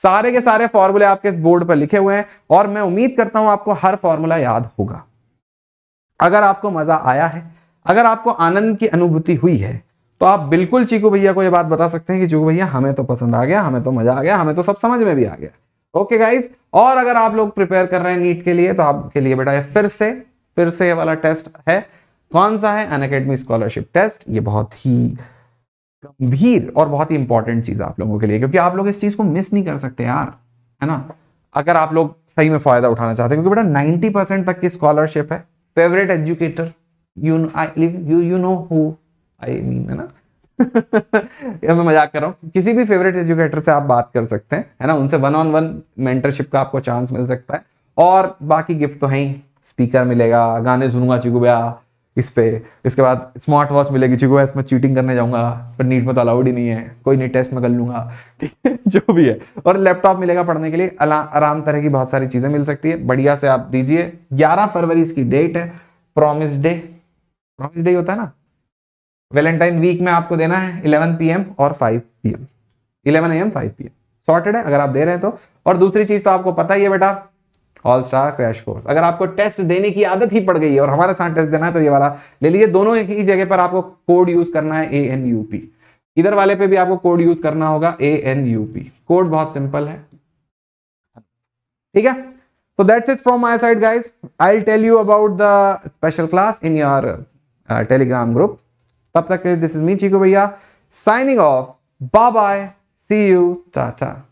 सारे के सारे फॉर्मूले आपके बोर्ड पर लिखे हुए हैं और मैं उम्मीद करता हूं आपको हर फॉर्मूला याद होगा। अगर आपको मजा आया है, अगर आपको आनंद की अनुभूति हुई है, तो आप बिल्कुल चीकू भैया को ये बात बता सकते हैं कि चीकू भैया हमें तो पसंद आ गया, हमें तो मजा आ गया, हमें तो सब समझ में भी आ गया। ओके गाइज, और अगर आप लोग प्रिपेयर कर रहे हैं नीट के लिए, तो आपके लिए बेटा ये फिर से फिर से ये वाला टेस्ट है। कौन सा है, अनअकैडमी स्कॉलरशिप टेस्ट। ये बहुत ही गंभीर और बहुत ही इंपॉर्टेंट चीज आप लोगों के लिए, क्योंकि आप लोग इस चीज को मिस नहीं कर सकते यार, है ना, अगर आप लोग सही में फायदा उठाना चाहते हैं। क्योंकि बेटा नाइन्टी परसेंट तक की स्कॉलरशिप है। Favourite educator you I you you know who I mean, है ना ये मैं मजाक कर रहा हूँ। किसी भी फेवरेट एजुकेटर से आप बात कर सकते हैं, है ना, उनसे वन ऑन वन मेंटरशिप का आपको चांस मिल सकता है। और बाकी गिफ्ट तो है ही, स्पीकर मिलेगा, गाने सुनूंगा चिकू भैया इस पे, इसके बाद स्मार्ट वॉच मिलेगी चिकू भैया, इसमें चीटिंग करने जाऊंगा पर नीट में तो अलाउड ही नहीं है, कोई नहीं टेस्ट में कर लूंगा, ठीक है, जो भी है। और लैपटॉप मिलेगा पढ़ने के लिए, आराम तरह की बहुत सारी चीजें मिल सकती है। बढ़िया से आप दीजिए। ग्यारह फरवरी इसकी डेट है। प्रॉमिस डे, प्रॉमिस डे होता है ना, वैलेंटाइन वीक में आपको देना है इलेवन पी एम और five P M, eleven A M five P M. Sorted है अगर आप दे रहे हैं तो। और दूसरी चीज तो आपको पता ही है बेटा, ऑल स्टार क्रैश कोर्स। अगर आपको टेस्ट देने की आदत ही पड़ गई है और हमारे साथ टेस्ट देना है, तो ये वाला ले लीजिए। दोनों ही जगह पर आपको कोड यूज करना है, ए एन यू पी। इधर वाले पे भी आपको कोड यूज करना होगा, A N U P. Code बहुत सिंपल है, ठीक है। So that's it from my side guys. I will tell you about the special class in your Telegram group. तब तक के लिए दिस इज मी चीकू भैया signing off. Bye bye, see you, Tata.